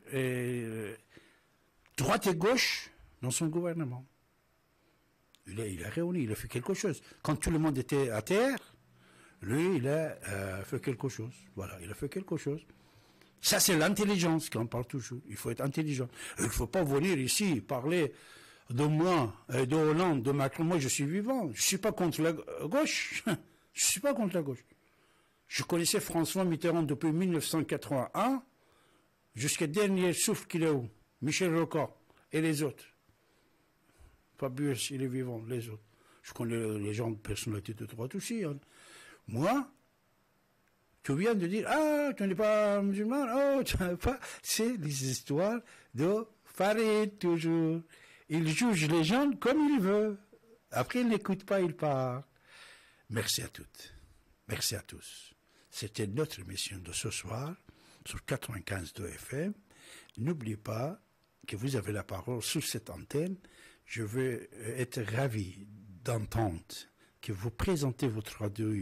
droite et gauche dans son gouvernement. Il a réuni, il a fait quelque chose. Quand tout le monde était à terre, lui il a fait quelque chose. Voilà, il a fait quelque chose. Ça c'est l'intelligence qu'on parle toujours. Il faut être intelligent. Il ne faut pas venir ici parler de moi, de Hollande, de Macron. Moi, je suis vivant. Je ne suis pas contre la gauche. Je suis pas contre la gauche. Je connaissais François Mitterrand depuis 1981 jusqu'au dernier souffle qu'il a eu. Michel Rocard et les autres. Fabius, il est vivant, les autres. Je connais les gens de personnalité de droite aussi. Hein. Moi, tu viens de dire « Ah, tu n'es pas musulman, oh, tu n'es pas... » C'est les histoires de Farid, toujours. Il juge les gens comme il veut. Après, il n'écoute pas, il part. Merci à toutes. Merci à tous. C'était notre émission de ce soir sur 95.2 FM. N'oubliez pas que vous avez la parole sur cette antenne. Je veux être ravi d'entendre que vous présentez votre radio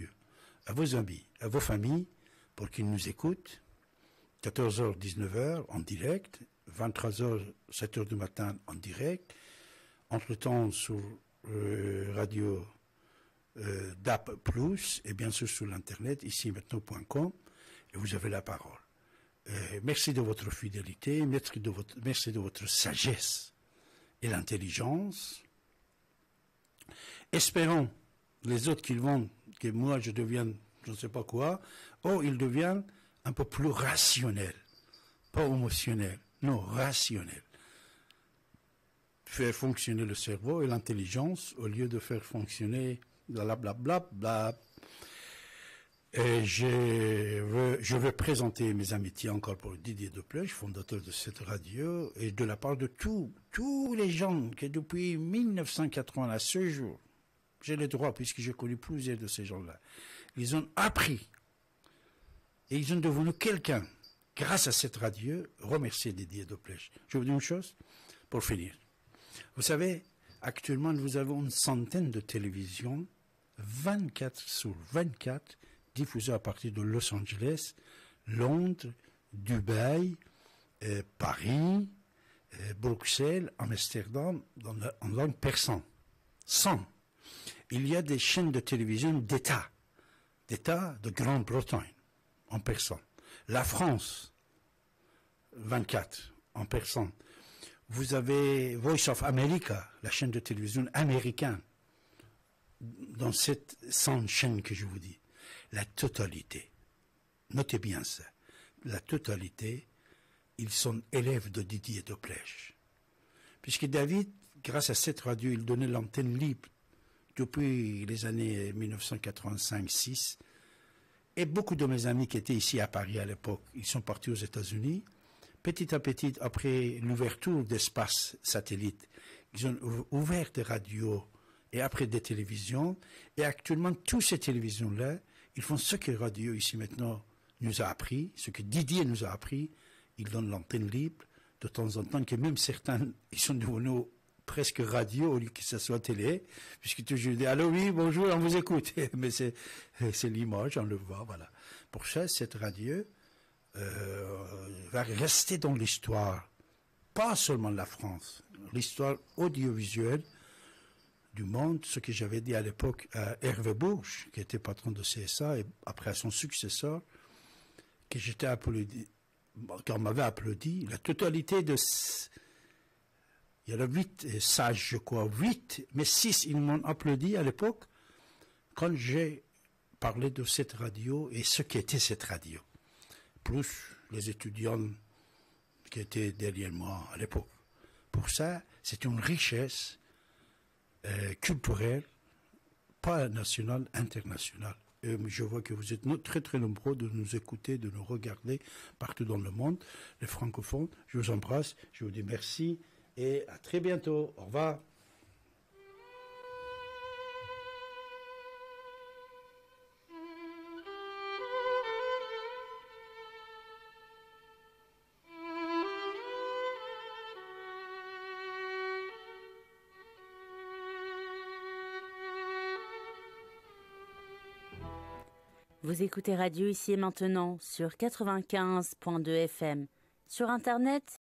à vos amis, à vos familles, pour qu'ils nous écoutent. 14h, 19h en direct. 23h, 7h du matin en direct. Entre-temps, sur Radio DAP+, et bien sûr sur l'Internet, ici maintenant.com, et vous avez la parole. Merci de votre fidélité, merci de votre sagesse et l'intelligence. Espérons les autres qu'ils vont, que moi je devienne, je ne sais pas quoi, ou ils deviennent un peu plus rationnels, pas émotionnels. Non, rationnel. Faire fonctionner le cerveau et l'intelligence au lieu de faire fonctionner blablabla. Et je veux présenter mes amitiés encore pour Didier Deplèche, fondateur de cette radio, et de la part de tous les gens qui depuis 1980 à ce jour, j'ai le droit puisque j'ai connu plusieurs de ces gens-là, ils ont appris et ils ont devenu quelqu'un. Grâce à cette radio, remercier Didier Deplèche. Je vous dis une chose pour finir. Vous savez, actuellement, nous avons une centaine de télévisions, 24 sur 24, diffusées à partir de Los Angeles, Londres, Dubaï, Paris, Bruxelles, Amsterdam, en langue persan. 100. Il y a des chaînes de télévision d'État de Grande-Bretagne, en persan. La France, 24, en persan. Vous avez Voice of America, la chaîne de télévision américaine, dans cette 100 chaînes que je vous dis. La totalité, notez bien ça, la totalité, ils sont élèves de Didier Deplèche. Puisque David, grâce à cette radio, il donnait l'antenne libre depuis les années 1985-6. Et beaucoup de mes amis qui étaient ici à Paris à l'époque, ils sont partis aux États-Unis. Petit à petit, après l'ouverture d'espace satellite, ils ont ouvert des radios et après des télévisions. Et actuellement, toutes ces télévisions-là, ils font ce que Radio ici maintenant nous a appris, ce que Didier nous a appris. Ils donnent l'antenne libre de temps en temps que même certains, ils sont devenus presque radio, au lieu que ce soit télé, puisque toujours dit « Allô, oui, bonjour, on vous écoute ». Mais c'est l'image, on le voit, voilà. Pour ça, cette radio va rester dans l'histoire, pas seulement de la France, l'histoire audiovisuelle du monde, ce que j'avais dit à l'époque à Hervé Bourges, qui était patron de CSA, et après à son successeur, que j'étais applaudi, qu'on m'avait applaudi, la totalité de... Il y en a 8 sages, je crois, 8, mais 6, ils m'ont applaudi à l'époque, quand j'ai parlé de cette radio et ce qu'était cette radio. Plus les étudiants qui étaient derrière moi à l'époque. Pour ça, c'est une richesse culturelle, pas nationale, internationale. Et je vois que vous êtes très très nombreux de nous écouter, de nous regarder partout dans le monde, les francophones. Je vous embrasse, je vous dis merci. Et à très bientôt. Au revoir. Vous écoutez Radio Ici et Maintenant sur 95.2 FM. Sur Internet,